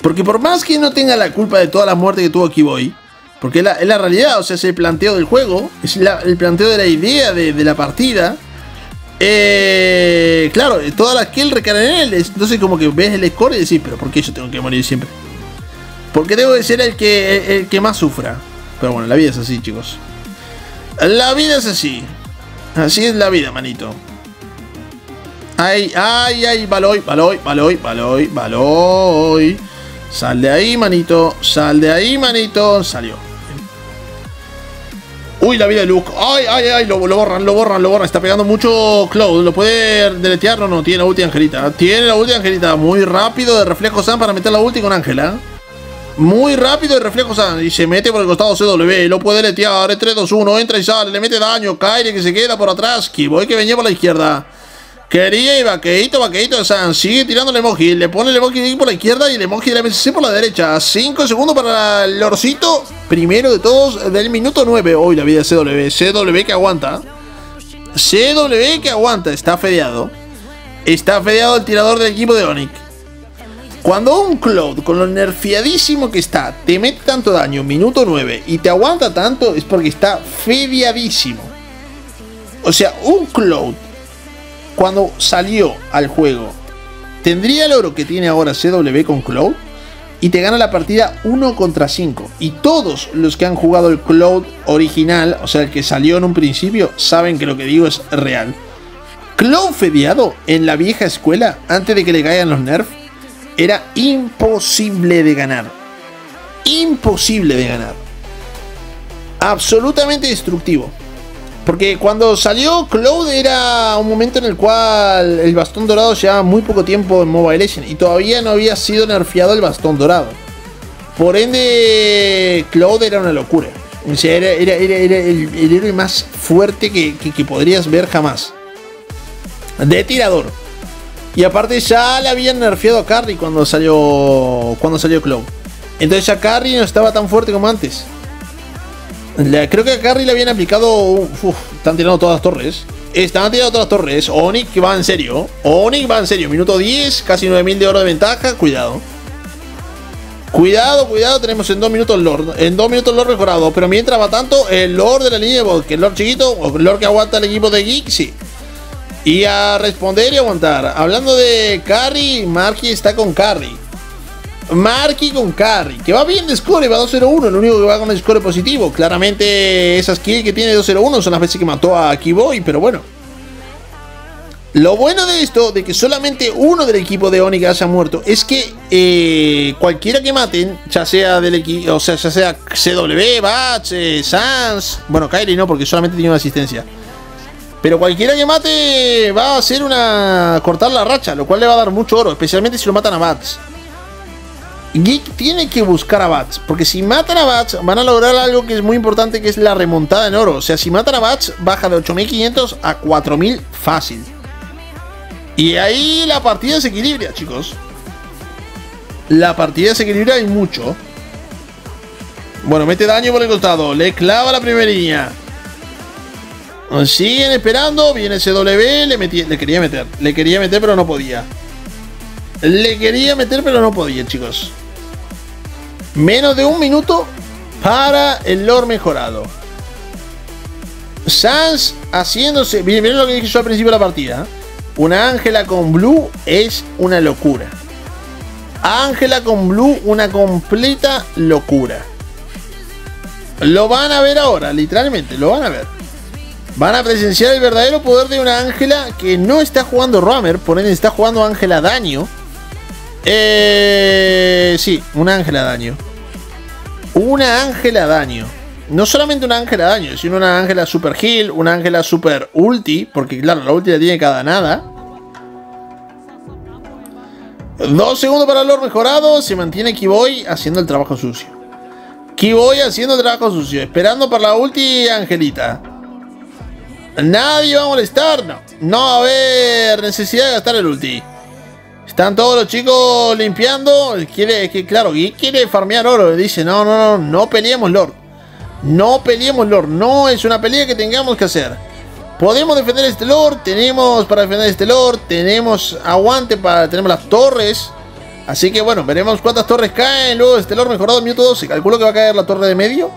Porque por más que no tenga la culpa de todas las muertes que tuvo Kiboy, porque es la, es la realidad, o sea, es el planteo del juego, es la, el planteo de la idea de, de la partida. Eh, claro, todas las kills recaen en él. Entonces como que ves el score y decís, pero ¿por qué yo tengo que morir siempre? ¿Por qué tengo que ser el que, el, el que más sufra? Pero bueno, la vida es así, chicos. La vida es así. Así es la vida, manito. Ay, ay, ay, Baloy, Baloy, Baloy, Baloy, Baloy. Sal de ahí, manito. Sal de ahí, manito. Salió. Uy, la vida de Luke. Ay, ay, ay. Lo, lo borran, lo borran, lo borran. Está pegando mucho Claude. ¿Lo puede deletear? No, no. Tiene la ulti Angelita. Tiene la ulti Angelita. Muy rápido de reflejo Sam para meter la ulti con Ángela. Muy rápido de reflejo Sam. Y se mete por el costado C W. Lo puede deletear. tres dos uno. Entra y sale. Le mete daño. Kairi que se queda por atrás. Kiboy que venía por la izquierda. Quería y vaqueito, vaqueito de Sanz. Sigue tirando el emoji. Le pone el emoji por la izquierda y el emoji del M S C por la derecha. cinco segundos para el lorcito. Primero de todos del minuto nueve. Hoy la vida de C W. C W que aguanta. C W que aguanta. Está fedeado. Está fedeado el tirador del equipo de Onic. Cuando un Claude, con lo nerfeadísimo que está, te mete tanto daño, minuto nueve, y te aguanta tanto, es porque está fedeadísimo. O sea, un Claude, cuando salió al juego, tendría el oro que tiene ahora C W con Claude y te gana la partida uno contra cinco. Y todos los que han jugado el Claude original, o sea, el que salió en un principio, saben que lo que digo es real. Claude fedeado en la vieja escuela antes de que le caigan los nerfs era imposible de ganar. Imposible de ganar. Absolutamente destructivo. Porque cuando salió Claude era un momento en el cual el bastón dorado llevaba muy poco tiempo en Mobile Legends y todavía no había sido nerfeado el bastón dorado. Por ende, Claude era una locura. O sea, era, era, era, era el, el héroe más fuerte que, que, que podrías ver jamás. De tirador. Y aparte ya le habían nerfeado a Kairi cuando salió cuando salió Claude. Entonces ya Kairi no estaba tan fuerte como antes. La, creo que a Kairi le habían aplicado... Uf, están tirando todas las torres. Están tirando todas las torres. Onic que va en serio. Onic va en serio. Minuto diez. Casi nueve mil de oro de ventaja. Cuidado. Cuidado, cuidado. Tenemos en dos minutos Lord. En dos minutos Lord mejorado. Pero mientras va tanto, el Lord de la línea de bot. Que el Lord chiquito. O Lord que aguanta el equipo de Geek. Sí. Y a responder y aguantar. Hablando de Kairi. Marky está con Kairi. Marky con Kairi, que va bien de score, va dos cero uno, el único que va con el score positivo. Claramente esas kills que tiene dos cero uno son las veces que mató a Kiboy, pero bueno. Lo bueno de esto, de que solamente uno del equipo de Onic haya muerto, es que eh, cualquiera que maten, ya sea del equipo, o sea, ya sea C W, Bats, eh, Sanz, bueno, Kairi no, porque solamente tiene una asistencia. Pero cualquiera que mate va a hacer una... cortar la racha, lo cual le va a dar mucho oro, especialmente si lo matan a Bats. Geek tiene que buscar a Bats, porque si matan a Bats van a lograr algo que es muy importante, que es la remontada en oro. O sea, si matan a Bats, baja de ocho mil quinientos a cuatro mil fácil. Y ahí la partida se equilibra, chicos. La partida se equilibra y mucho. Bueno, mete daño por el costado, le clava la primera línea. Siguen esperando, viene C W, le, metí, le quería meter, le quería meter pero no podía. Le quería meter pero no podía, chicos. Menos de un minuto para el lore mejorado. Sanz haciéndose... Miren, miren lo que dije yo al principio de la partida. Una Ángela con Blue es una locura. Ángela con Blue, una completa locura. Lo van a ver ahora, literalmente, lo van a ver. Van a presenciar el verdadero poder de una Ángela que no está jugando Roamer, por ende está jugando Ángela daño. Eh, sí, una Ángela daño. Una Ángela daño. No solamente una Ángela daño, sino una Ángela super heal, una Ángela super ulti, porque claro, la ulti la tiene cada nada. Dos segundos para el Lord mejorado, se mantiene Kiboy haciendo el trabajo sucio. Kiboy haciendo el trabajo sucio, esperando para la ulti Angelita. Nadie va a molestar, no. No va a haber necesidad de gastar el ulti. Están todos los chicos limpiando. Quiere, que claro, Geek quiere farmear oro. Dice, no, no, no, no peleemos Lord. No peleemos Lord. No es una pelea que tengamos que hacer. Podemos defender este Lord. Tenemos para defender este Lord. Tenemos aguante para... Tenemos las torres. Así que bueno, veremos cuántas torres caen. Luego este Lord mejorado en minuto doce. Calculo que va a caer la torre de medio.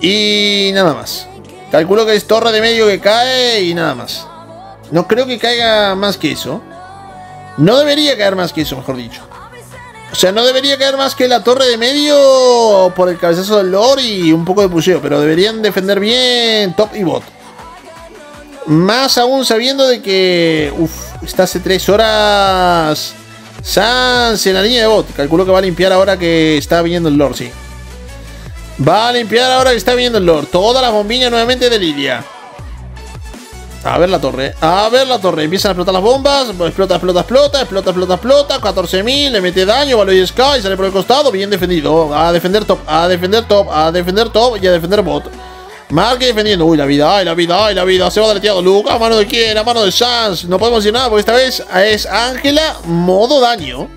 Y nada más. Calculo que es torre de medio que cae y nada más. No creo que caiga más que eso. No debería caer más que eso, mejor dicho. O sea, no debería caer más que la torre de medio por el cabezazo del Lord y un poco de puseo. Pero deberían defender bien top y bot. Más aún sabiendo de que... Uf, está hace tres horas Sanz en la línea de bot. Calculo que va a limpiar ahora que está viniendo el Lord, sí. Va a limpiar ahora que está viendo el Lord. Todas las bombillas nuevamente de Lilia. A ver la torre. A ver la torre. Empiezan a explotar las bombas. Explota, explota, explota. Explota, explota, explota. catorce mil. Le mete daño. Baloyskyy. Sale por el costado. Bien defendido. A defender top. A defender top. A defender top. Y a defender bot. Marky defendiendo. Uy, la vida. Ay, la vida. Ay, la vida. Se va deleteado Luke. ¿A mano de quién? A mano de Sanz. No podemos decir nada porque esta vez es Ángela modo daño.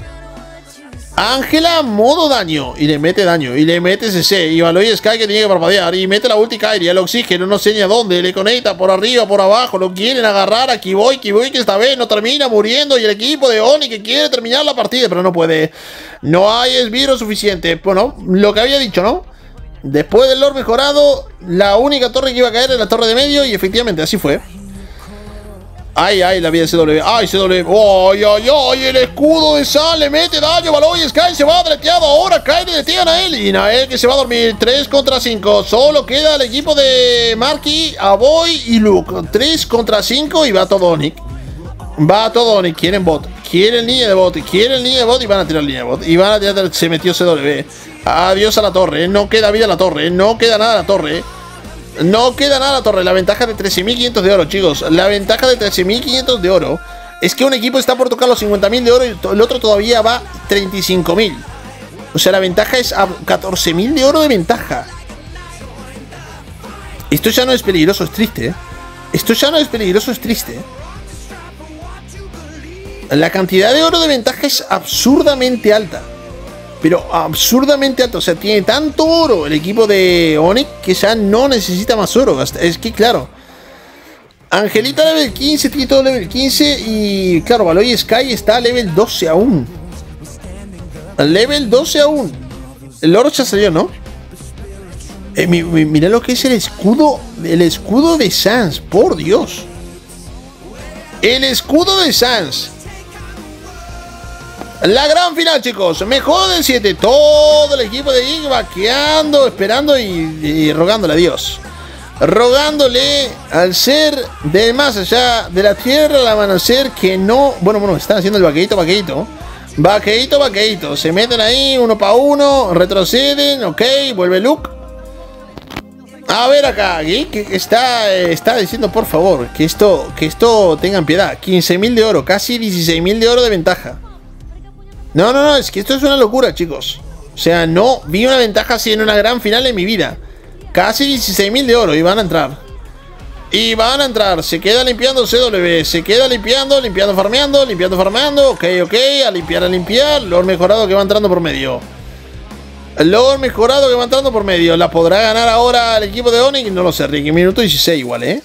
Ángela, modo daño. Y le mete daño. Y le mete C C. Y Baloyskyy que tiene que parpadear. Y mete la ulti Kairi. El oxígeno no seña dónde. Le conecta por arriba, por abajo. Lo quieren agarrar a Kiboy. Kiboy que esta vez no termina muriendo. Y el equipo de Oni que quiere terminar la partida. Pero no puede. No hay esbirro suficiente. Bueno, lo que había dicho, ¿no? Después del Lord mejorado, la única torre que iba a caer era la torre de medio. Y efectivamente, así fue. Ay, ay, la vida de C W. Ay, C W. Ay, ay, ay, el escudo de San le mete daño. Baloyskyy se va deleteado. Ahora Kairi deletea a Nael. Y Nael que se va a dormir. tres contra cinco. Solo queda el equipo de Marky, Aboy y Luke. tres contra cinco y va todo Onic. Va todo Onic, quieren bot, quieren línea de bot, quieren línea de bot y van a tirar línea de bot. Y van a tirar, se metió C W. Adiós a la torre, no queda vida a la torre, no queda nada a la torre. No queda nada a la torre, la ventaja de trece mil quinientos de oro, chicos. La ventaja de trece mil quinientos de oro es que un equipo está por tocar los cincuenta mil de oro y el otro todavía va treinta y cinco mil. O sea, la ventaja es a catorce mil de oro de ventaja. Esto ya no es peligroso, es triste. Esto ya no es peligroso, es triste. La cantidad de oro de ventaja es absurdamente alta. Pero absurdamente alta. O sea, tiene tanto oro el equipo de Onic que ya no necesita más oro. Es que, claro, Angelita level quince, Tito level quince. Y, claro, Baloyskyy está level doce aún. Level doce aún. El oro ya salió, ¿no? Eh, mi, mi, mirá lo que es el escudo. El escudo de Sanz. Por Dios. El escudo de Sanz. La gran final, chicos. Mejor del siete. Todo el equipo de Geek vaqueando, esperando y, y rogándole a Dios. Rogándole al ser de más allá de la tierra, la manacer que no. Bueno, bueno, están haciendo el vaqueito, vaqueito. Vaqueito, vaqueito. Se meten ahí uno para uno. Retroceden. Ok, vuelve Luke. A ver acá, Geek está, está diciendo, por favor, que esto, que esto tengan piedad. quince mil de oro, casi dieciséis mil de oro de ventaja. No, no, no, es que esto es una locura, chicos. O sea, no vi una ventaja así en una gran final en mi vida. Casi dieciséis mil de oro y van a entrar. Y van a entrar, se queda limpiando C W, se queda limpiando, limpiando, farmeando, limpiando, farmeando. Ok, ok, a limpiar, a limpiar. Lo mejorado que va entrando por medio. Lord mejorado que va entrando por medio. ¿La podrá ganar ahora el equipo de Onic? No lo sé, Ricky. Minuto dieciséis igual, ¿eh?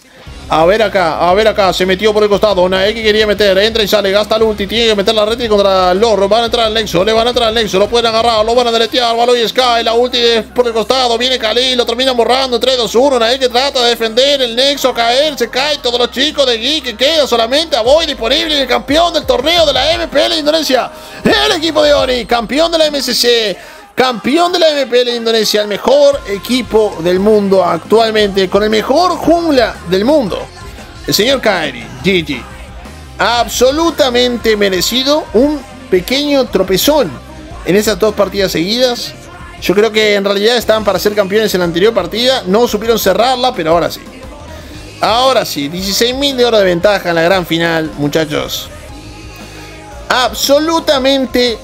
A ver acá, a ver acá. Se metió por el costado. Nael que quería meter. Entra y sale. Gasta el ulti. Tiene que meter la reti contra Lord. Van a entrar al Nexo. Le van a entrar al Nexo. Lo pueden agarrar. Lo van a deletear. Baloyskyy. La ulti por el costado. Viene Khalil. Lo termina borrando. tres, dos, uno. Nael que trata de defender el Nexo. Caer. Se cae. Todos los chicos de Geek que queda solamente Aboy disponible. El campeón del torneo de la M P L Indonesia. El equipo de Onic. Campeón de la M S C. Campeón de la M P L Indonesia, el mejor equipo del mundo actualmente, con el mejor jungla del mundo. El señor Kairi, G G. Absolutamente merecido, un pequeño tropezón en esas dos partidas seguidas. Yo creo que en realidad estaban para ser campeones en la anterior partida, no supieron cerrarla, pero ahora sí. Ahora sí, dieciséis mil de oro de ventaja en la gran final, muchachos. Absolutamente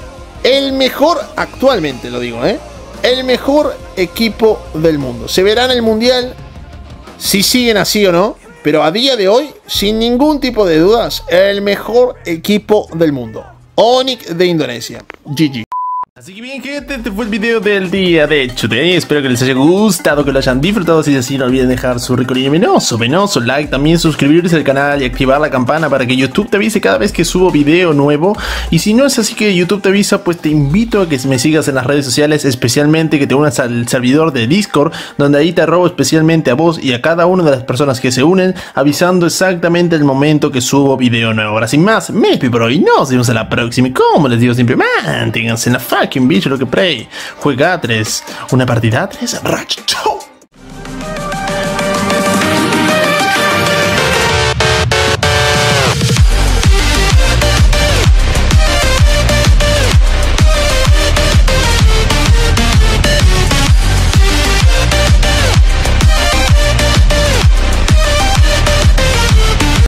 el mejor, actualmente lo digo, ¿eh? El mejor equipo del mundo. Se verá en el mundial si siguen así o no, pero a día de hoy, sin ningún tipo de dudas, el mejor equipo del mundo. Onic de Indonesia. G G. Así que bien, gente, este fue el video del día de hecho de hoy. Espero que les haya gustado, que lo hayan disfrutado. Si es así, no olviden dejar su rico y venoso, venoso like. También suscribirse al canal y activar la campana para que YouTube te avise cada vez que subo video nuevo. Y si no es así que YouTube te avisa, pues te invito a que me sigas en las redes sociales, especialmente que te unas al servidor de Discord, donde ahí te robo especialmente a vos y a cada una de las personas que se unen, avisando exactamente el momento que subo video nuevo. Ahora sin más, me despido por hoy. Nos vemos en la próxima. Y como les digo siempre, manténganse en la fac. Que un bicho lo que play. Juega a tres. Una partida a tres. Racho.